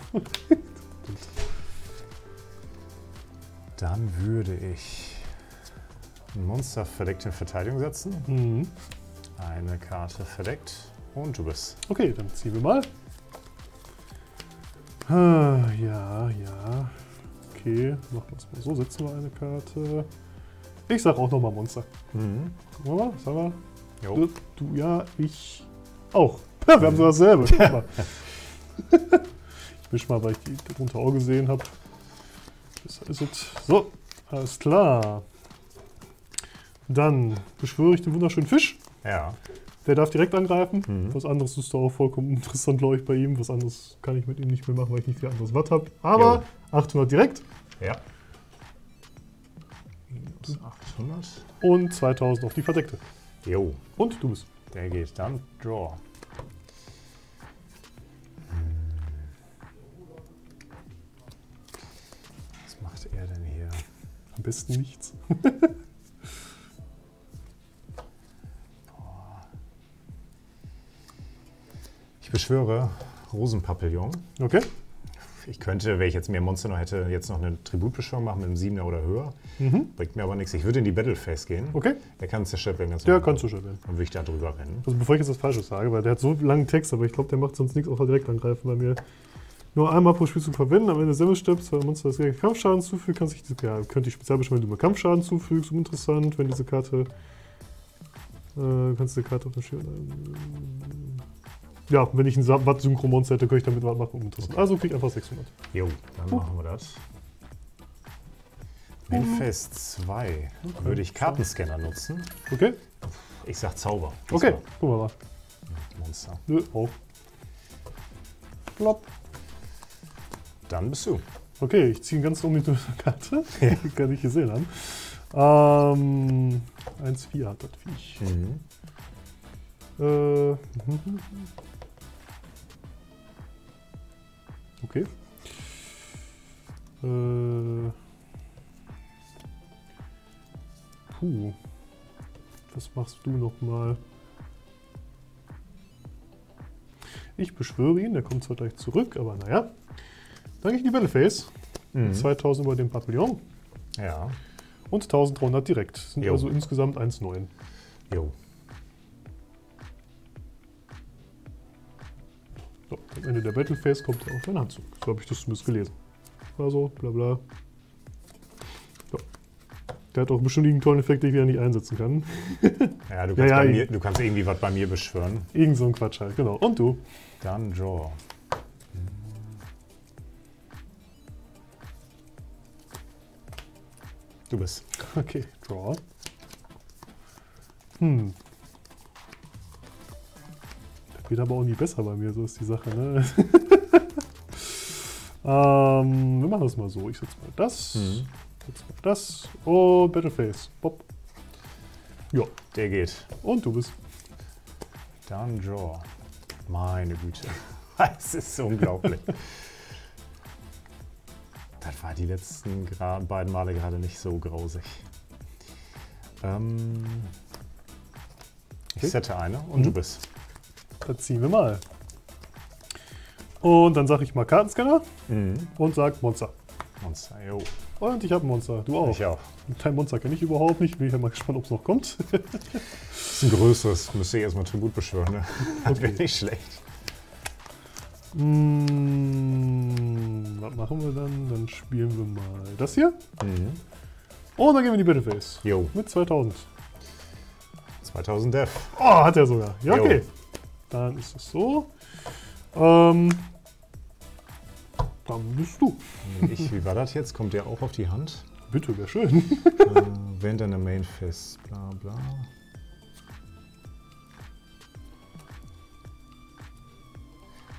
Dann würde ich ein Monster verdeckt in Verteidigung setzen. Eine Karte verdeckt und du bist. Okay, dann ziehen wir mal. Ja, ja. Okay, machen wir es mal so. Setzen wir eine Karte. Ich sag auch nochmal Monster. Gucken wir mal, sagen wir. Jo. Du, ja, ich auch. Ja, wir haben so dasselbe. Ja. Ich mische mal, weil ich die darunter auch gesehen habe. Das ist es. So, alles klar. Dann beschwöre ich den wunderschönen Fisch. Ja. Der darf direkt angreifen. Mhm. Was anderes ist da auch vollkommen interessant, glaube ich, bei ihm. Was anderes kann ich mit ihm nicht mehr machen, weil ich nicht viel anderes Watt habe. Aber jo. 800 direkt. Ja. Minus 800. Und 2000 auf die verdeckte. Jo. Und du bist. Der geht dann. Draw. Was macht er denn hier? Am besten nichts. Ich beschwöre Rosenpapillon. Okay. Ich könnte, wenn ich jetzt mehr Monster noch hätte, jetzt noch eine Tributbeschwörung machen mit einem 7er oder höher. Mhm. Bringt mir aber nichts. Ich würde in die Battleface gehen. Okay. Der kann zerstört werden. Der kann zerstört werden. Dann würde ich da drüber rennen. Also bevor ich jetzt das Falsche sage, weil der hat so einen langen Text, aber ich glaube, der macht sonst nichts, außer direkt angreifen bei mir. Nur einmal pro Spiel zu verwenden, am Ende selber stirbst, weil Monster das Kampfschaden zufügt, kann sich diese Karte, ja, könnte ich Spezialbeschwörung, wenn du mal Kampfschaden zufügst, uninteressant, wenn diese Karte, kannst du die Karte auf dem Schirm, ja, wenn ich ein Watt-Synchro-Monster hätte, könnte ich damit was machen. Okay. Also krieg ich einfach 600. Jo, dann machen wir das. Manifest 2 würde ich Kartenscanner nutzen. Okay. Ich sag Zauber. Okay, gucken wir mal. Monster. Nö, auch. Plopp. Dann bist du. Okay, ich ziehe eine ganz ominöse Karte. Ja. Die kann ich gesehen haben. 1,4 hat das Viech. Mhm. Okay. Puh. Was machst du nochmal? Ich beschwöre ihn, der kommt zwar gleich zurück, aber naja. Dann gehe ich in die Battleface. Mhm. 2000 über den Papillon. Ja. Und 1300 direkt. Das sind also insgesamt 1,9. Jo. So, am Ende der Battleface kommt er auf meine Hand zu. So habe ich das zumindest gelesen. Also, bla bla. So. Der hat auch bestimmt einen tollen Effekt, den ich wieder nicht einsetzen kann. Ja, du kannst, ja, du kannst irgendwie was bei mir beschwören. Irgend so ein Quatsch halt, genau. Und du? Dann Draw. Du bist. Okay, Draw. Hm. Geht aber auch nie besser bei mir, so ist die Sache, ne? Wir machen das mal so. Ich setze mal das, setze mal das und Battleface. Bob. Ja. Der geht. Und du bist. Dann Draw. Meine Güte. Es ist unglaublich. Das war die letzten beiden Male gerade nicht so grausig. Ich sette eine und du bist. Dann ziehen wir mal. Und dann sage ich mal Kartenscanner und sage Monster. Monster, jo. Und ich habe ein Monster, du auch. Ich auch. Dein Monster kenne ich überhaupt nicht, bin ich ja mal gespannt, ob es noch kommt. Das ist ein größeres, müsste ich erstmal Tribut beschwören. Ne? Das wäre nicht schlecht. Was machen wir dann? Dann spielen wir mal das hier. Und dann gehen wir in die Battleface. Jo. Mit 2000. 2000 Def. Oh, hat er sogar. Ja, okay. Jo. Dann ist es so. Dann bist du. Ich, wie war das jetzt? Kommt der auch auf die Hand? Bitte, wäre schön. Während deiner Mainfest, bla bla.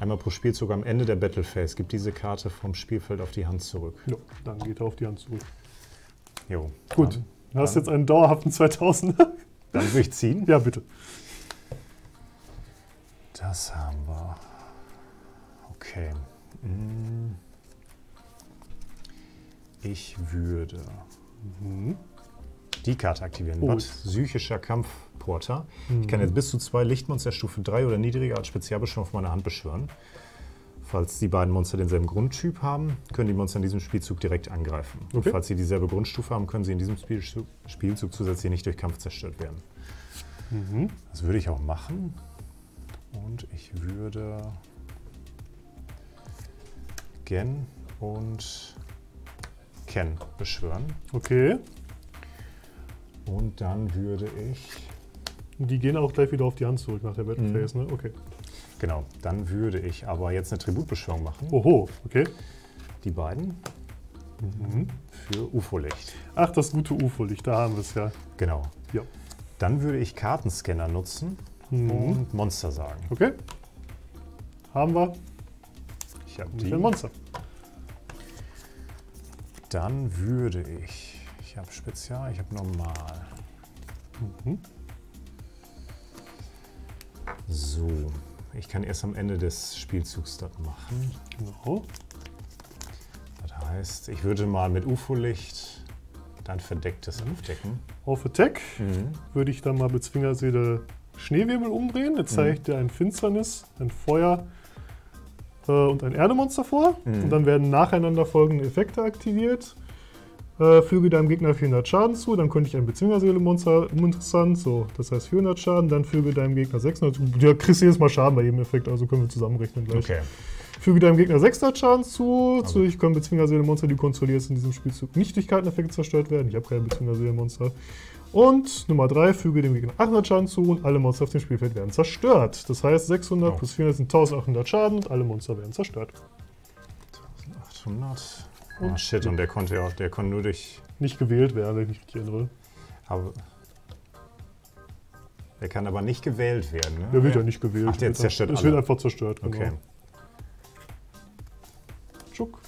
Einmal pro Spielzug am Ende der Battleface gibt diese Karte vom Spielfeld auf die Hand zurück. Jo, dann geht er auf die Hand zurück. Jo. Gut, dann hast du jetzt einen dauerhaften 2000er. Dann durchziehen? Ja, bitte. Das haben wir. Okay. Ich würde die Karte aktivieren. Oh. Psychischer Kampfporter. Ich kann jetzt bis zu 2 Lichtmonster Stufe 3 oder niedriger als Spezialbeschwörung auf meiner Hand beschwören. Falls die beiden Monster denselben Grundtyp haben, können die Monster in diesem Spielzug direkt angreifen. Okay. Und falls sie dieselbe Grundstufe haben, können sie in diesem Spielzug zusätzlich nicht durch Kampf zerstört werden. Das würde ich auch machen. Und ich würde Gen und Ken beschwören. Okay. Und dann würde ich... Die gehen auch gleich wieder auf die Hand zurück nach der Battleface, ne? Okay. Genau, dann würde ich aber jetzt eine Tributbeschwörung machen. Oho, okay. Die beiden für UFO-Licht. Ach, das gute UFO-Licht, da haben wir es ja. Genau. Ja. Dann würde ich Kartenscanner nutzen und Monster sagen. Okay. Haben wir. Ich habe die. Ein Monster. Dann würde ich. Ich habe Spezial, ich habe Normal. So. Ich kann erst am Ende des Spielzugs das machen. Genau. Das heißt, ich würde mal mit UFO-Licht dann verdecktes aufdecken. Auf Attack würde ich dann mal mit Zwingerseele Schneewirbel umdrehen. Jetzt zeige ich dir ein Finsternis, ein Feuer und ein Erdemonster vor. Und dann werden nacheinander folgende Effekte aktiviert. Füge deinem Gegner 400 Schaden zu, dann könnte ich ein Bezwingerseele-Monster uminteressant, so, das heißt 400 Schaden, dann füge deinem Gegner 600 zu, du kriegst jedes Mal Schaden bei jedem Effekt, also können wir zusammenrechnen gleich. Okay. Füge deinem Gegner 600 Schaden zu, also ich kann Bezwingerseele-Monster, die kontrollierst, in diesem Spielzug nicht durch Karteneffekte zerstört werden, ich habe keine Bezwingerseele-Monster. Und Nummer 3, füge dem Gegner 800 Schaden zu und alle Monster auf dem Spielfeld werden zerstört. Das heißt 600 plus 400 sind 1800 Schaden und alle Monster werden zerstört. 1800... Oh shit, und der konnte ja, der konnte nur durch... Nicht gewählt werden, wenn ich mich richtig erinnere. Aber... Der kann aber nicht gewählt werden, ne? Der wird ja nicht gewählt. Ach, der zerstört alle. Es wird einfach zerstört, genau. Okay. Schuck.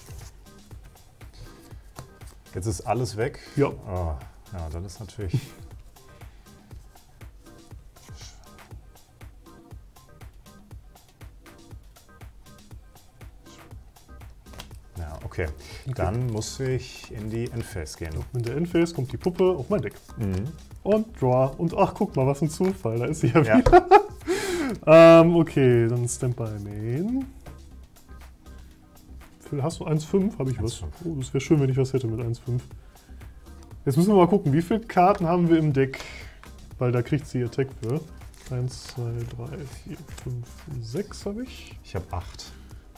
Jetzt ist alles weg? Ja. Oh, ja, das ist natürlich... Okay, dann muss ich in die Endphase gehen. In der Endphase kommt die Puppe auf mein Deck. Und Draw. Und ach, guck mal, was ein Zufall, da ist sie ja wieder. Okay, dann Standby Main. Hast du 1,5? Habe ich 1, was? 5. Oh, das wäre schön, wenn ich was hätte mit 1,5. Jetzt müssen wir mal gucken, wie viele Karten haben wir im Deck? Weil da kriegt sie ihr Attack für. 1, 2, 3, 4, 5, 6 habe ich. Ich habe 8.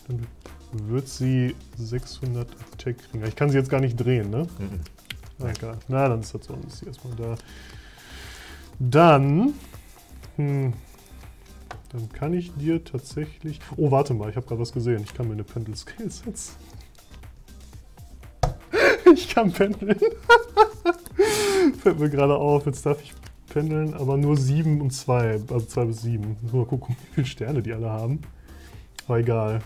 Dann wird sie 600 Attack kriegen. Ich kann sie jetzt gar nicht drehen, ne? Egal. Na, dann ist das so. Dann ist sie erstmal da. Dann... Dann kann ich dir tatsächlich... Oh, warte mal, ich habe gerade was gesehen. Ich kann mir eine Pendel Scale setzen. Ich kann pendeln. Fällt mir gerade auf, jetzt darf ich pendeln, aber nur 7 und 2. Also 2 bis 7. Mal gucken, wie viele Sterne die alle haben. Aber egal.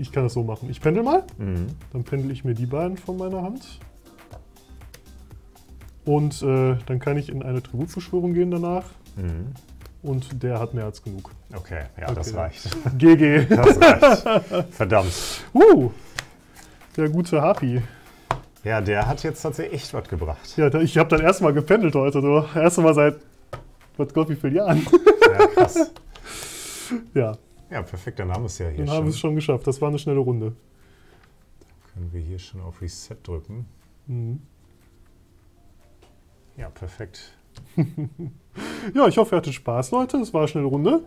Ich kann das so machen. Ich pendel mal, dann pendel ich mir die beiden von meiner Hand. Und dann kann ich in eine Tributbeschwörung gehen danach. Und der hat mehr als genug. Okay, ja, okay, das reicht. GG. Das reicht. Verdammt. Der gute Happy. Ja, der hat jetzt tatsächlich echt was gebracht. Ja, ich habe dann erstmal gependelt heute. Du. Erstmal seit, was Gott, wie vielen Jahren. Ja, krass. Ja. Ja, perfekt, dann haben wir es ja hier schon. Dann haben wir es schon geschafft. Das war eine schnelle Runde. Dann können wir hier schon auf Reset drücken. Ja, perfekt. Ja, ich hoffe, ihr hattet Spaß, Leute. Das war eine schnelle Runde.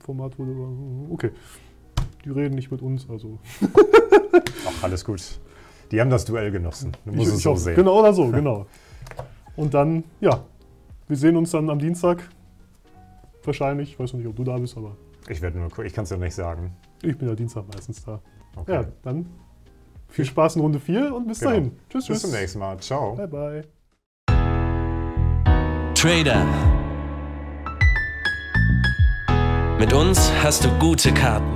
Format wurde... Okay. Die reden nicht mit uns, also... Ach, alles gut. Die haben das Duell genossen. Du musst es so sehen. Genau, oder so, genau. Und dann, ja, wir sehen uns dann am Dienstag. Wahrscheinlich, ich weiß noch nicht, ob du da bist, aber... Ich werde nur gucken, ich kann es ja nicht sagen. Ich bin ja Dienstag meistens da. Okay. Ja, dann viel Spaß in Runde 4 und bis dahin. Tschüss, tschüss. Bis zum nächsten Mal. Ciao. Bye, bye. Trader. Mit uns hast du gute Karten.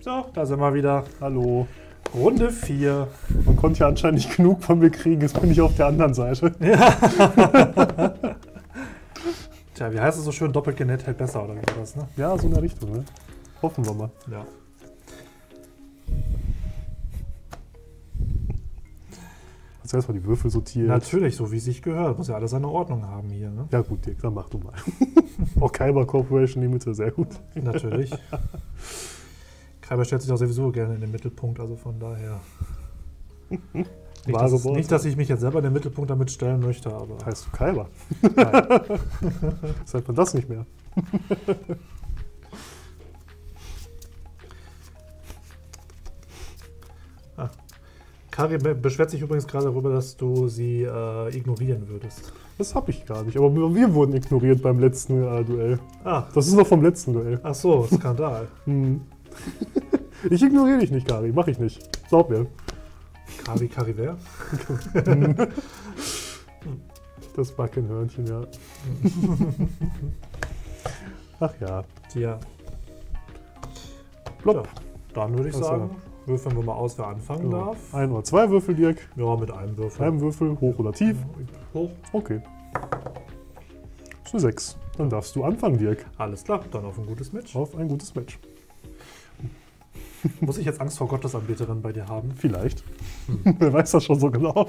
So, da sind wir wieder. Hallo. Runde 4. Man konnte ja anscheinend nicht genug von mir kriegen, jetzt bin ich auf der anderen Seite. Ja. Tja, wie heißt es so schön, doppelt genäht hält besser oder irgendwas, ne? Ja, so in der Richtung, ne? Hoffen wir mal. Ja. Hast du erstmal die Würfel sortiert? Natürlich, so wie es sich gehört. Muss ja alles eine Ordnung haben hier, ne? Ja gut, Dirk, dann mach du mal. Auch Kaiba Corporation, die Mitte, sehr gut. Natürlich. Kaiba stellt sich auch sowieso gerne in den Mittelpunkt, also von daher. Nicht, dass ich mich jetzt selber in den Mittelpunkt damit stellen möchte, aber... Heißt du Kaiba? Nein. Sagt man das nicht mehr. Kari beschwert sich übrigens gerade darüber, dass du sie ignorieren würdest. Das habe ich gar nicht, aber wir wurden ignoriert beim letzten Duell. Ah, das ist noch vom letzten Duell. Ach so, Skandal. Ich ignoriere dich nicht, Kari, mache ich nicht. Glaub mir. Kari wer? Das Backenhörnchen, ja. Ach ja. Ja. Plopp. Ja. Dann würde ich sagen, würfeln wir mal aus, wer anfangen darf. Ein oder zwei Würfel, Dirk? Ja, mit einem Würfel. Einem Würfel, hoch oder tief? Hoch. Okay. Zu 6. Dann darfst du anfangen, Dirk. Alles klar, dann auf ein gutes Match. Auf ein gutes Match. Muss ich jetzt Angst vor Gottesanbeterin bei dir haben? Vielleicht. Wer weiß das schon so genau?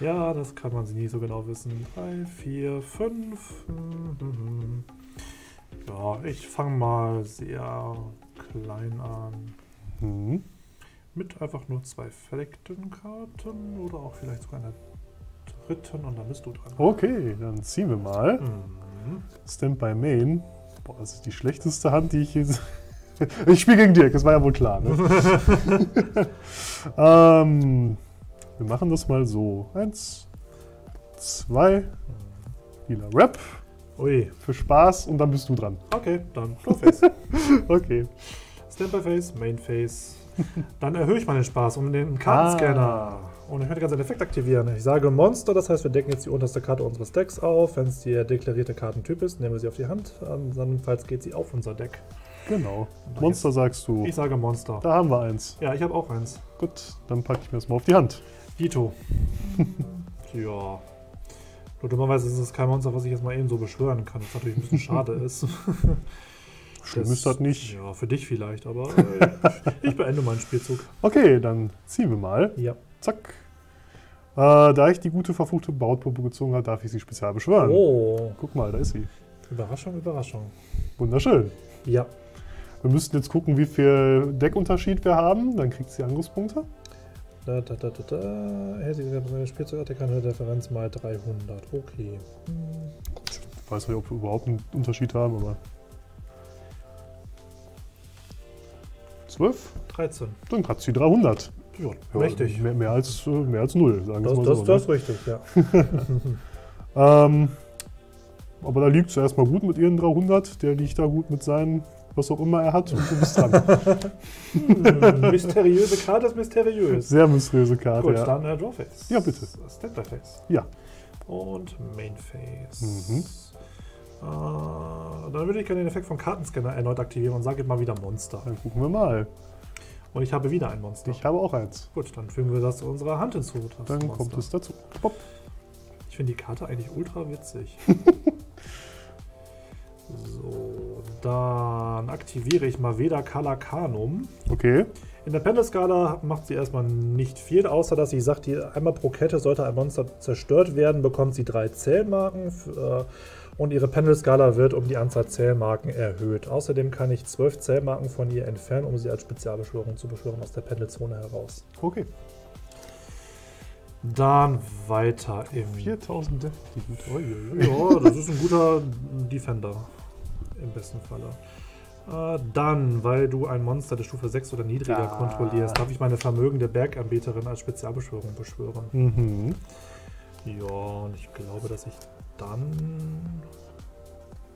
Ja, das kann man sie nie so genau wissen. 3, 4, 5. Ja, ich fange mal sehr klein an. Mit einfach nur zwei verdeckten Karten oder auch vielleicht sogar einer dritten und dann bist du dran. Okay, dann ziehen wir mal. Stand by Main. Boah, das ist die schlechteste Hand, die ich jetzt... Ich spiele gegen Dirk, das war ja wohl klar, ne? Wir machen das mal so. 1, 2, Healer Rap. Ui. Für Spaß und dann bist du dran. Okay, dann Flowface. Okay. Standby-Face, Main-Face. Dann erhöhe ich meinen Spaß um den Kartenscanner. Und ich möchte ganz einen Effekt aktivieren. Ich sage Monster, das heißt, wir decken jetzt die unterste Karte unseres Decks auf. Wenn es der deklarierte Kartentyp ist, nehmen wir sie auf die Hand. Andernfalls geht sie auf unser Deck. Genau. Monster sagst du. Ich sage Monster. Da haben wir eins. Ja, ich habe auch eins. Gut, dann packe ich mir das mal auf die Hand. Dito. Ja. Nur dummerweise ist es kein Monster, was ich jetzt mal eben so beschwören kann, was natürlich ein bisschen schade ist. Schlimm ist das nicht. Ja, für dich vielleicht, aber ich beende meinen Spielzug. Okay, dann ziehen wir mal. Ja. Zack. Da ich die gute, verfluchte Bautpuppe gezogen habe, darf ich sie spezial beschwören. Oh. Guck mal, da ist sie. Überraschung, Überraschung. Wunderschön. Ja. Wir müssten jetzt gucken, wie viel Deckunterschied wir haben. Dann kriegt sie Angriffspunkte. Hey, sie hat eine Spielzugart, der kann eine Differenz mal 300. Okay. Ich weiß nicht, ob wir überhaupt einen Unterschied haben, aber... 12? 13. Dann hat sie 300. Ja, ja, richtig. Mehr als 0, sagen wir mal so. Das ist richtig, ja. Aber da liegt zuerst mal gut mit ihren 300. Der liegt da gut mit seinen, was auch immer er hat. Und du bist dran. Mysteriöse Karte ist mysteriös. Sehr mysteriöse Karte, gut, ja. Gut, dann Drawface. Ja, bitte. Standbyface. Ja. Und Mainface. Dann würde ich gerne den Effekt von Kartenscanner erneut aktivieren und sage mal wieder Monster. Dann gucken wir mal. Und ich habe wieder ein Monster. Ich habe auch eins. Gut, dann fügen wir das zu unserer Hand hinzu. Dann kommt es dazu. Pop. Ich finde die Karte eigentlich ultra witzig. So, dann aktiviere ich mal Veda Calacanum. Okay. In der Pendel-Skala macht sie erstmal nicht viel, außer dass sie sagt, einmal pro Kette sollte ein Monster zerstört werden, bekommt sie 3 Zählmarken. Und ihre Pendel-Skala wird um die Anzahl Zählmarken erhöht. Außerdem kann ich 12 Zählmarken von ihr entfernen, um sie als Spezialbeschwörung zu beschwören aus der Pendelzone heraus. Okay. Dann weiter im... 4000 Defense. Ja, das ist ein guter Defender. Im besten Falle. Dann, weil du ein Monster der Stufe 6 oder niedriger kontrollierst, darf ich meine vermögende Berganbeterin als Spezialbeschwörung beschwören. Ja, und ich glaube, dass ich... dann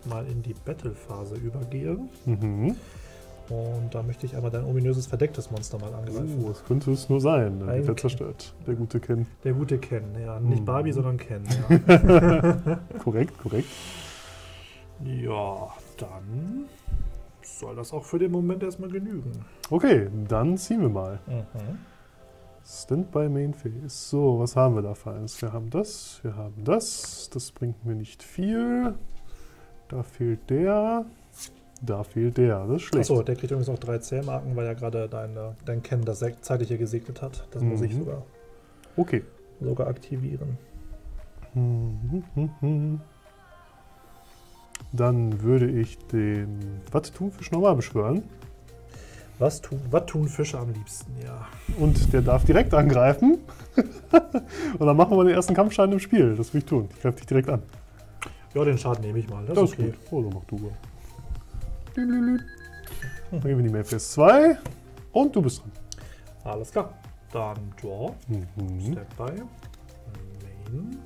mal in die Battle-Phase übergehen. Und da möchte ich einmal dein ominöses, verdecktes Monster mal angreifen. Das könnte es nur sein, dann wird er zerstört. Der gute Ken. Der gute Ken, ja. Nicht Barbie, sondern Ken. Ja. Korrekt, korrekt. Ja, dann soll das auch für den Moment erstmal genügen. Okay, dann ziehen wir mal. Standby Mainface. So, was haben wir da für eins? Wir haben das, wir haben das. Das bringt mir nicht viel. Da fehlt der. Da fehlt der. Das ist schlecht. Achso, der kriegt übrigens auch 3 Zählmarken, weil ja gerade dein Ken das zeitliche gesegnet hat. Das muss ich sogar, sogar aktivieren. Dann würde ich den Wattetunfisch nochmal beschwören. Was tun Fische am liebsten, ja. Und der darf direkt angreifen. Und dann machen wir mal den ersten Kampfschaden im Spiel. Das will ich tun. Ich greife dich direkt an. Ja, den Schaden nehme ich mal. Das ist okay. Gut. Oh, dann mach du mal. Dann geben wir die Mainface 2. Und du bist dran. Alles klar. Dann Draw, Standby, Main.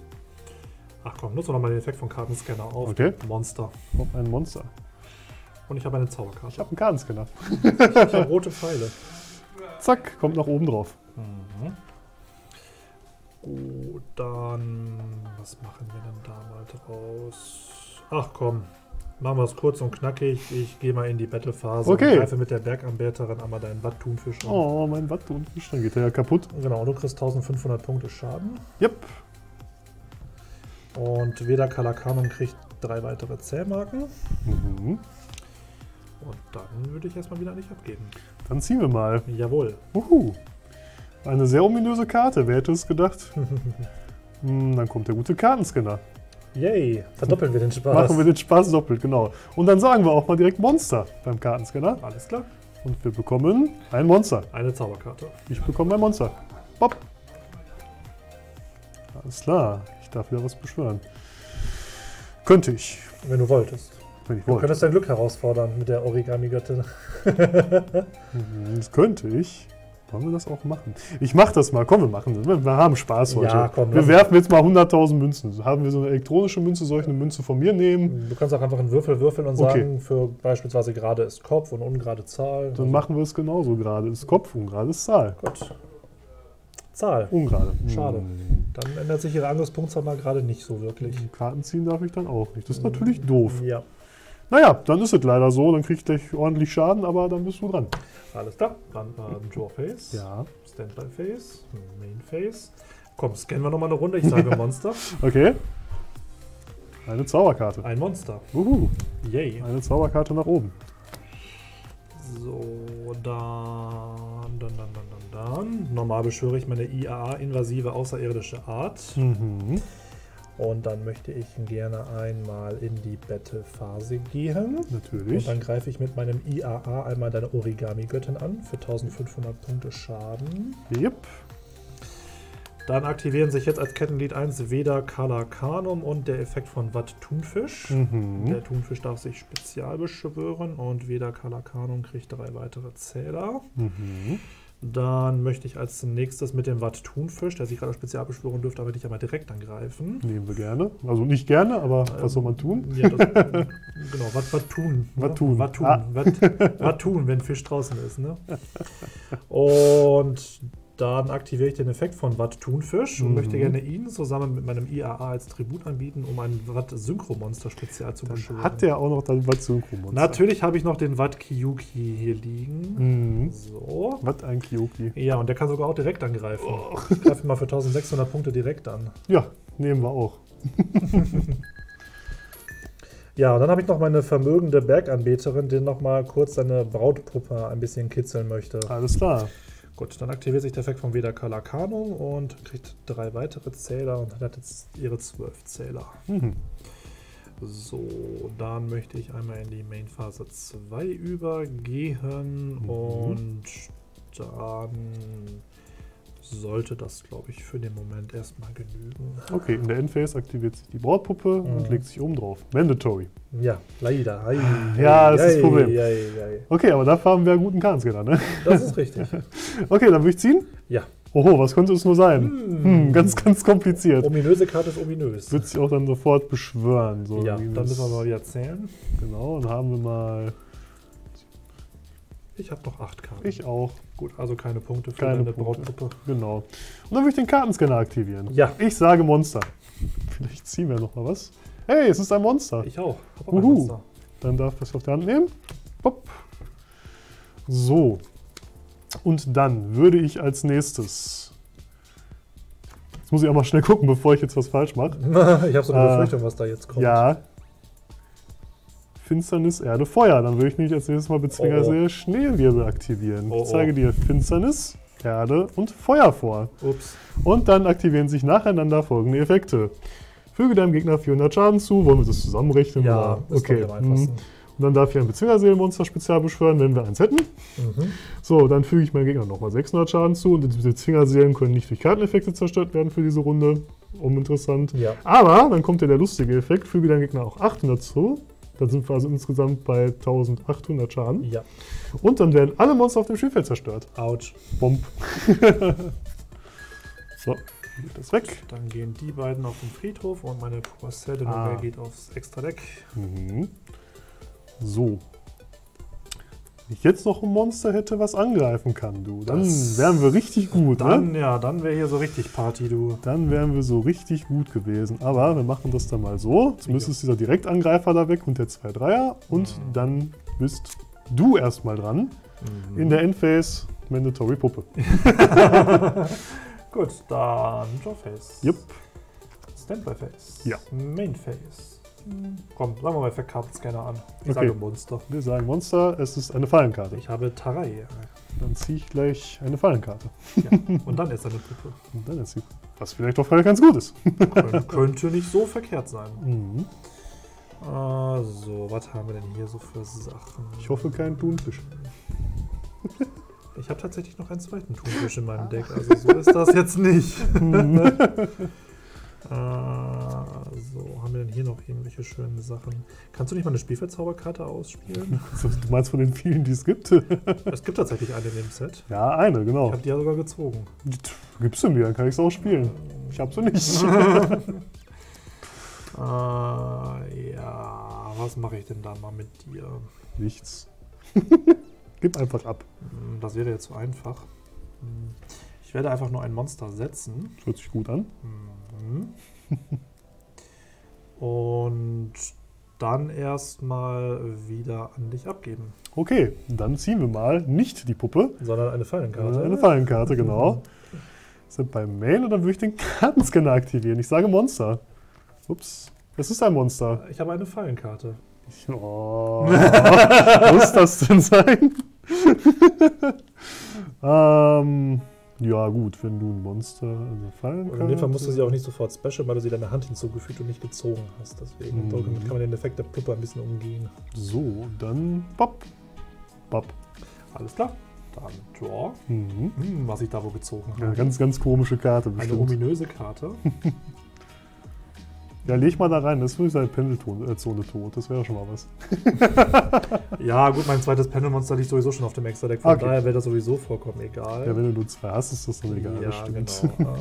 Ach komm, nutze nochmal den Effekt von Kartenscanner auf. Okay. Monster. Auf ein Monster. Und ich habe eine Zauberkarte. Ich habe einen Kartenscanner. Ich habe rote Pfeile. Zack, kommt nach oben drauf. Mhm. Gut, dann... Was machen wir denn da mal draus? Ach komm, machen wir es kurz und knackig. Ich gehe mal in die Battle-Phase und greife mit der Berganwärterin einmal deinen Wattunfisch an. Oh, mein Wattunfisch, dann geht der ja kaputt. Genau, du kriegst 1500 Punkte Schaden. Yep. Und Veda Calacanum kriegt 3 weitere Zählmarken. Mhm. Und dann würde ich erstmal wieder nicht abgeben. Dann ziehen wir mal. Jawohl. Uhu. Eine sehr ominöse Karte, wer hätte es gedacht? Dann kommt der gute Kartenscanner. Yay, verdoppeln wir den Spaß. Machen wir den Spaß doppelt, genau. Und dann sagen wir auch mal direkt Monster beim Kartenscanner. Alles klar. Und wir bekommen ein Monster. Eine Zauberkarte. Ich bekomme ein Monster. Bob. Alles klar, ich darf wieder was beschwören. Könnte ich. Wenn du wolltest. Wenn ich wollte. Du könntest dein Glück herausfordern mit der Origami-Göttin. Das könnte ich. Wollen wir das auch machen? Ich mach das mal. Komm, wir machen das. Wir haben Spaß heute. Ja, komm, wir werfen jetzt mal 100.000 Münzen. Haben wir so eine elektronische Münze? Soll ich eine Münze von mir nehmen? Du kannst auch einfach einen Würfel würfeln und sagen, für beispielsweise gerade ist Kopf und ungerade Zahl. Dann machen wir es genauso. Gerade ist Kopf, ungerade ist Zahl. Gut. Zahl. Ungerade. Schade. Dann ändert sich ihre Angriffspunktzahl mal gerade nicht so wirklich. Karten ziehen darf ich dann auch nicht. Das ist natürlich doof. Ja. Naja, dann ist es leider so, dann krieg ich gleich ordentlich Schaden, aber dann bist du dran. Alles klar, dann Draw Phase, Standby Phase, Main Phase. Komm, scannen wir nochmal eine Runde, ich sage Monster. Okay. Eine Zauberkarte. Ein Monster. Uhu. Yay. Eine Zauberkarte nach oben. So, dann. Normal beschwöre ich meine IAA, invasive außerirdische Art. Mhm. Und dann möchte ich gerne einmal in die Battle-Phase gehen. Natürlich. Und dann greife ich mit meinem IAA einmal deine Origami-Göttin an für 1500 Punkte Schaden. Yep. Dann aktivieren sich jetzt als Kettenglied 1 Veda Calacanum und der Effekt von Watt Thunfisch. Mhm. Der Thunfisch darf sich spezial beschwören und Veda Calacanum kriegt 3 weitere Zähler. Mhm. Dann möchte ich als nächstes mit dem Watt Thunfisch, der sich gerade spezial beschwören dürfte, aber dich einmal direkt angreifen. Nehmen wir gerne. Also nicht gerne, aber was soll man tun? Ja, das, genau, was tun, wenn Fisch draußen ist. Ne? Und dann aktiviere ich den Effekt von Watt Thunfisch und möchte gerne ihn zusammen mit meinem IAA als Tribut anbieten, um ein Watt Synchromonster spezial zu beschwören. Hat der auch noch dein Watt Synchromonster? Natürlich habe ich noch den Watt Kyuki hier liegen. Mhm. So. Watt ein Kyuki. Ja, und der kann sogar auch direkt angreifen. Oh. Ich greife ihn mal für 1600 Punkte direkt an. Ja, nehmen wir auch. Ja, und dann habe ich noch meine vermögende Berganbeterin, die noch mal kurz seine Brautpuppe ein bisschen kitzeln möchte. Alles klar. Gut, dann aktiviert sich der Effekt von Veda Calacanum und kriegt 3 weitere Zähler und hat jetzt ihre 12 Zähler. Mhm. So, dann möchte ich einmal in die Main Phase 2 übergehen und dann sollte das, glaube ich, für den Moment erstmal genügen. Okay, in der Endphase aktiviert sich die Brautpuppe und legt sich oben drauf. Mandatory. Ja, leider. Ja, das ist das Problem. Okay, aber dafür haben wir einen guten Kartenscanner, ne? Das ist richtig. Okay, dann würde ich ziehen? Ja. Oho, was könnte es nur sein? Ganz kompliziert. Ominöse Karte ist ominös. Wird sich auch dann sofort beschwören. So ja, dann müssen wir mal wieder zählen. Genau, dann haben wir mal... Ich habe noch 8 Karten. Ich auch. Gut, also keine Punkte für deine Brautgruppe. Genau. Und dann würde ich den Kartenscanner aktivieren. Ja. Ich sage Monster. Vielleicht ziehen wir noch mal was. Hey, es ist ein Monster. Ich auch. Hab auch ein Monster. Dann darf das auf der Hand nehmen. Pop. So. Und dann würde ich als nächstes... Jetzt muss ich auch mal schnell gucken, bevor ich jetzt was falsch mache. Ich habe so eine Befürchtung, was da jetzt kommt. Ja. Finsternis, Erde, Feuer. Dann würde ich nämlich als nächstes mal Bezwingerseele Schneewirbel aktivieren. Ich zeige dir Finsternis, Erde und Feuer vor. Ups. Und dann aktivieren sich nacheinander folgende Effekte. Füge deinem Gegner 400 Schaden zu. Wollen wir das zusammenrechnen? Ja, das ist am einfachsten. Und dann darf ich ein Bezwingerseelenmonster spezial beschwören, wenn wir eins hätten. Mhm. So, dann füge ich meinem Gegner nochmal 600 Schaden zu. Und die Bezwingerseelen können nicht durch Karteneffekte zerstört werden für diese Runde. Uninteressant. Ja. Aber dann kommt ja der lustige Effekt. Füge deinem Gegner auch 800 zu. Dann sind wir also insgesamt bei 1800 Schaden. Ja. Und dann werden alle Monster auf dem Spielfeld zerstört. Autsch. Bomb. So, geht das weg. Dann gehen die beiden auf den Friedhof und meine Porcelle geht aufs Extra-Deck. Mhm. So. Wenn ich jetzt noch ein Monster hätte, was angreifen kann, du, dann wären wir richtig gut, ne? Ja, dann wäre hier so richtig Party, du. Dann wären wir so richtig gut gewesen. Aber wir machen das dann mal so. Zumindest ist dieser Direktangreifer da weg und der 2-3er. Und dann bist du erstmal dran. Mhm. In der Endphase Mandatory Puppe. Gut, dann Drawface. Yep. Standby-Phase. Ja. Main-Phase. Komm, sagen wir mal Verkartenscanner an. Ich sage Monster. Wir sagen Monster, es ist eine Fallenkarte. Ich habe Tarai. Dann ziehe ich gleich eine Fallenkarte. Ja. Und dann ist eine Puppe. Und dann ist sie. Was vielleicht doch ganz gut ist. Könnte nicht so verkehrt sein. Mhm. Also, was haben wir denn hier so für Sachen? Ich hoffe keinen Thunfisch. Ich habe tatsächlich noch einen zweiten Thunfisch in meinem Deck, also so ist das jetzt nicht. So, haben wir denn hier noch irgendwelche schönen Sachen? Kannst du nicht mal eine Spielfeldzauberkarte ausspielen? Du meinst von den vielen, die es gibt? Es gibt tatsächlich eine in dem Set. Ja, eine, genau. Ich habe die ja sogar gezogen. Gibst du mir, dann kann ich es auch spielen. Ich habe sie nicht. Ja, was mache ich denn da mal mit dir? Nichts. Gib einfach ab. Das wäre jetzt so einfach. Ich werde einfach nur ein Monster setzen. Das hört sich gut an. Und dann erstmal wieder an dich abgeben. Okay, dann ziehen wir mal nicht die Puppe, sondern eine Fallenkarte. Sondern eine Fallenkarte, genau. Sind beim Main und dann würde ich den Kartenscanner aktivieren. Ich sage Monster. Ups, es ist ein Monster. Ich habe eine Fallenkarte. Oh, muss das denn sein? Ja gut, wenn du ein Monster fallen kannst. In dem Fall musst du sie auch nicht sofort special, weil du sie deiner Hand hinzugefügt und nicht gezogen hast. Deswegen damit kann man den Effekt der Puppe ein bisschen umgehen. So, dann bop, bop. Alles klar. Dann Draw. Was ich da wohl gezogen habe. Ja, ganz, ganz komische Karte bestimmt. Eine ominöse Karte. Ja, leg mal da rein, das ist wirklich seine Pendelzone tot, das wäre schon mal was. Ja gut, mein zweites Pendelmonster liegt sowieso schon auf dem Extra-Deck, von daher wäre das sowieso vollkommen egal. Ja, wenn du nur zwei hast, ist das dann egal, ja, das stimmt. Genau.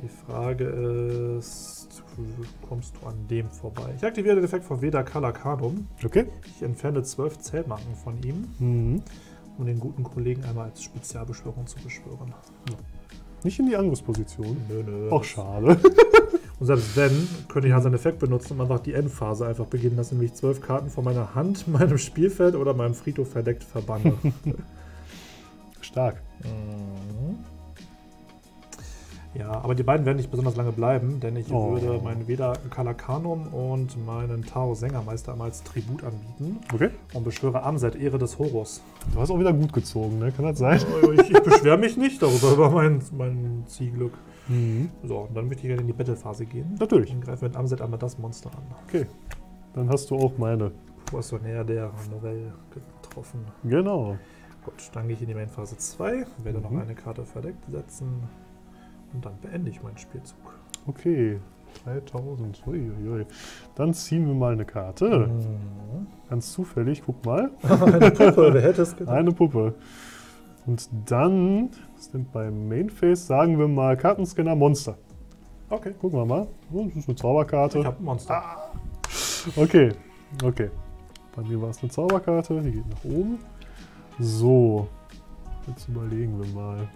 Die Frage ist, kommst du an dem vorbei? Ich aktiviere den Effekt von Veda Kalakanum. Okay. Ich entferne 12 Zählmarken von ihm, um den guten Kollegen einmal als Spezialbeschwörung zu beschwören. Ja. Nicht in die Angriffsposition? Nö, nö. Auch schade. Und selbst wenn, könnte ich halt seinen Effekt benutzen und einfach die Endphase einfach beginnen, dass nämlich 12 Karten von meiner Hand, meinem Spielfeld oder meinem Friedhof verdeckt verbanne. Stark. Ja, aber die beiden werden nicht besonders lange bleiben, denn ich würde meinen Veda Kalakanum und meinen Tao Sängermeister einmal als Tribut anbieten. Okay. Und beschwöre Amset, Ehre des Horus. Du hast auch wieder gut gezogen, ne? Kann das sein? Ich beschwere mich nicht darüber, über mein Zielglück. So, und dann möchte ich gerne in die Battle-Phase gehen. Natürlich. Und greife mit Amset einmal das Monster an. Okay. Dann hast du auch meine. Poissonnaire der Novelle getroffen. Genau. Gut, dann gehe ich in die Main-Phase 2, werde noch eine Karte verdeckt setzen. Und dann beende ich meinen Spielzug. Okay, 3000. Uiuiui. Dann ziehen wir mal eine Karte. Ganz zufällig, guck mal. Eine Puppe, wer hätte es gedacht? Eine Puppe. Und dann sind beim Mainface, sagen wir mal, Kartenscanner Monster. Okay. Gucken wir mal. Oh, das ist eine Zauberkarte. Ich habe ein Monster. Ah. Okay, okay. Bei mir war es eine Zauberkarte, die geht nach oben. So, jetzt überlegen wir mal.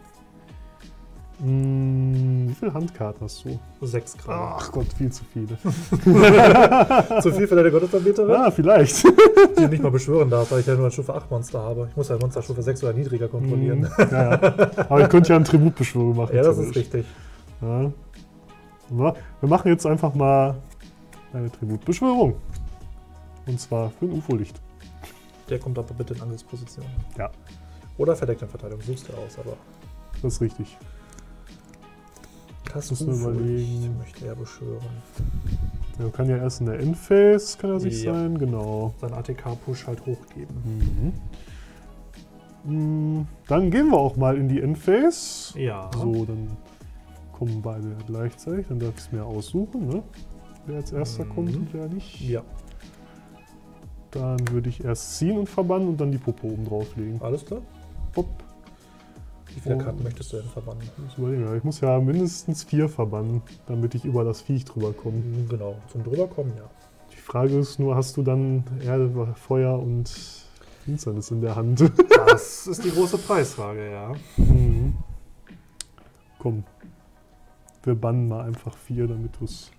Wie viele Handkarten hast du? 6 gerade. Ach Gott, viel zu viele. Zu viel für deine Gottesanbeterin? Ja, vielleicht. Die ich nicht mal beschwören darf, weil ich ja nur ein Stufe 8 Monster habe. Ich muss ja ein Monster Stufe 6 oder niedriger kontrollieren. Ja, ja. Aber ich könnte ja einen Tributbeschwörung machen. Ja, das ist richtig. Ja. Wir machen jetzt einfach mal eine Tributbeschwörung. Und zwar für ein UFO-Licht. Der kommt aber bitte in Angriffsposition. Ja. Oder verdeckt in Verteidigung, suchst du aus, aber... Das ist richtig. Das müssen wir überlegen. Ich möchte er beschwören. Er kann ja erst in der Endphase, kann er sich sein, genau. Sein ATK-Push halt hochgeben. Dann gehen wir auch mal in die Endphase. Ja. So, dann kommen beide gleichzeitig. Dann darf ich es mir aussuchen, ne? Wer als erster kommt und wer nicht. Ja. Dann würde ich erst ziehen und verbannen und dann die Puppe oben drauflegen. Alles klar. Pupp. Wie viele Karten möchtest du denn verbannen? Ich muss ja mindestens 4 verbannen, damit ich über das Viech drüber komme. Genau, zum drüberkommen, ja. Die Frage ist nur, hast du dann Erde, Feuer und Finsternis in der Hand? Das ist die große Preisfrage, ja. Mhm. Komm, wir bannen mal einfach 4, damit du es...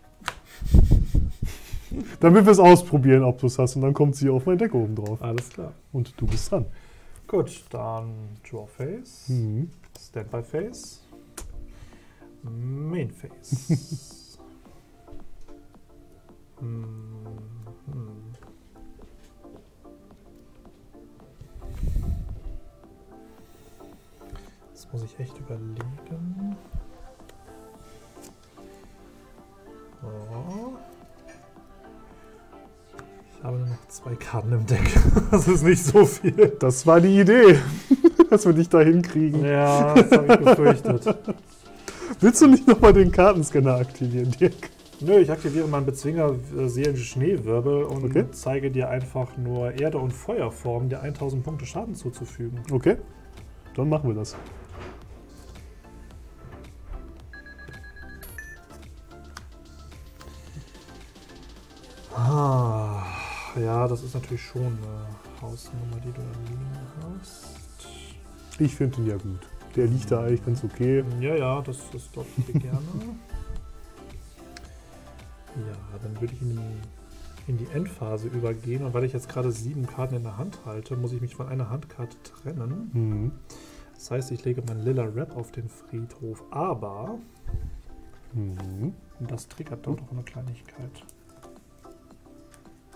Damit wir es ausprobieren, ob du es hast. Und dann kommt sie auf mein Deck oben drauf. Alles klar. Und du bist dran. Gut, dann Draw Phase, Standby Phase, Main Phase. Das muss ich echt überlegen. So. Ich habe nur noch 2 Karten im Deck. Das ist nicht so viel. Das war die Idee, dass wir dich da hinkriegen. Ja, das habe ich befürchtet. Willst du nicht nochmal den Kartenscanner aktivieren, Dirk? Nö, ich aktiviere meinen Bezwinger Seelen-Schneewirbel und zeige dir einfach nur Erde- und Feuerformen, der 1000 Punkte Schaden zuzufügen. Okay, dann machen wir das. Ah. Ja, das ist natürlich schon eine Hausnummer, die du da hast. Ich finde ihn ja gut. Der liegt da eigentlich ganz okay. Ja, ja, das glaube ich gerne. Ja, dann würde ich in die Endphase übergehen. Und weil ich jetzt gerade 7 Karten in der Hand halte, muss ich mich von einer Handkarte trennen. Mhm. Das heißt, ich lege mein Lilla Rap auf den Friedhof, aber das triggert doch noch eine Kleinigkeit.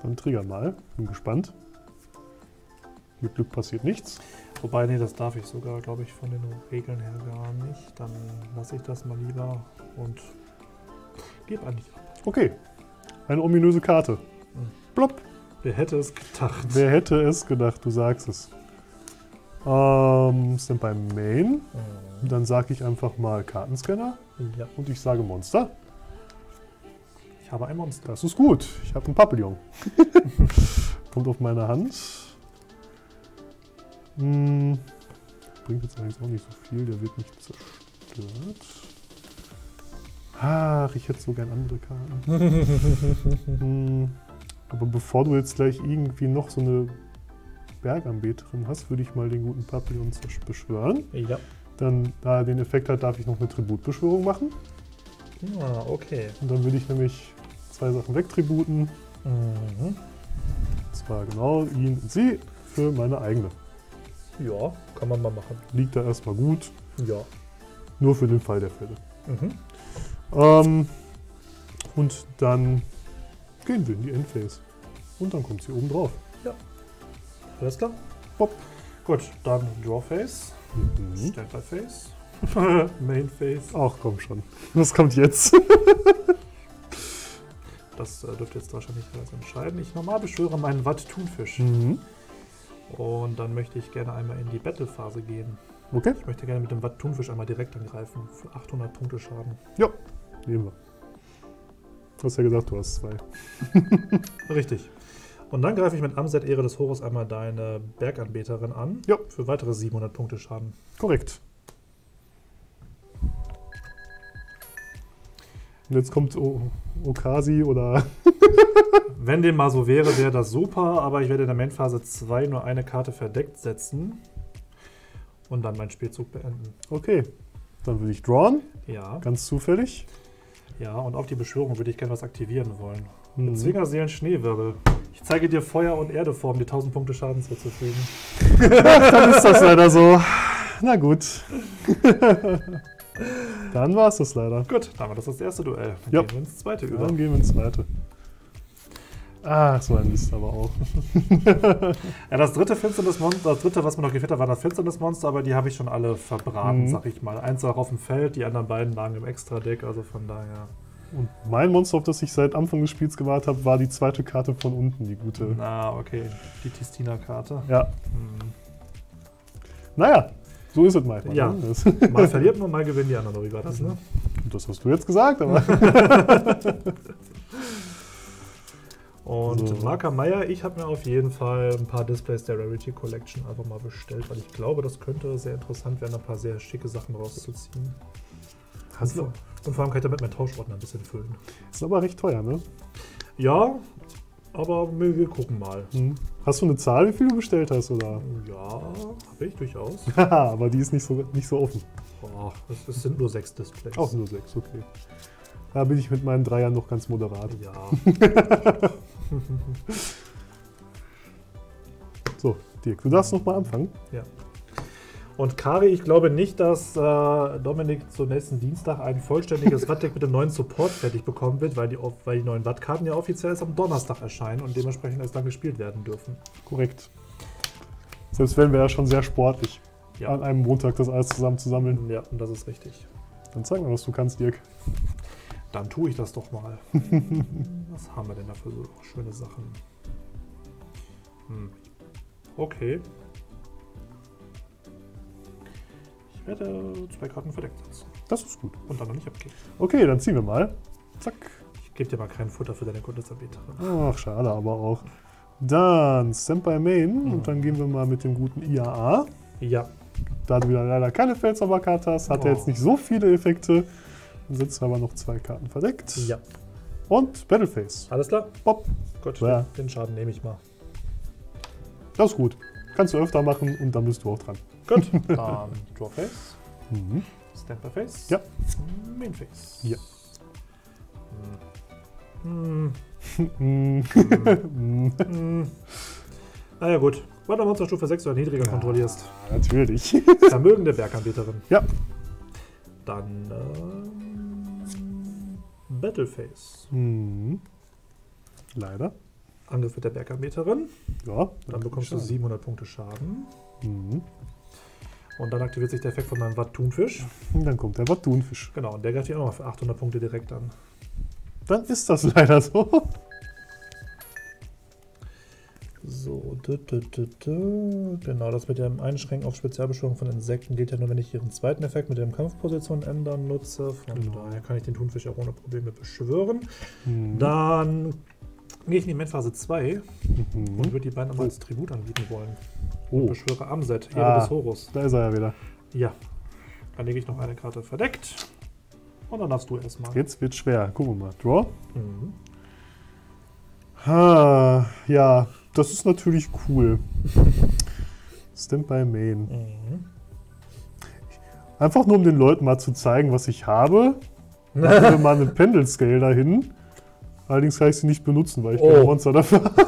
Dann trigger mal, bin gespannt. Mit Glück passiert nichts. Wobei, nee, das darf ich sogar, glaube ich, von den Regeln her gar nicht. Dann lasse ich das mal lieber und gebe eigentlich ab. Okay, eine ominöse Karte. Plopp. Wer hätte es gedacht? Wer hätte es gedacht, du sagst es. Sind beim Main. Dann sage ich einfach mal Kartenscanner. Ja. Und ich sage Monster. Aber ein Monster. Das ist gut. Ich habe einen Papillon. Kommt auf meine Hand. Bringt jetzt eigentlich auch nicht so viel. Der wird nicht zerstört. Ach, ich hätte so gern andere Karten. Aber bevor du jetzt gleich irgendwie noch so eine Berganbeterin hast, würde ich mal den guten Papillon beschwören. Ja. Dann, da er den Effekt hat, darf ich noch eine Tributbeschwörung machen. Ja, okay. Und dann würde ich nämlich 2 Sachen wegtributen. Und zwar genau ihn und sie für meine eigene. Ja, kann man mal machen. Liegt da erstmal gut. Ja. Nur für den Fall der Fälle. Und dann gehen wir in die Endphase. Und dann kommt sie oben drauf. Ja. Alles klar. Pop. Gut, dann Draw Phase. Standby Phase. Main Phase. Ach komm schon. Was kommt jetzt? Das dürfte jetzt wahrscheinlich entscheiden. Ich normal beschwöre meinen Watt-Thunfisch. Und dann möchte ich gerne einmal in die Battle-Phase gehen. Okay. Ich möchte gerne mit dem Watt-Thunfisch einmal direkt angreifen. Für 800 Punkte Schaden. Ja, nehmen wir. Du hast ja gesagt, du hast 2. Richtig. Und dann greife ich mit Amset Ehre des Horus einmal deine Berganbeterin an. Ja. Für weitere 700 Punkte Schaden. Korrekt. Und jetzt kommt Okasi oder... Wenn dem mal so wäre, wäre das super, aber ich werde in der Main-Phase 2 nur eine Karte verdeckt setzen und dann meinen Spielzug beenden. Okay, dann würde ich drawn, ja. Ganz zufällig. Ja, und auf die Beschwörung würde ich gerne was aktivieren wollen. Zwingerseelen Schneewirbel. Ich zeige dir Feuer- und Erdeform, die 1000 Punkte Schaden zuzufügen. Dann ist das leider so. Na gut. Dann war es das leider. Gut, dann war das erste Duell. Dann gehen wir ins zweite über. Dann gehen wir ins zweite. Ah, so ein Mist aber auch. Ja, das dritte, was mir noch gefällt hat, war das Finsternismonster, aber die habe ich schon alle verbraten, sag ich mal. Eins lag auf dem Feld, die anderen beiden lagen im Extra-Deck, also von daher. Und mein Monster, auf das ich seit Anfang des Spiels gewartet habe, war die zweite Karte von unten, die gute. Na, okay. Die Tistina-Karte. Ja. Naja. So ist es manchmal. Ja. Ne? Mal verliert man, mal gewinnen die anderen. Wie war das, ne? Das hast du jetzt gesagt, aber... Und Marker Meyer, ich habe mir auf jeden Fall ein paar Displays der Rarity Collection einfach mal bestellt, weil ich glaube, das könnte sehr interessant werden, ein paar sehr schicke Sachen rauszuziehen. Und vor allem kann ich damit meinen Tauschordner ein bisschen füllen. Ist aber recht teuer, ne? Ja, aber wir gucken mal. Hm. Hast du eine Zahl, wie viel du bestellt hast, oder? Ja, habe ich durchaus. Aber die ist nicht so offen. Boah, es sind nur 6 Displays. Auch nur 6, okay. Da bin ich mit meinen 3ern noch ganz moderat. Ja. So, Dirk, du darfst noch mal anfangen. Ja. Und Kari, ich glaube nicht, dass Dominik zum nächsten Dienstag ein vollständiges Wattdeck mit dem neuen Support fertig bekommen wird, weil die neuen Wattkarten ja offiziell erst am Donnerstag erscheinen und dementsprechend erst dann gespielt werden dürfen. Korrekt. Selbst wenn wir ja schon sehr sportlich an einem Montag das alles zusammenzusammeln. Ja, und das ist richtig. Dann zeig mal, was du kannst, Dirk. Dann tue ich das doch mal. Was haben wir denn da für so schöne Sachen? Hm. Okay. Ich werde 2 Karten verdeckt setzen. Das ist gut. Und dann noch nicht abgeben. Okay, dann ziehen wir mal. Zack. Ich gebe dir mal kein Futter für deine Kundesanbieter. Ach, schade aber auch. Dann Senpai Main. Und dann gehen wir mal mit dem guten IAA. Ja. Da du wieder leider keine Feldzauberkarte hast, hat er jetzt nicht so viele Effekte. Dann sind aber noch 2 Karten verdeckt. Ja. Und Battleface. Alles klar. Bob. Gut, ja. Den Schaden nehme ich mal. Das ist gut. Kannst du öfter machen und dann bist du auch dran. Gut. Drawface. Mhm. Standbyface. Ja. Mainface. Ja. Mhm. Mhm. Mhm. Naja, gut. Weil du Monsterstufe 6 oder niedriger kontrollierst. Natürlich. Vermögende Berganbieterin. Ja. Dann Battleface. Mhm. Leider. Angriff mit der Berganbeterin. Ja. Dann bekommst du 700 Punkte Schaden. Mhm. Und dann aktiviert sich der Effekt von meinem Watt-Thunfisch. Und dann kommt der Watt-Thunfisch. Genau, und der greift dich auch nochmal für 800 Punkte direkt an. Dann ist das leider so. So, genau, das mit dem Einschränken auf Spezialbeschwörung von Insekten gilt ja nur, wenn ich ihren zweiten Effekt mit dem Kampfposition ändern nutze. Von daher kann ich den Thunfisch auch ohne Probleme beschwören. Mhm. Dann gehe ich in die Endphase 2 und würde die beiden nochmal als Tribut anbieten wollen. Und beschwöre Amset, Ehre des Horus. Da ist er ja wieder. Ja, dann lege ich noch eine Karte verdeckt und dann darfst du erstmal. Jetzt wird schwer, gucken wir mal. Draw. Mhm. Ha, ja. Das ist natürlich cool. Standby Main. Mhm. Einfach nur, um den Leuten mal zu zeigen, was ich habe. Machen wir mal eine Pendel Scale dahin. Allerdings kann ich sie nicht benutzen, weil ich kein Monster dafür habe.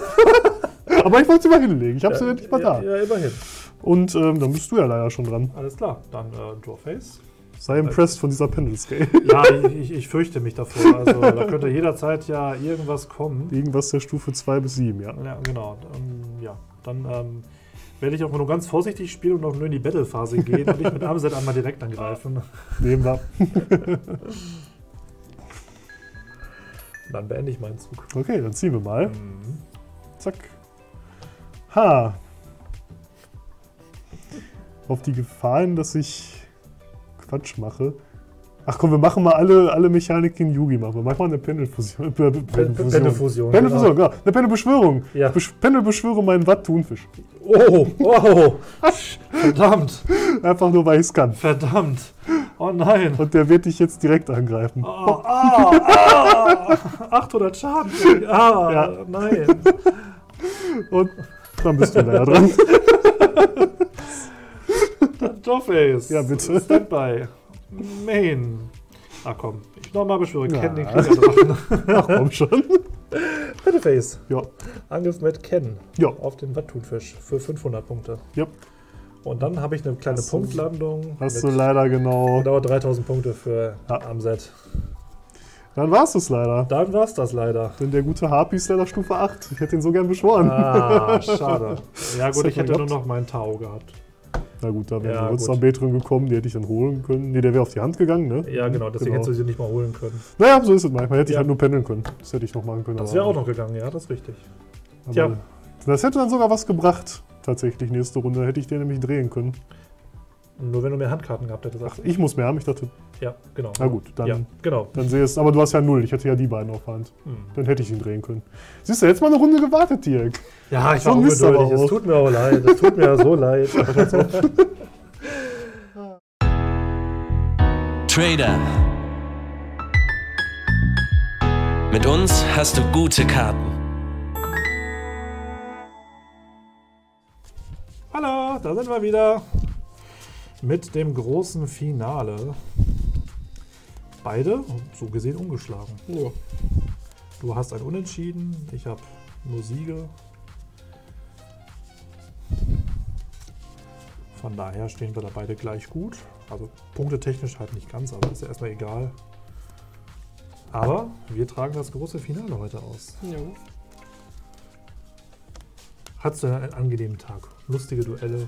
Aber ich wollte sie mal hinlegen. Ich habe sie endlich mal da. Ja, immerhin. Und dann bist du ja leider schon dran. Alles klar. Dann Drawface. Sei impressed von dieser Pendel Scale. Ja, ich fürchte mich davor. Also, da könnte jederzeit ja irgendwas kommen. Irgendwas der Stufe 2 bis 7, ja. Ja, genau. Ja, dann werde ich auch mal nur ganz vorsichtig spielen und auch nur in die Battle-Phase gehen und nicht mit Amset einmal direkt angreifen. Nehmen wir. Dann beende ich meinen Zug. Okay, dann ziehen wir mal. Mhm. Zack. Ha. Auf die Gefahren, dass ich Quatsch mache. Ach komm, wir machen mal alle Mechaniken in Yugi. Mach mal eine Pendelfusion. Pendelfusion, genau. Eine Pendelbeschwörung. Ja. Pendelbeschwöre meinen Watt-Thunfisch. Oh, wow. Verdammt. Einfach nur, weil ich es kann. Verdammt. Oh nein. Und der wird dich jetzt direkt angreifen. Oh, ah, 800 Schaden. Ah, ja. Nein. Und dann bist du leider dran. Drawface. Ja, bitte. Standby. Main. Ach komm, ich nochmal beschwöre. Ja. Ken den Krieger drauf. Ach komm schon. Battleface. Ja. Angriff mit Ken. Ja. Auf den Watt-Thunfisch für 500 Punkte. Ja. Und dann habe ich eine kleine Punktlandung. Hast du leider genau. Dauert 3000 Punkte für Amset. Dann war es das leider. Dann war es das leider. Denn der gute Harpy ist leider Stufe 8. Ich hätte ihn so gern beschworen. Ah, schade. Ja gut, ich hätte nur noch meinen Tau gehabt. Na gut, da wäre uns am B drin gekommen, die hätte ich dann holen können. Ne, der wäre auf die Hand gegangen, ne? Ja, genau, deswegen hättest du sie nicht mal holen können. Naja, so ist es manchmal. Hätte ich halt nur pendeln können. Das hätte ich noch machen können. Das wäre auch noch gegangen, ja, das ist richtig. Tja. Das hätte dann sogar was gebracht, tatsächlich, nächste Runde. Hätte ich den nämlich drehen können. Nur wenn du mehr Handkarten gehabt hättest. Ach, ich muss mehr haben? Ich dachte... Ja, genau. Na gut, dann, ja, genau. Dann sehe es. Aber du hast ja 0. Ich hatte ja die beiden auf Hand. Mhm. Dann hätte ich ihn drehen können. Siehst du, jetzt mal eine Runde gewartet, Dirk. Ja, ich war ungeduldig. Es tut mir auch leid. Es tut mir so leid. Trader. Mit uns hast du gute Karten. Hallo, da sind wir wieder. Mit dem großen Finale. Beide, so gesehen, ungeschlagen. Ja. Du hast ein Unentschieden, ich habe nur Siege. Von daher stehen wir da beide gleich gut. Also punktetechnisch halt nicht ganz, aber ist ja erstmal egal. Aber wir tragen das große Finale heute aus. Ja. Hattest du einen angenehmen Tag? Lustige Duelle? Also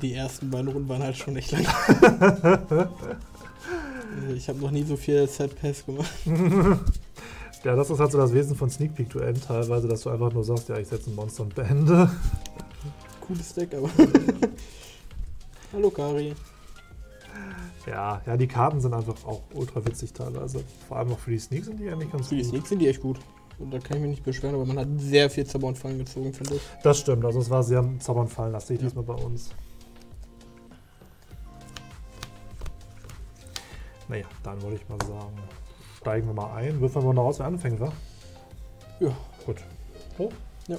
die ersten beiden Runden waren halt schon echt lang. Ich habe noch nie so viel Set-Pass gemacht. Ja, das ist halt so das Wesen von Sneak Peek to End teilweise, dass du einfach nur sagst, ja, ich setze ein Monster und beende. Cooles Deck, aber... Hallo, Kari. Ja, die Karten sind einfach auch ultra witzig teilweise. Vor allem auch für die Sneaks sind die eigentlich ganz gut. Für die Sneaks sind die echt gut. Und da kann ich mich nicht beschweren, aber man hat sehr viel Zauber und Fallen gezogen, finde ich. Das stimmt, also es war sehr Zauber und Fallen, das sehe ich diesmal bei uns. Naja, dann würde ich mal sagen, steigen wir mal ein. Wirfen wir mal noch aus, wer anfängt, wa? Ja. Gut. Hoch? Ja.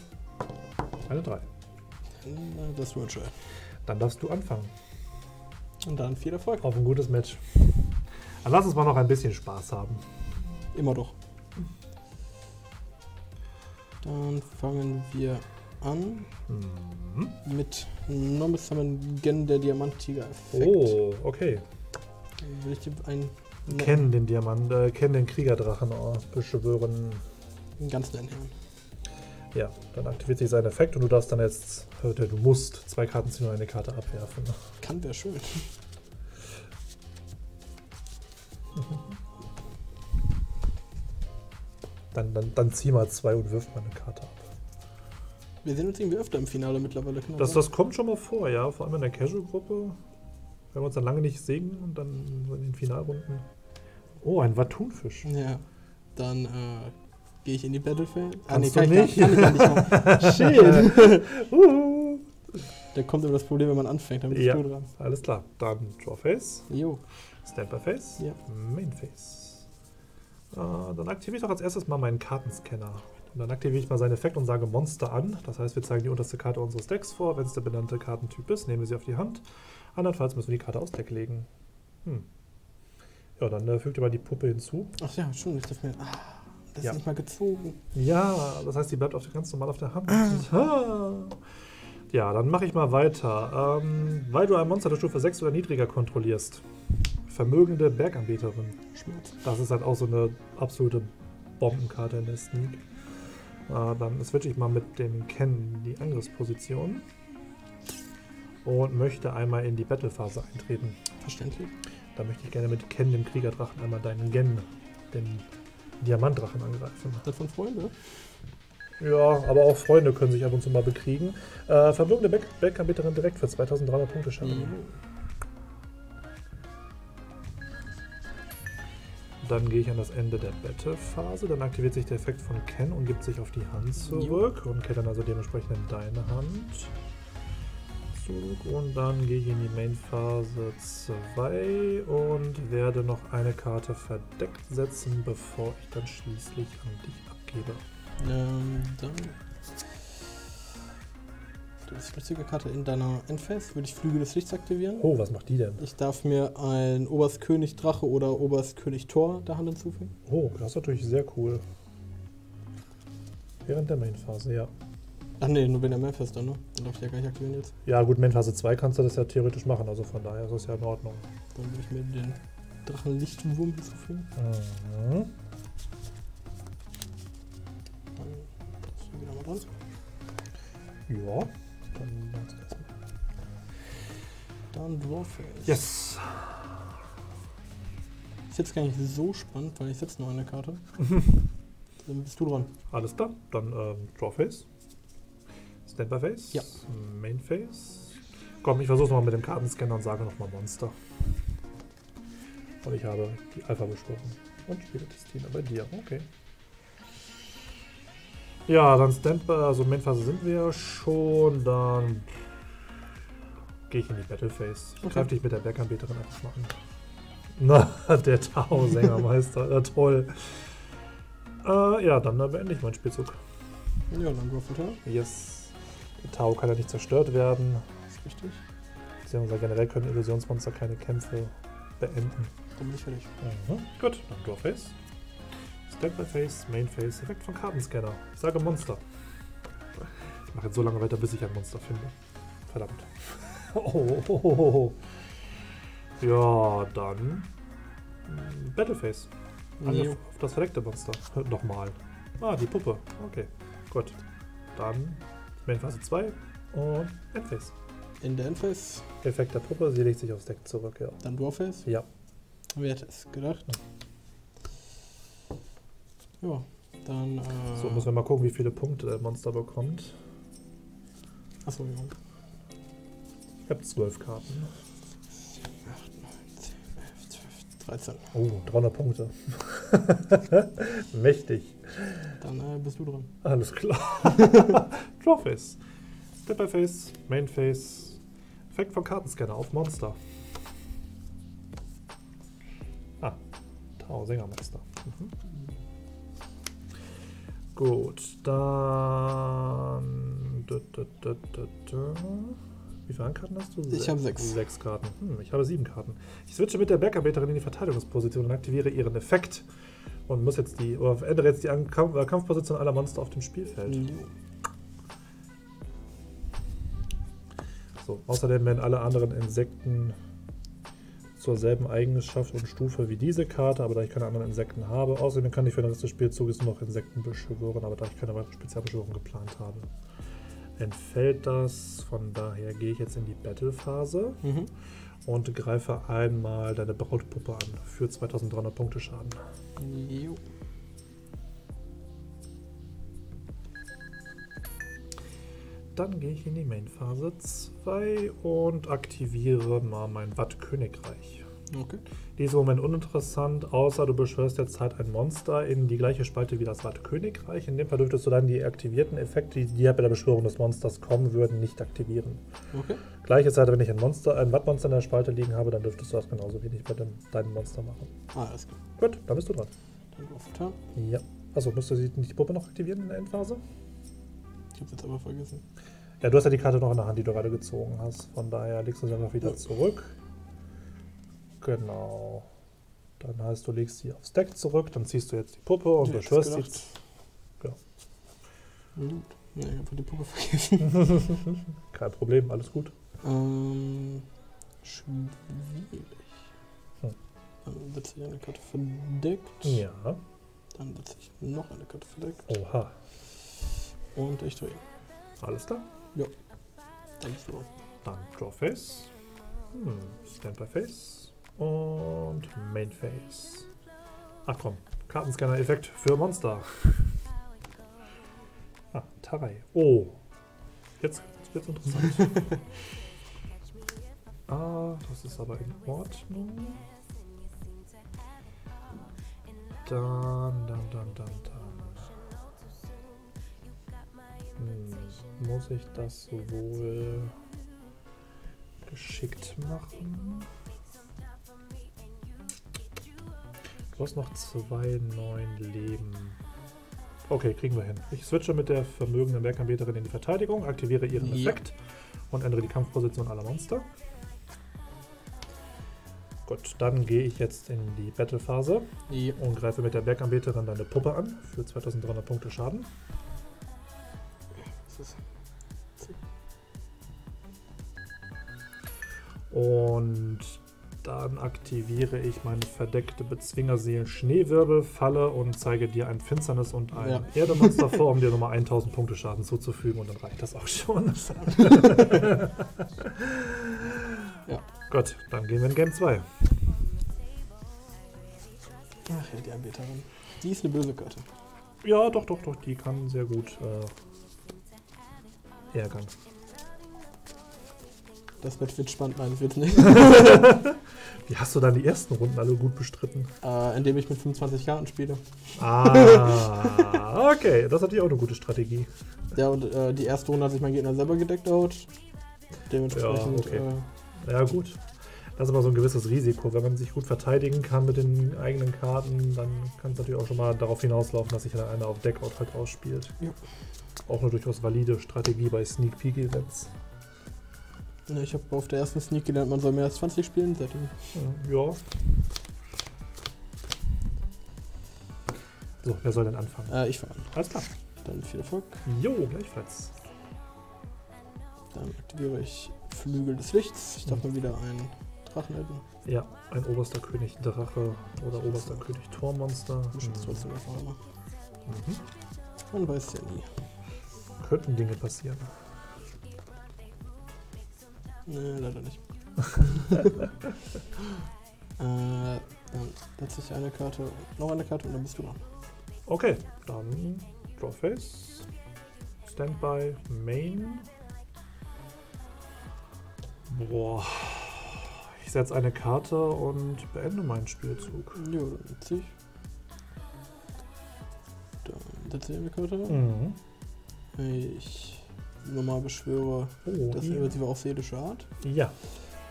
Eine 3. Das wird schön. Dann darfst du anfangen. Und dann viel Erfolg. Auf ein gutes Match. Dann lass uns mal noch ein bisschen Spaß haben. Immer doch. Dann fangen wir an mit Normal Summon Gen der Diamant-Tiger-Effekt. Oh, okay. Will ich dir einen... Kennen den Diamant, kennen den Kriegerdrachen beschwören. Ganz nennen. Ja, dann aktiviert sich sein Effekt und du darfst dann jetzt, du musst 2 Karten ziehen und eine Karte abwerfen. Kann wäre schön. Dann zieh mal 2 und wirf mal eine Karte ab. Wir sehen uns irgendwie öfter im Finale mittlerweile. Das kommt schon mal vor, ja. Vor allem in der Casual-Gruppe. Wenn wir uns dann lange nicht sehen und dann in den Finalrunden. Oh, ein Watunfisch. Ja. Dann gehe ich in die Battlefield. Kannst du nicht? Kann ich gar nicht. Shit. Da kommt immer das Problem, wenn man anfängt. Dann bist du dran. Alles klar. Dann Drawface. Jo. Stamperface. Ja. Mainface. Dann aktiviere ich doch als erstes mal meinen Kartenscanner. Und dann aktiviere ich mal seinen Effekt und sage Monster an. Das heißt, wir zeigen die unterste Karte unseres Decks vor. Wenn es der benannte Kartentyp ist, nehmen wir sie auf die Hand. Andernfalls müssen wir die Karte aus Deck legen. Ja, dann fügt ihr mal die Puppe hinzu. Ach ja, schon. Das ist nicht mal gezogen. Ja, das heißt, die bleibt ganz normal auf der Hand. Ja, dann mache ich mal weiter. Weil du ein Monster der Stufe 6 oder niedriger kontrollierst. Vermögende Berganbeterin. Das ist halt auch so eine absolute Bombenkarte in der Sneak. Dann switche ich mal mit dem Ken die Angriffsposition und möchte einmal in die Battlephase eintreten. Verständlich. Da möchte ich gerne mit Ken, dem Kriegerdrachen, einmal deinen Gen, den Diamantdrachen, angreifen. Das von Freunde? Ja, aber auch Freunde können sich ab und zu mal bekriegen. Vermögende Berganbeterin direkt für 2300 Punkte Schaden. Dann gehe ich an das Ende der Battle-Phase, dann aktiviert sich der Effekt von Ken und gibt sich auf die Hand zurück und geht dann also dementsprechend in deine Hand zurück. Und dann gehe ich in die Main-Phase 2 und werde noch eine Karte verdeckt setzen, bevor ich dann schließlich an dich abgebe. Dann... Das ist eine flüssige Karte in deiner Endphase. Würde ich Flügel des Lichts aktivieren. Oh, was macht die denn? Ich darf mir ein Oberstkönig Drache oder Oberstkönig Tor der Hand hinzufügen. Oh, das ist natürlich sehr cool. Während der Mainphase, ja. Ach ne, nur wenn der Mainphase dann, ne? Dann darf ich ja gar nicht aktivieren jetzt. Ja gut, Mainphase 2 kannst du das ja theoretisch machen, also von daher ist das ja in Ordnung. Dann würde ich mir den Drachenlichtwurm hinzufügen. Mhm. Dann lassen wir wieder mal dran. Ja. Dann Drawface. Yes! Ist jetzt gar nicht so spannend, weil ich setze nur eine Karte. Dann bist du dran. Alles klar, dann Drawface. Stamperface. Ja. Mainface. Komm, ich versuch's nochmal mit dem Kartenscanner und sage nochmal Monster. Und ich habe die Alpha besprochen. Und Spieltestina bei dir. Okay. Ja, dann Standby, also Main-Phase sind wir schon. Dann gehe ich in die Battle-Phase. Okay. Greif dich mit der Berganbeterin einfach mal an. Na, der Tao-Sängermeister. Na toll. Ja, dann beende ich meinen Spielzug. Ja, dann Go for Tao. Yes. Der Tao kann ja nicht zerstört werden. Das ist richtig. Beziehungsweise generell können Illusionsmonster keine Kämpfe beenden. Dann bin ich fertig. Mhm. Gut, dann Draw Phase. Standby Phase, Main Phase, Effekt von Kartenscanner. Ich sage Monster. Ich mache jetzt so lange weiter, bis ich ein Monster finde. Verdammt. Oh. Ja, dann Battle Phase. Angriff auf das verdeckte Monster. Nochmal. Ah, die Puppe. Okay, gut. Dann Main Phase 2 und End Phase. In der End Phase. Effekt der Puppe, sie legt sich aufs Deck zurück, ja. Dann Draw Phase? Ja. Wer hätte es gedacht? Ja, dann. So, müssen wir mal gucken, wie viele Punkte der Monster bekommt. Achso, ja. Ich habe 12 Karten. 7, 8, 9, 10, 11, 12, 13. Oh, 300 Punkte. Mächtig. Dann bist du dran. Alles klar. Drawface. Step-by-Face, Main-Face. Effekt vom Kartenscanner auf Monster. Oh, Sängermeister. Mhm. Gut, dann. Wie viele Karten hast du? Ich habe 6. 6 Karten. Ich habe 7 Karten. Ich switche mit der Bergarbeiterin in die Verteidigungsposition und aktiviere ihren Effekt. Und muss jetzt die. Oder ändere jetzt die Kampfposition aller Monster auf dem Spielfeld. Mhm. So, außerdem werden alle anderen Insekten zur selben Eigenschaft und Stufe wie diese Karte, aber da ich keine anderen Insekten habe. Außerdem kann ich für den Rest des Spielzuges noch Insekten beschwören, aber da ich keine weitere Spezialbeschwörung geplant habe, entfällt das. Von daher gehe ich jetzt in die Battle-Phase und greife einmal deine Brautpuppe an für 2300 Punkte Schaden. Jo. Dann gehe ich in die Main-Phase 2 und aktiviere mal mein Watt-Königreich. Okay. Die ist im Moment uninteressant, außer du beschwörst jetzt halt ein Monster in die gleiche Spalte wie das Watt-Königreich. In dem Fall dürftest du dann die aktivierten Effekte, die ja bei der Beschwörung des Monsters kommen würden, nicht aktivieren. Okay. Gleiches halt, wenn ich ein Watt-Monster in der Spalte liegen habe, dann dürftest du das genauso wenig bei deinem Monster machen. Alles klar. Gut, dann bist du dran. Dann auf Turn. Ja. Achso, musst du die Puppe noch aktivieren in der Endphase? Ich hab's jetzt aber vergessen. Ja, du hast ja die Karte noch in der Hand, die du gerade gezogen hast. Von daher legst du sie einfach wieder zurück. Genau. Dann heißt, du legst sie aufs Deck zurück, dann ziehst du jetzt die Puppe und beschwörst sie. Genau. Gut. Ja, ich habe die Puppe vergessen. Kein Problem, alles gut. Schwierig. Dann setze ich eine Karte verdeckt. Ja. Dann setze ich noch eine Karte verdeckt. Oha. Und ich drehe. Alles klar? Ja. Dann Draw Phase, Standby Phase und Main Phase. Ach komm, Kartenscanner-Effekt für Monster. Tarai. Oh. Jetzt wird's interessant. Das ist aber in Ordnung. Dann. Muss ich das wohl geschickt machen? Du hast noch 2,9 Leben. Okay, kriegen wir hin. Ich switche mit der vermögenden Berganbeterin in die Verteidigung, aktiviere ihren Effekt und ändere die Kampfposition aller Monster. Gut, dann gehe ich jetzt in die Battle-Phase und greife mit der Berganbeterin deine Puppe an für 2300 Punkte Schaden. Und dann aktiviere ich meine verdeckte Bezwingerseelen Schneewirbelfalle und zeige dir ein Finsternis und ein Erdemonster vor, um dir nochmal 1000 Punkte Schaden zuzufügen, und dann reicht das auch schon. Ja. Gut, dann gehen wir in Game 2. Ach ja, die Anbeterin. Die ist eine böse Karte. Ja, doch, die kann sehr gut ärgern. Das wird spannend, nein, das wird nicht. Wie hast du dann die ersten Runden alle gut bestritten? Indem ich mit 25 Karten spiele. Ah, okay, das hat ja auch eine gute Strategie. Ja, und die erste Runde hat sich mein Gegner selber gedeckt out. Dementsprechend. Ja, okay. Ja, gut. Das ist immer so ein gewisses Risiko. Wenn man sich gut verteidigen kann mit den eigenen Karten, dann kann es natürlich auch schon mal darauf hinauslaufen, dass sich dann einer auf Deckout halt ausspielt. Ja. Auch eine durchaus valide Strategie bei Sneak Peek Events. Ja, ich habe auf der ersten Sneak gelernt, man soll mehr als 20 spielen. Seitdem. Ja. So, wer soll denn anfangen? Ich fange an. Alles klar. Dann viel Erfolg. Jo, gleichfalls. Dann aktiviere ich Flügel des Lichts. Ich darf mal wieder einen Drachen halten. Ja, ein oberster König Drache oder oberster König Tormonster. Man weiß ja nie. Könnten Dinge passieren. Nee, leider nicht. Dann setze ich eine Karte, noch eine Karte und dann bist du dran. Okay, dann Drawface, Standby, Main. Boah. Ich setze eine Karte und beende meinen Spielzug. Ja, dann setze ich. Dann setze ich eine Karte. Mhm. Ich normal beschwöre, dass er über sie auf seelische Art. Ja.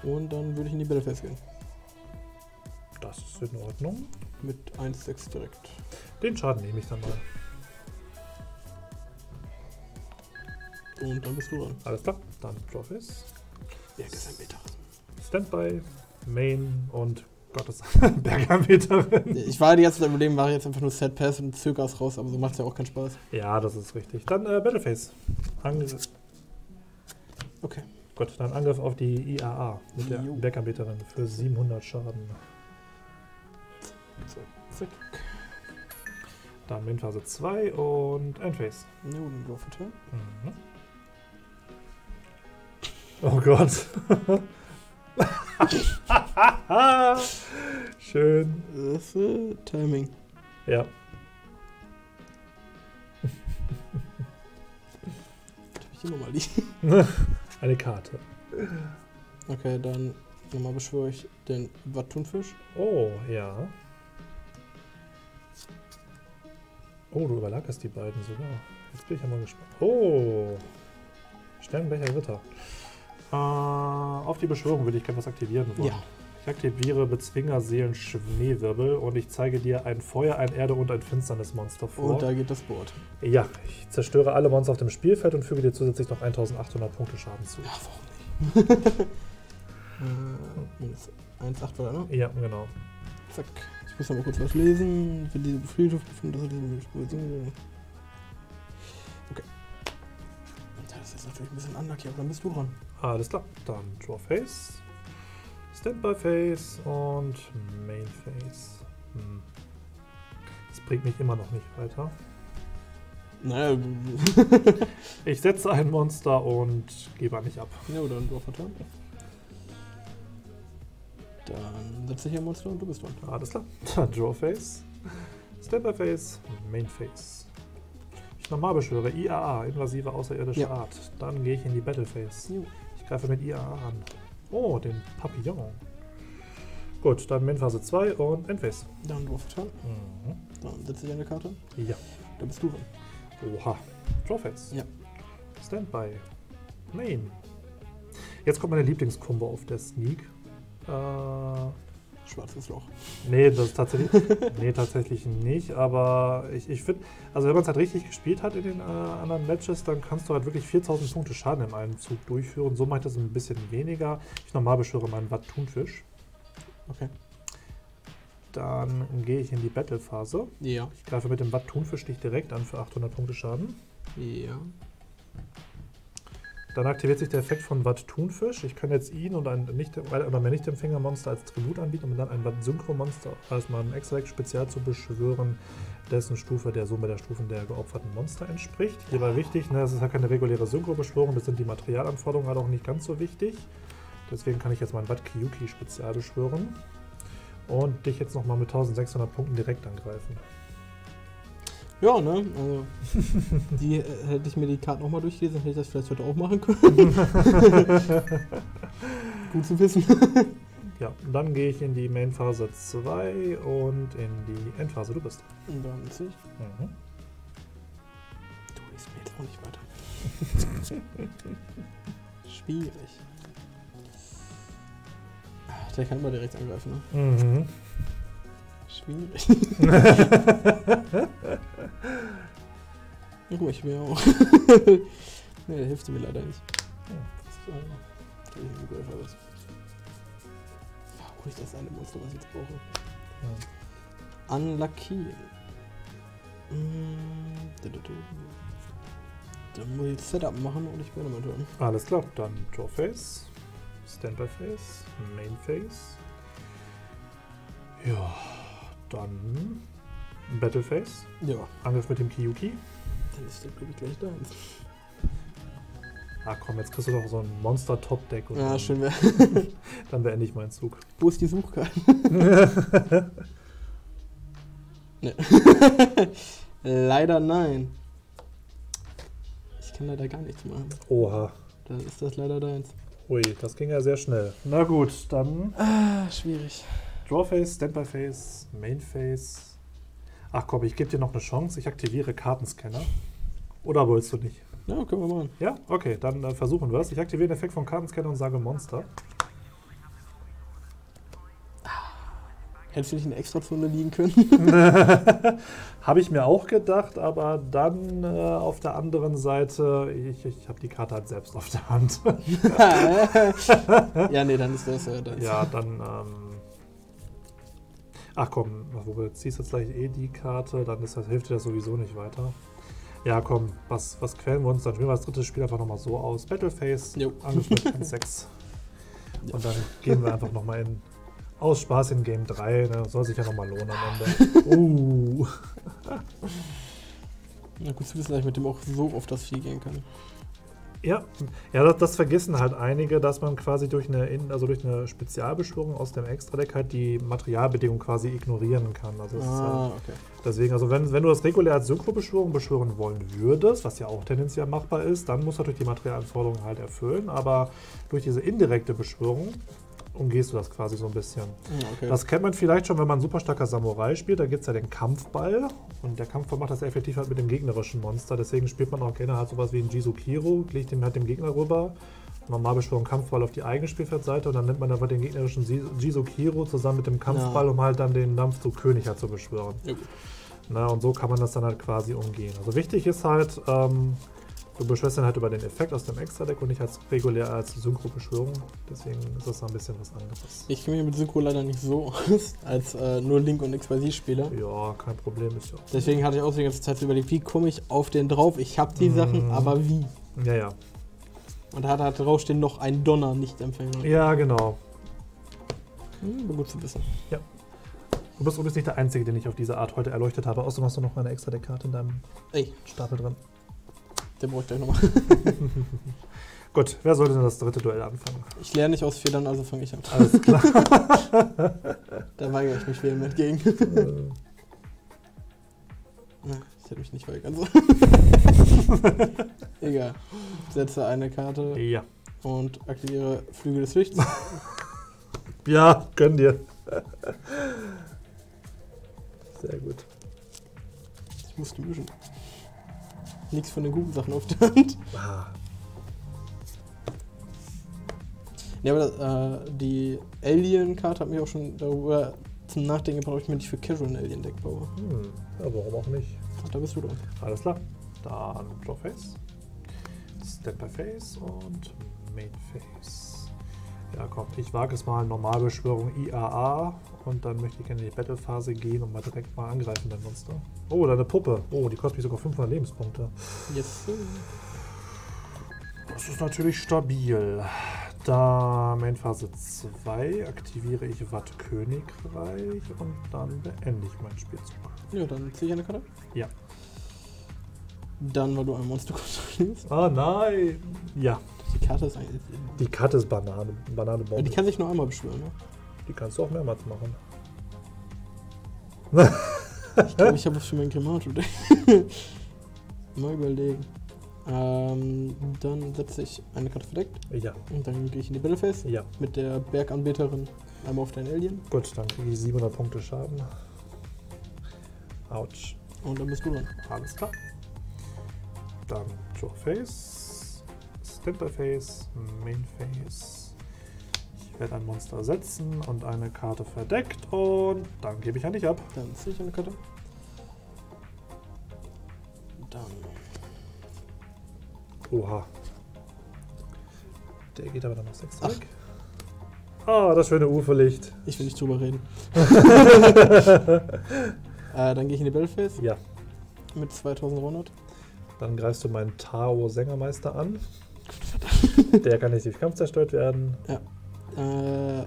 Und dann würde ich in die Battleface gehen. Das ist in Ordnung. Mit 1,6 direkt. Den Schaden nehme ich dann mal. Und dann bist du dran. Alles klar, dann Drawface. Berg ist ein Meter. Standby, Main und Gottes Bergermeterin. Ich war die ganze Zeit im Leben, mache ich jetzt einfach nur Set Pass und Zögers raus, aber so macht es ja auch keinen Spaß. Ja, das ist richtig. Dann Battleface. Angriff. Okay. Gut, dann Angriff auf die IAA mit der Bergermeterin für 700 Schaden. Zack, zack. Dann Main-Phase 2 und Endphase. Mhm. Oh Gott. Schön. Das ist Timing. Ja. Ich hier nochmal liegen. Eine Karte. Okay, dann nochmal beschwöre ich den Wattunfisch. Oh, ja. Oh, du überlagerst die beiden sogar. Jetzt bin ich ja mal gespannt. Oh. Sternenbecher Ritter. Auf die Beschwörung würde ich gerne was aktivieren wollen. Ja. Ich aktiviere Bezwinger Seelen Schneewirbel und ich zeige dir ein Feuer, ein Erde und ein Finsternismonster vor. Und da geht das Board. Ja, ich zerstöre alle Monster auf dem Spielfeld und füge dir zusätzlich noch 1800 Punkte Schaden zu. Ja, warum nicht? 1,8 war da, ne? Ja, genau. Zack. Ich muss aber kurz was lesen. Wenn diese Friedhof befindet, dass er diese Beschwörung. Okay. Das ist jetzt natürlich ein bisschen unlucky, aber dann bist du dran. Alles klar, dann Draw Face, Standby Face und Main Face. Das bringt mich immer noch nicht weiter. Naja. Ich setze ein Monster und gebe nicht ab. Ja, dann Draw Turn. Dann setze ich ein Monster und du bist dran. Alles klar, dann Draw Face, Standby Face, Main Face. Ich normal beschwöre IAA, invasive außerirdische Art. Dann gehe ich in die Battleface. Ich greife mit IAA an. Oh, den Papillon. Gut, dann Main-Phase 2 und Endphase. Dann Drawface. Dann setze ich eine Karte. Ja. Dann bist du dran. Oha. Drawface. Ja. Standby. Main. Jetzt kommt meine Lieblingskombo auf der Sneak. Schwarzes Loch. Nee, das tatsächlich, nee, tatsächlich nicht, aber ich finde, also wenn man es halt richtig gespielt hat in den anderen Matches, dann kannst du halt wirklich 4000 Punkte Schaden in einem Zug durchführen. So mache ich das ein bisschen weniger. Ich normal beschwöre meinen Watt-Thunfisch. Okay. Dann gehe ich in die Battle-Phase. Ja. Ich greife mit dem Watt-Thunfisch dich direkt an für 800 Punkte Schaden. Ja. Dann aktiviert sich der Effekt von Watt-Thunfisch. Ich kann jetzt ihn und ein Nicht-Empfängermonster als Tribut anbieten, um dann ein Watt-Synchro-Monster als mal ein Extract spezial zu beschwören, dessen Stufe der Summe der Stufen der geopferten Monster entspricht. Hierbei wichtig, ne, das ist ja keine reguläre Synchro-Beschwörung, das sind die Materialanforderungen halt auch nicht ganz so wichtig. Deswegen kann ich jetzt meinen Watt-Kyuki spezial beschwören und dich jetzt nochmal mit 1600 Punkten direkt angreifen. Ja, ne? Also, hätte ich mir die Karten auch mal durchgelesen, hätte ich das vielleicht heute auch machen können. Gut zu wissen. Ja, und dann gehe ich in die Main-Phase 2 und in die Endphase. Du bist. Und dann ziehe ich. Mhm. Du gehst mir jetzt auch nicht weiter. Schwierig. Der kann immer direkt angreifen, ne? Mhm. Schwierig. Oh, ich will auch. Ne, der hilft mir leider nicht. Ja. So. Hol ich das eine Monster, was ich jetzt brauche? Ja. Unlucky. Dann muss ich Setup machen und ich werde mal tun. Alles klar, dann Drawface, Standby-Face, Main-Face. Ja, dann Battle-Face. Ja. Angriff mit dem Kiyuki. Dann ist der, glaube ich, gleich da. Ah komm, jetzt kriegst du doch so ein Monster-Top-Deck. Ja, schön wäre. Dann beende ich meinen Zug. Wo ist die Suchkarte? Ne. Leider nein. Ich kann leider gar nichts machen. Oha. Dann ist das leider deins. Ui, das ging ja sehr schnell. Na gut, dann... Ah, schwierig. Drawface, Standbyface, Mainface... Ach komm, ich gebe dir noch eine Chance. Ich aktiviere Kartenscanner. Oder wolltest du nicht? Ja, können wir machen. Ja? Okay, dann versuchen wir es. Ich aktiviere den Effekt von Kartenscanner und sage Monster. Hättest du nicht in der Extrazone liegen können? Habe ich mir auch gedacht, aber dann auf der anderen Seite, ich habe die Karte halt selbst auf der Hand. Ja, nee, dann ist das ja das. Ja, dann... Ach komm, du ziehst jetzt gleich eh die Karte, dann ist das, hilft dir das sowieso nicht weiter. Ja komm, was quälen wir uns? Dann spielen wir das dritte Spiel einfach nochmal so aus. Battleface, Angriff mit 1/6. Und dann gehen wir einfach nochmal aus Spaß in Game 3. Ne? Soll sich ja nochmal lohnen am Ende. Na gut, zu wissen, dass ich mit dem auch so auf das Vieh gehen kann. Ja, das vergessen halt einige, dass man quasi durch eine Spezialbeschwörung aus dem Extra-Deck halt die Materialbedingung quasi ignorieren kann. Also das ist halt okay. Deswegen, also wenn du das regulär als Synchro-Beschwörung beschwören wollen würdest, was ja auch tendenziell machbar ist, dann musst du natürlich die Materialanforderungen halt erfüllen, aber durch diese indirekte Beschwörung umgehst du das quasi so ein bisschen. Okay. Das kennt man vielleicht schon, wenn man ein super starker Samurai spielt, da gibt es ja den Kampfball und der Kampfball macht das effektiv halt mit dem gegnerischen Monster, deswegen spielt man auch gerne halt sowas wie ein Jisukiro, legt den halt dem Gegner rüber, normal beschworen Kampfball auf die eigene Spielfeldseite und dann nimmt man einfach den gegnerischen Jisukiro zusammen mit dem Kampfball, um halt dann den Dampfzug König halt zu beschwören. Okay. Na, und so kann man das dann halt quasi umgehen. Also wichtig ist halt, du beschwörst dann halt über den Effekt aus dem Extra-Deck und nicht als regulär als Synchro-Beschwörung. Deswegen ist das ein bisschen was anderes. Ich kenne mich mit Synchro leider nicht so aus, als nur Link- und X-Spieler. Ja, kein Problem. Ist ja. Deswegen hatte ich auch die ganze Zeit überlegt, wie komme ich auf den drauf? Ich habe die Sachen, aber wie? Ja, ja. Und da hat halt draufstehen noch ein Donner nicht empfänglich. Ja, genau. Hm, gut zu wissen. Ja. Du bist übrigens nicht der Einzige, den ich auf diese Art heute erleuchtet habe. Außerdem hast du noch eine Extra-Deck-Karte in deinem Stapel drin. Den brauche ich gleich nochmal. Gut, wer sollte denn das dritte Duell anfangen? Ich lerne nicht aus Fehlern, also fange ich an. Alles klar. Da weigere ich mich vehement gegen. Ich hätte mich nicht weigern sollen. Egal. Setze eine Karte. Ja. Und aktiviere Flügel des Lichts. Ja, gönn dir. Sehr gut. Ich muss lösen. Nichts von den guten Sachen auf der Hand. Ja, aber die Alien-Karte hat mich auch schon darüber zum Nachdenken gebracht, ob ich mir nicht für Casual ein Alien-Deck baue. Ja, warum auch nicht? Ach, da bist du dran. Alles klar. Dann Drawface, Standbyface und Mainface. Ja, komm, ich wage es mal. Normalbeschwörung IAA. Und dann möchte ich gerne in die Battle-Phase gehen und mal direkt mal angreifen, dein Monster. Oh, deine Puppe. Oh, die kostet mich sogar 500 Lebenspunkte. Yes. Das ist natürlich stabil. Da Main-Phase 2 aktiviere ich Watt Königreich und dann beende ich meinen Spielzug. Ja, dann ziehe ich eine Karte. Ja. Dann, weil du ein Monster kontrollierst. Ah, nein. Ja. Die Karte ist eigentlich... Die Karte ist Banane. Banane-Bombe. Die kann sich nur einmal beschwören, ne? Die kannst du auch mehrmals machen. Ich glaube, ich habe was für mein Grimato. Mal überlegen. Dann setze ich eine Karte verdeckt. Ja. Und dann gehe ich in die Battleface. Ja. Mit der Berganbeterin einmal auf dein Alien. Gut, dann kriege ich 700 Punkte Schaden. Autsch. Und dann bist du dran. Alles klar. Dann Showface, Splinterface, Mainface. Ich werde ein Monster setzen und eine Karte verdeckt und dann gebe ich an dich ab. Dann ziehe ich eine Karte. Dann. Oha. Der geht aber dann noch 6 weg. Ah, das schöne Uferlicht. Ich will nicht drüber reden. Dann gehe ich in die Battleface. Ja. Mit 2300. Dann greifst du meinen Tao-Sängermeister an. Der kann nicht durch Kampf zerstört werden. Ja.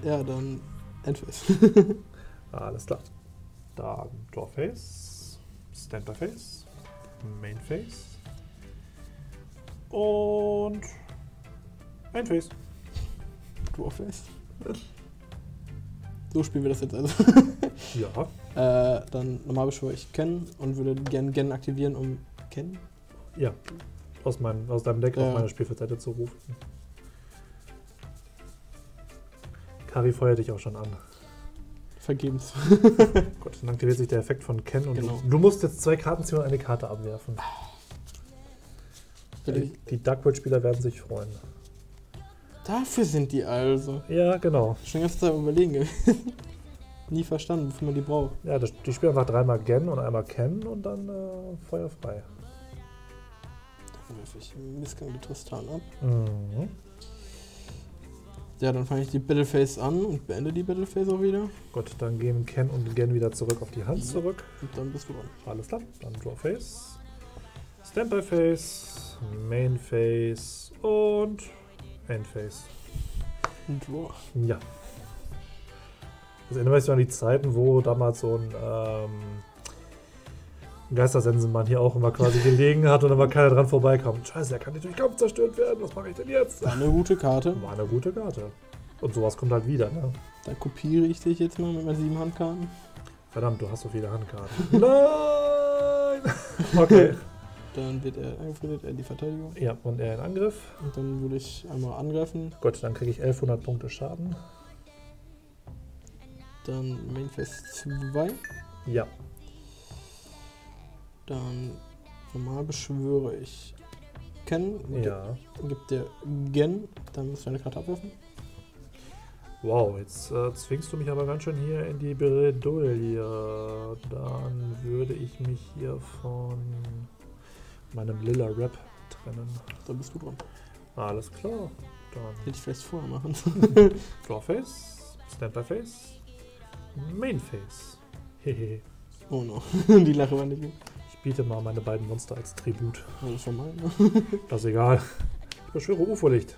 Ja, dann Endface. Alles klar. Dann Drawface, Standerface, Mainface und Endface. Drawface. So spielen wir das jetzt also. Ja. Dann normal beschwöre ich Ken und würde gerne Gen aktivieren, um Ken? Ja, aus deinem Deck auf meiner Spielfeldseite zu rufen. Kari feuert dich auch schon an. Vergebens. Gut, dann aktiviert sich der Effekt von Ken und genau. Du musst jetzt 2 Karten ziehen und eine Karte abwerfen. Die Darkworld-Spieler werden sich freuen. Dafür sind die also. Ja, genau. Schon ganz Zeit überlegen gewesen. Nie verstanden, wofür man die braucht. Ja, die spielen einfach 3-mal Gen und 1-mal Ken und dann feuerfrei. Dann werfe ich Missgang die Tristan ab. Mhm. Ja, dann fange ich die Battleface an und beende die Battleface auch wieder. Gut, dann gehen Ken und Gen wieder zurück auf die Hand zurück. Und dann bist du dran. Alles klar, dann Drawface, Standbyface, Mainface und Endface. Draw. Ja. Das erinnert mich so an die Zeiten, wo damals so ein Geistersensenmann hier auch immer quasi gelegen hat und immer keiner dran vorbeikam. Scheiße, der kann nicht durch Kampf zerstört werden, was mache ich denn jetzt? War eine gute Karte. War eine gute Karte. Und sowas kommt halt wieder, ne? Dann kopiere ich dich jetzt mal mit meinen 7 Handkarten. Verdammt, du hast so viele Handkarten. Nein! Okay. Dann wird er angefreundet, er in die Verteidigung. Ja, und er in Angriff. Und dann würde ich einmal angreifen. Gut, dann kriege ich 1100 Punkte Schaden. Dann Mainface 2. Ja. Dann normal beschwöre ich Ken. Ja. Gibt der Gen. Dann musst du eine Karte abwerfen. Wow, jetzt zwingst du mich aber ganz schön hier in die Bredouille. Dann würde ich mich hier von meinem lila Rap trennen. Dann bist du dran. Alles klar. Dann hätte ich vielleicht vorher machen. Drawface, Standbyface, Mainface. Hehe. Oh no, die Lache war nicht gut. Ich biete mal meine beiden Monster als Tribut. Das ist schon mal, ne? Das ist egal. Ich beschwöre Uferlicht.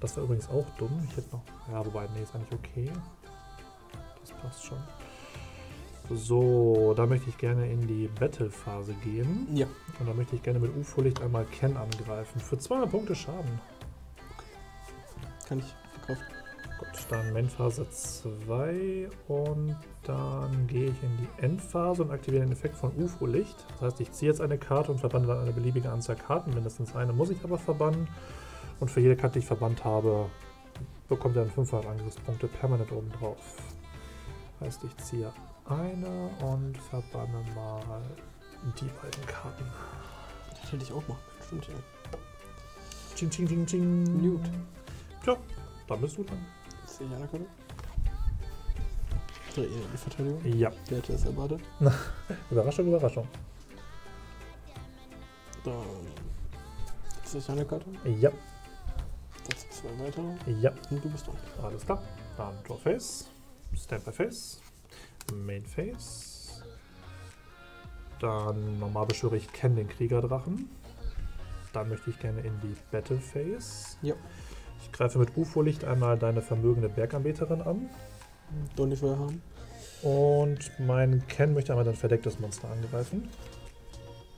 Das war übrigens auch dumm. Ich hätte noch. Ja, wobei, nee, ist eigentlich okay. Das passt schon. So, da möchte ich gerne in die Battle-Phase gehen. Ja. Und da möchte ich gerne mit UFO-Licht einmal Ken angreifen. Für 200 Punkte Schaden. Okay. Kann ich verkaufen. Gut, dann Main-Phase 2 und dann gehe ich in die Endphase und aktiviere den Effekt von UFO-Licht. Das heißt, ich ziehe jetzt eine Karte und verbanne dann eine beliebige Anzahl Karten. Mindestens eine muss ich aber verbannen. Und für jede Karte, die ich verbannt habe, bekommt er dann 500 Angriffspunkte permanent obendrauf. Heißt, ich ziehe eine und verbanne mal die beiden Karten. Das hätte ich auch machen können, stimmt ja. Ching, ching, ching, ching. Newt. Tja, dann bist du dran. Sehe ich eine Karte? Drehe ich die Verteidigung? Ja. Der hätte es erwartet. Überraschung, Überraschung. Dann. Sehe ich eine Karte? Ja. Dazu 2 weitere? Ja. Und du bist dran. Alles klar. Dann Drawface, Standbyface, Mainface. Dann normal beschwöre ich Ken den Kriegerdrachen. Dann möchte ich gerne in die Battleface. Ja. Ich greife mit UFO-Licht einmal deine vermögende Berganbeterin an. Donnerfeuer haben. Und mein Ken möchte einmal dein verdecktes Monster angreifen.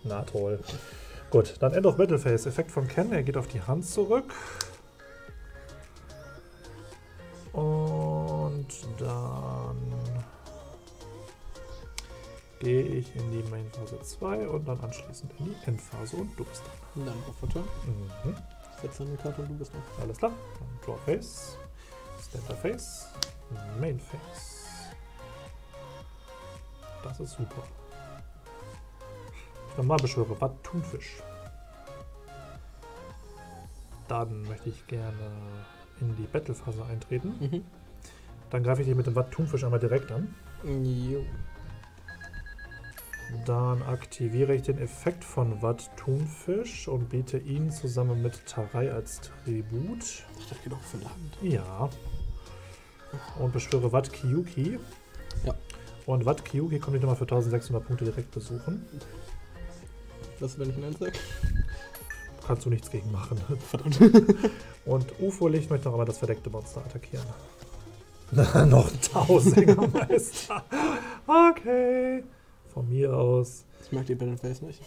Na toll. Gut, dann End of Battleface. Effekt von Ken, er geht auf die Hand zurück. Und dann gehe ich in die Main-Phase 2 und dann anschließend in die Endphase und du bist dran. Dann auf Return. Mhm. Ich setze eine Karte und du bist dran. Alles klar. Dann Draw Face, Standby Face, Main Face. Das ist super. Normal beschwöre Watt Thunfisch. Dann möchte ich gerne in die Battle-Phase eintreten. Mhm. Dann greife ich dich mit dem Watt Thunfisch einmal direkt an. Jo. Dann aktiviere ich den Effekt von Watt Thunfisch und biete ihn zusammen mit Tarei als Tribut. Ach, das geht auch für Land. Ja. Und beschwöre Watt Kyuki. Ja. Und Watt Kyuki kommt nicht nochmal für 1600 Punkte direkt besuchen. Das wenn ich einen sage. Kannst du nichts gegen machen. Verdammt. Und UFO-Licht möchte noch einmal das verdeckte Monster attackieren. Noch ein Tausendermeister. Okay. Von mir aus. Ich mag die Battleface nicht.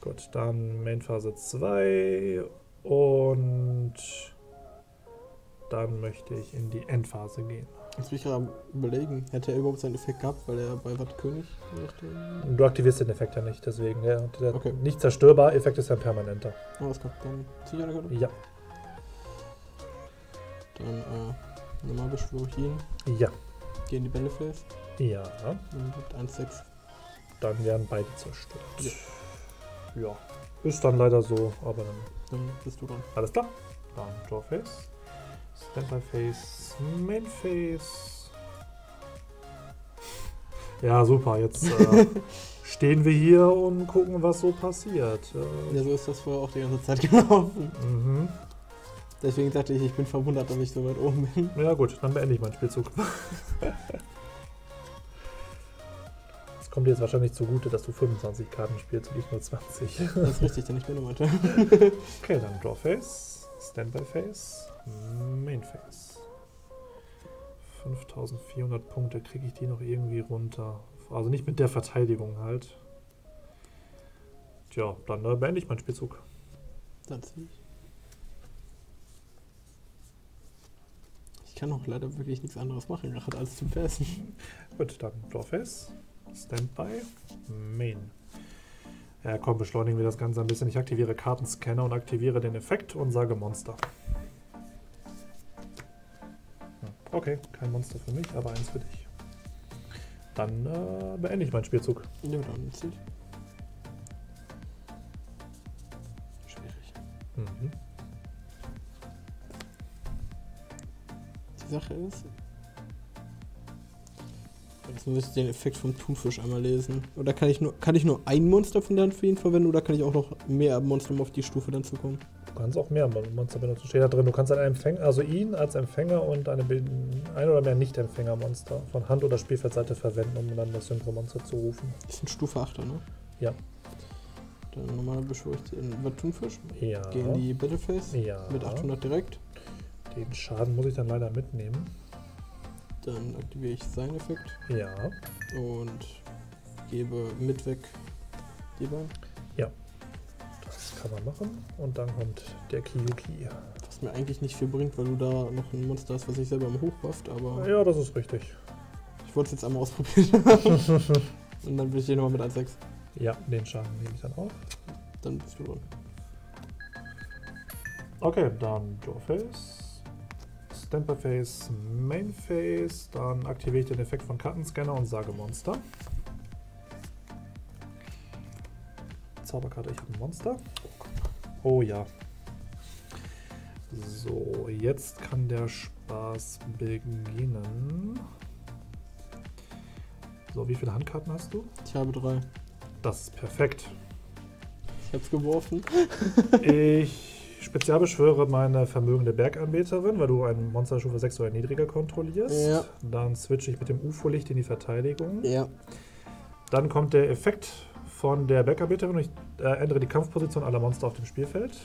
Gut, dann Mainphase 2 und dann möchte ich in die Endphase gehen. Jetzt will ich gerade überlegen, hätte er überhaupt seinen Effekt gehabt, weil er bei Watt König... Du aktivierst den Effekt ja nicht, deswegen. Der okay. Nicht zerstörbar, Effekt ist ja ein permanenter. Alles klar, dann zieh ich eine Karte? Ja. Dann normal beschwöre ich ihn. Ja. Geh in die Battleface. Ja. Dann gibt 1,6. Dann werden beide zerstört. Ja. Ja. Ist dann leider so, aber dann... Dann bist du dran. Alles klar. Dann Drawface. Standby Face, Main Face. Ja, super. Jetzt stehen wir hier und gucken, was so passiert. Ja, so ist das vorher auch die ganze Zeit gelaufen. Mhm. Deswegen dachte ich, ich bin verwundert, dass ich so weit oben bin. Ja gut, dann beende ich meinen Spielzug. Das kommt dir jetzt wahrscheinlich zugute, dass du 25 Karten spielst und ich nur 20. Das ist richtig, denn ich bin nur weiter. Okay, dann Draw Face, Standby Face. Main Phase. 5400 Punkte, kriege ich die noch irgendwie runter. Also nicht mit der Verteidigung halt. Tja, dann beende ich meinen Spielzug. Dann ziehe ich. Ich kann auch leider wirklich nichts anderes machen, gerade als zu passen. Gut, dann Drawface, Standby, Main. Ja komm, beschleunigen wir das Ganze ein bisschen. Ich aktiviere Kartenscanner und aktiviere den Effekt und sage Monster. Okay, kein Monster für mich, aber eins für dich. Dann beende ich meinen Spielzug. Ja, dann ist es. Schwierig. Mhm. Die Sache ist... Jetzt muss ich den Effekt vom Thunfisch einmal lesen. Oder kann ich nur ein Monster von der Hand für ihn verwenden, oder kann ich auch noch mehr Monster, um auf die Stufe dann zu kommen? Du kannst auch mehr Monster benutzen. Steht da drin, du kannst einen Empfänger, also ihn als Empfänger und ein oder mehr Nicht-Empfänger-Monster von Hand- oder Spielfeldseite verwenden, um dann das jüngere Monster zu rufen. Das ist ein Stufe 8, ne? Ja. Dann normal beschwöre ich den Thunfisch. Ja. Gegen die Battleface. Ja. Mit 800 direkt. Den Schaden muss ich dann leider mitnehmen. Dann aktiviere ich seinen Effekt. Ja. Und gebe mit weg die beiden. Ja. Das kann man machen. Und dann kommt der Kyuki. Was mir eigentlich nicht viel bringt, weil du da noch ein Monster hast, was ich selber im hochbufft, aber... Ja, das ist richtig. Ich wollte es jetzt einmal ausprobieren. Und dann will ich hier nochmal mit 1,6. Ja, den Schaden nehme ich dann auf. Dann bist du dran. Okay, dann Doorface, Standby Face, Main Face. Dann aktiviere ich den Effekt von Kartenscanner und sage Monster. Zauberkarte, ich habe ein Monster. Oh ja. So, jetzt kann der Spaß beginnen. So, wie viele Handkarten hast du? Ich habe 3. Das ist perfekt. Ich habe es geworfen. Ich spezialbeschwöre meine vermögende Berganbeterin, weil du ein Monsterstufe 6 oder niedriger kontrollierst. Ja. Dann switche ich mit dem UFO-Licht in die Verteidigung. Ja. Dann kommt der Effekt von der Berganbeterin. Ich ändere die Kampfposition aller Monster auf dem Spielfeld.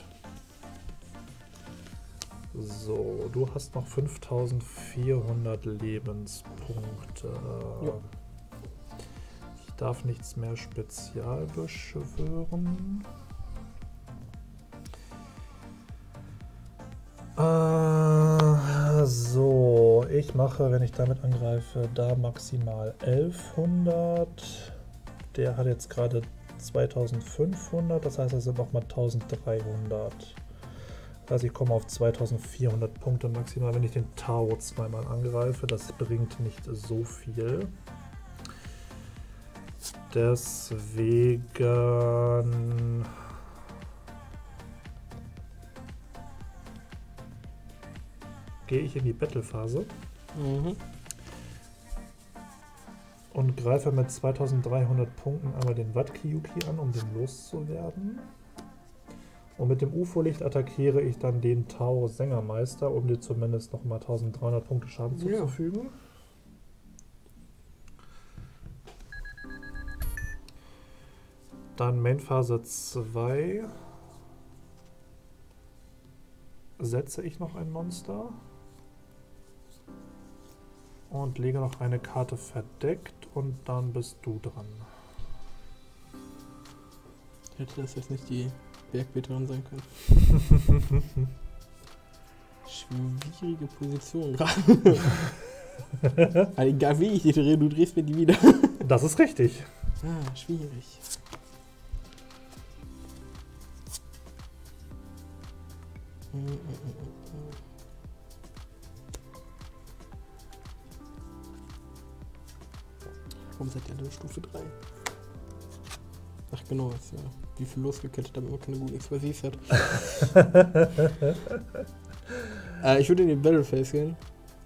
So, du hast noch 5400 Lebenspunkte. Ja. Ich darf nichts mehr spezial beschwören. So, ich mache, wenn ich damit angreife, da maximal 1100. Der hat jetzt gerade 2500, das heißt, das sind nochmal 1300. Also ich komme auf 2400 Punkte maximal, wenn ich den Tau zweimal angreife. Das bringt nicht so viel. Deswegen... gehe ich in die Battle-Phase. Mhm. Und greife mit 2300 Punkten einmal den Watkiyuki an, um den loszuwerden. Und mit dem UFO-Licht attackiere ich dann den Tau-Sängermeister, um dir zumindest nochmal 1300 Punkte Schaden zuzufügen. Dann Main-Phase 2 setze ich noch ein Monster. Und lege noch eine Karte verdeckt und dann bist du dran. Hätte das jetzt nicht die Bergbeterin sein können. Schwierige Position gerade. Also egal wie ich die drehe, du drehst mir die wieder. Das ist richtig. Ah, schwierig. Warum seid ihr alle Stufe 3? Ach genau, ist ja wie viel losgekettet, damit man keine guten XYZs hat. Ich würde in den Battle Phase gehen.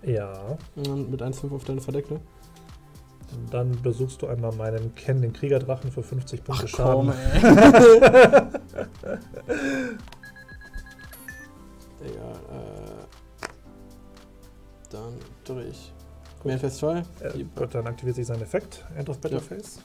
Ja. Und mit 1,5 auf deine Verdeckte. Dann besuchst du einmal meinen Ken, den Kriegerdrachen, für 50 Punkte Schaden. Egal, dann drehe ich. Main Phase 2. Gut, dann aktiviert sich sein Effekt. End of Battle Phase.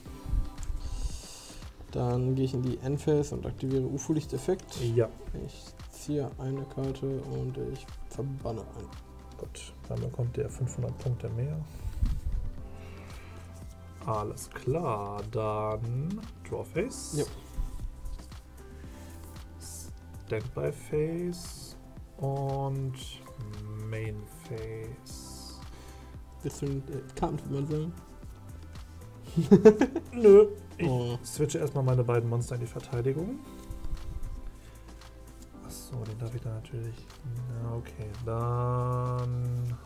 Dann gehe ich in die End Phase und aktiviere UFO-Licht-Effekt. Ja. Ich ziehe eine Karte und ich verbanne einen. Gut, dann bekommt der 500 Punkte mehr. Alles klar, dann Draw Phase. Ja. Standby Phase und Main Phase. Willst du den Kartenfilm sagen? Nö. Ich switche erstmal meine beiden Monster in die Verteidigung. Achso, den darf ich da natürlich. Na, okay, dann.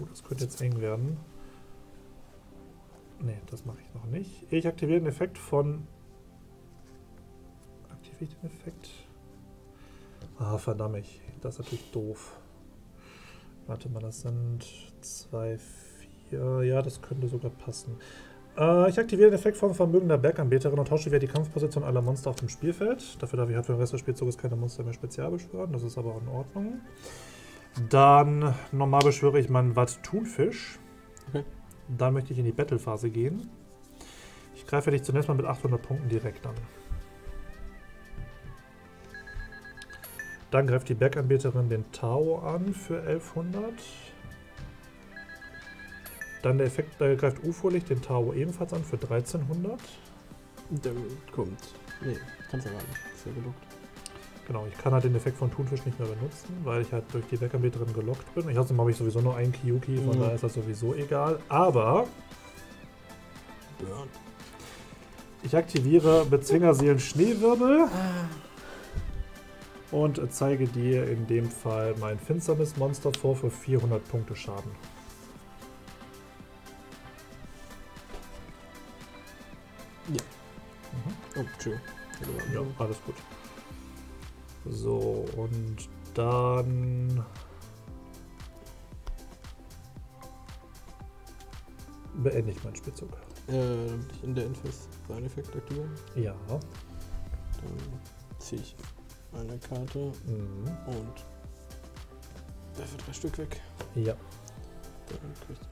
Oh, das könnte jetzt eng werden. Ne, das mache ich noch nicht. Ich aktiviere den Effekt von. Aktiviere ich den Effekt? Ah, verdammt. Das ist natürlich doof. Warte mal, das sind 2, 4. Ja, das könnte sogar passen. Ich aktiviere den Effekt von vermögender Berganbeterin und tausche wieder die Kampfposition aller Monster auf dem Spielfeld. Dafür darf ich halt für den Rest des Spielzuges keine Monster mehr spezial beschwören. Das ist aber auch in Ordnung. Dann normal beschwöre ich meinen Watt-Thunfisch. Okay. Dann möchte ich in die Battle-Phase gehen. Ich greife dich zunächst mal mit 800 Punkten direkt an. Dann greift die Berganbeterin den Tau an für 1100. Dann der Effekt, da greift UFO-Licht den Tau ebenfalls an für 1300. Der kommt. Nee, kannst du aber nicht. Ist ja gelockt. Genau, ich kann halt den Effekt von Thunfisch nicht mehr benutzen, weil ich halt durch die Berganbeterin gelockt bin. Ich also, habe ich sowieso nur einen Kiyuki, von daher ist das sowieso egal. Aber. Burn. Ich aktiviere Bezwingerseelen Schneewirbel. Und zeige dir in dem Fall mein Finsternismonster vor für 400 Punkte Schaden. Ja. Mhm. Oh, true. Ja, alles gut. So, und dann beende ich meinen Spielzug. Ich in der Endphase seinen Effekt aktivieren? Ja. Dann ziehe ich eine Karte und werfe 3 Stück weg. Ja. Dann kriegt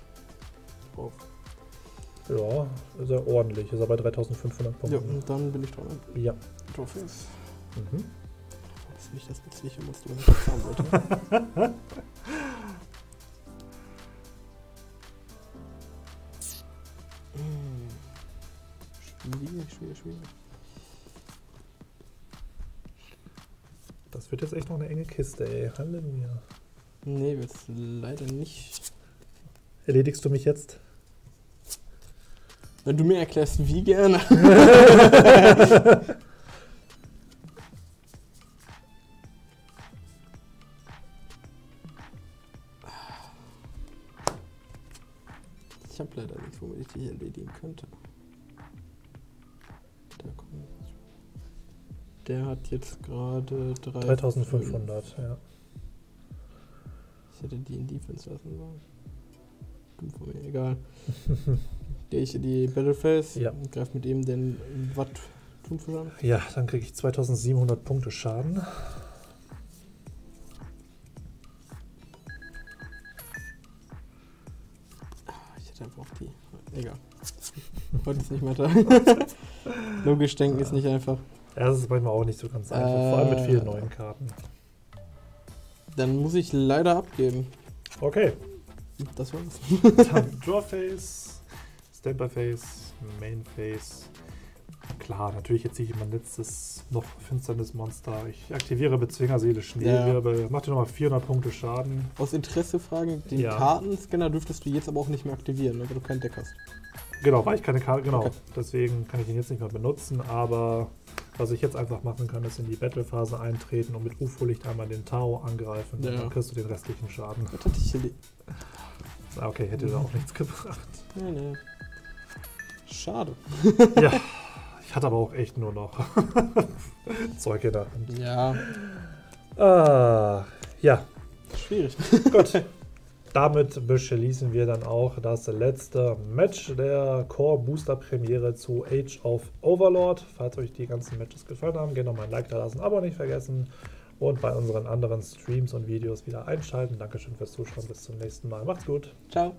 drauf. Ja, ist ja ordentlich. Ist er bei 3500 Punkten. Ja, und dann bin ich dran. Ja. Drauf ist. Mhm. Das ist nicht das Witzliche, musst du nicht haben, Leute. Schwierig, schwierig, schwierig. Das wird jetzt echt noch eine enge Kiste, ey. Halleluja. Nee, wird's leider nicht. Erledigst du mich jetzt? Wenn du mir erklärst, wie gerne. Ich habe leider nichts, womit ich die hier erledigen könnte. Der hat jetzt gerade 3500, ja. Ich hätte die in Defense lassen sollen. Dumm von mir, egal. Gehe ich in die Battleface, ja, und greife mit ihm den Watt-Tun zusammen. Ja, dann kriege ich 2700 Punkte Schaden. Ich hätte einfach auch die. Egal. Heute ist nicht mehr da. Logisch denken ist nicht einfach. Ja, das ist manchmal auch nicht so ganz einfach, vor allem mit vielen neuen Karten. Dann muss ich leider abgeben. Okay. Das war's. Dann Drawface, Standbyface, Mainface. Klar, natürlich jetzt ziehe ich mein letztes, noch finsternes Monster. Ich aktiviere Bezwingerseele Schneewirbel, macht dir nochmal 400 Punkte Schaden. Aus Interesse fragen, den Kartenscanner dürftest du jetzt aber auch nicht mehr aktivieren, ne, weil du keinen Deck hast. Genau, weil ich keine Karte, genau. Okay. Deswegen kann ich ihn jetzt nicht mehr benutzen, aber was ich jetzt einfach machen kann, ist in die Battle-Phase eintreten und mit UFO-Licht einmal den Tau angreifen, ja, und dann kriegst du den restlichen Schaden. Okay, hätte da auch nichts gebracht. Nee, nee. Schade. Ja, ich hatte aber auch echt nur noch Zeug in der Hand. Ja. Ja. Schwierig. Gut. Damit beschließen wir dann auch das letzte Match der Core Booster Premiere zu Age of Overlord. Falls euch die ganzen Matches gefallen haben, gerne nochmal ein Like da lassen, aber nicht vergessen und bei unseren anderen Streams und Videos wieder einschalten. Dankeschön fürs Zuschauen, bis zum nächsten Mal. Macht's gut. Ciao.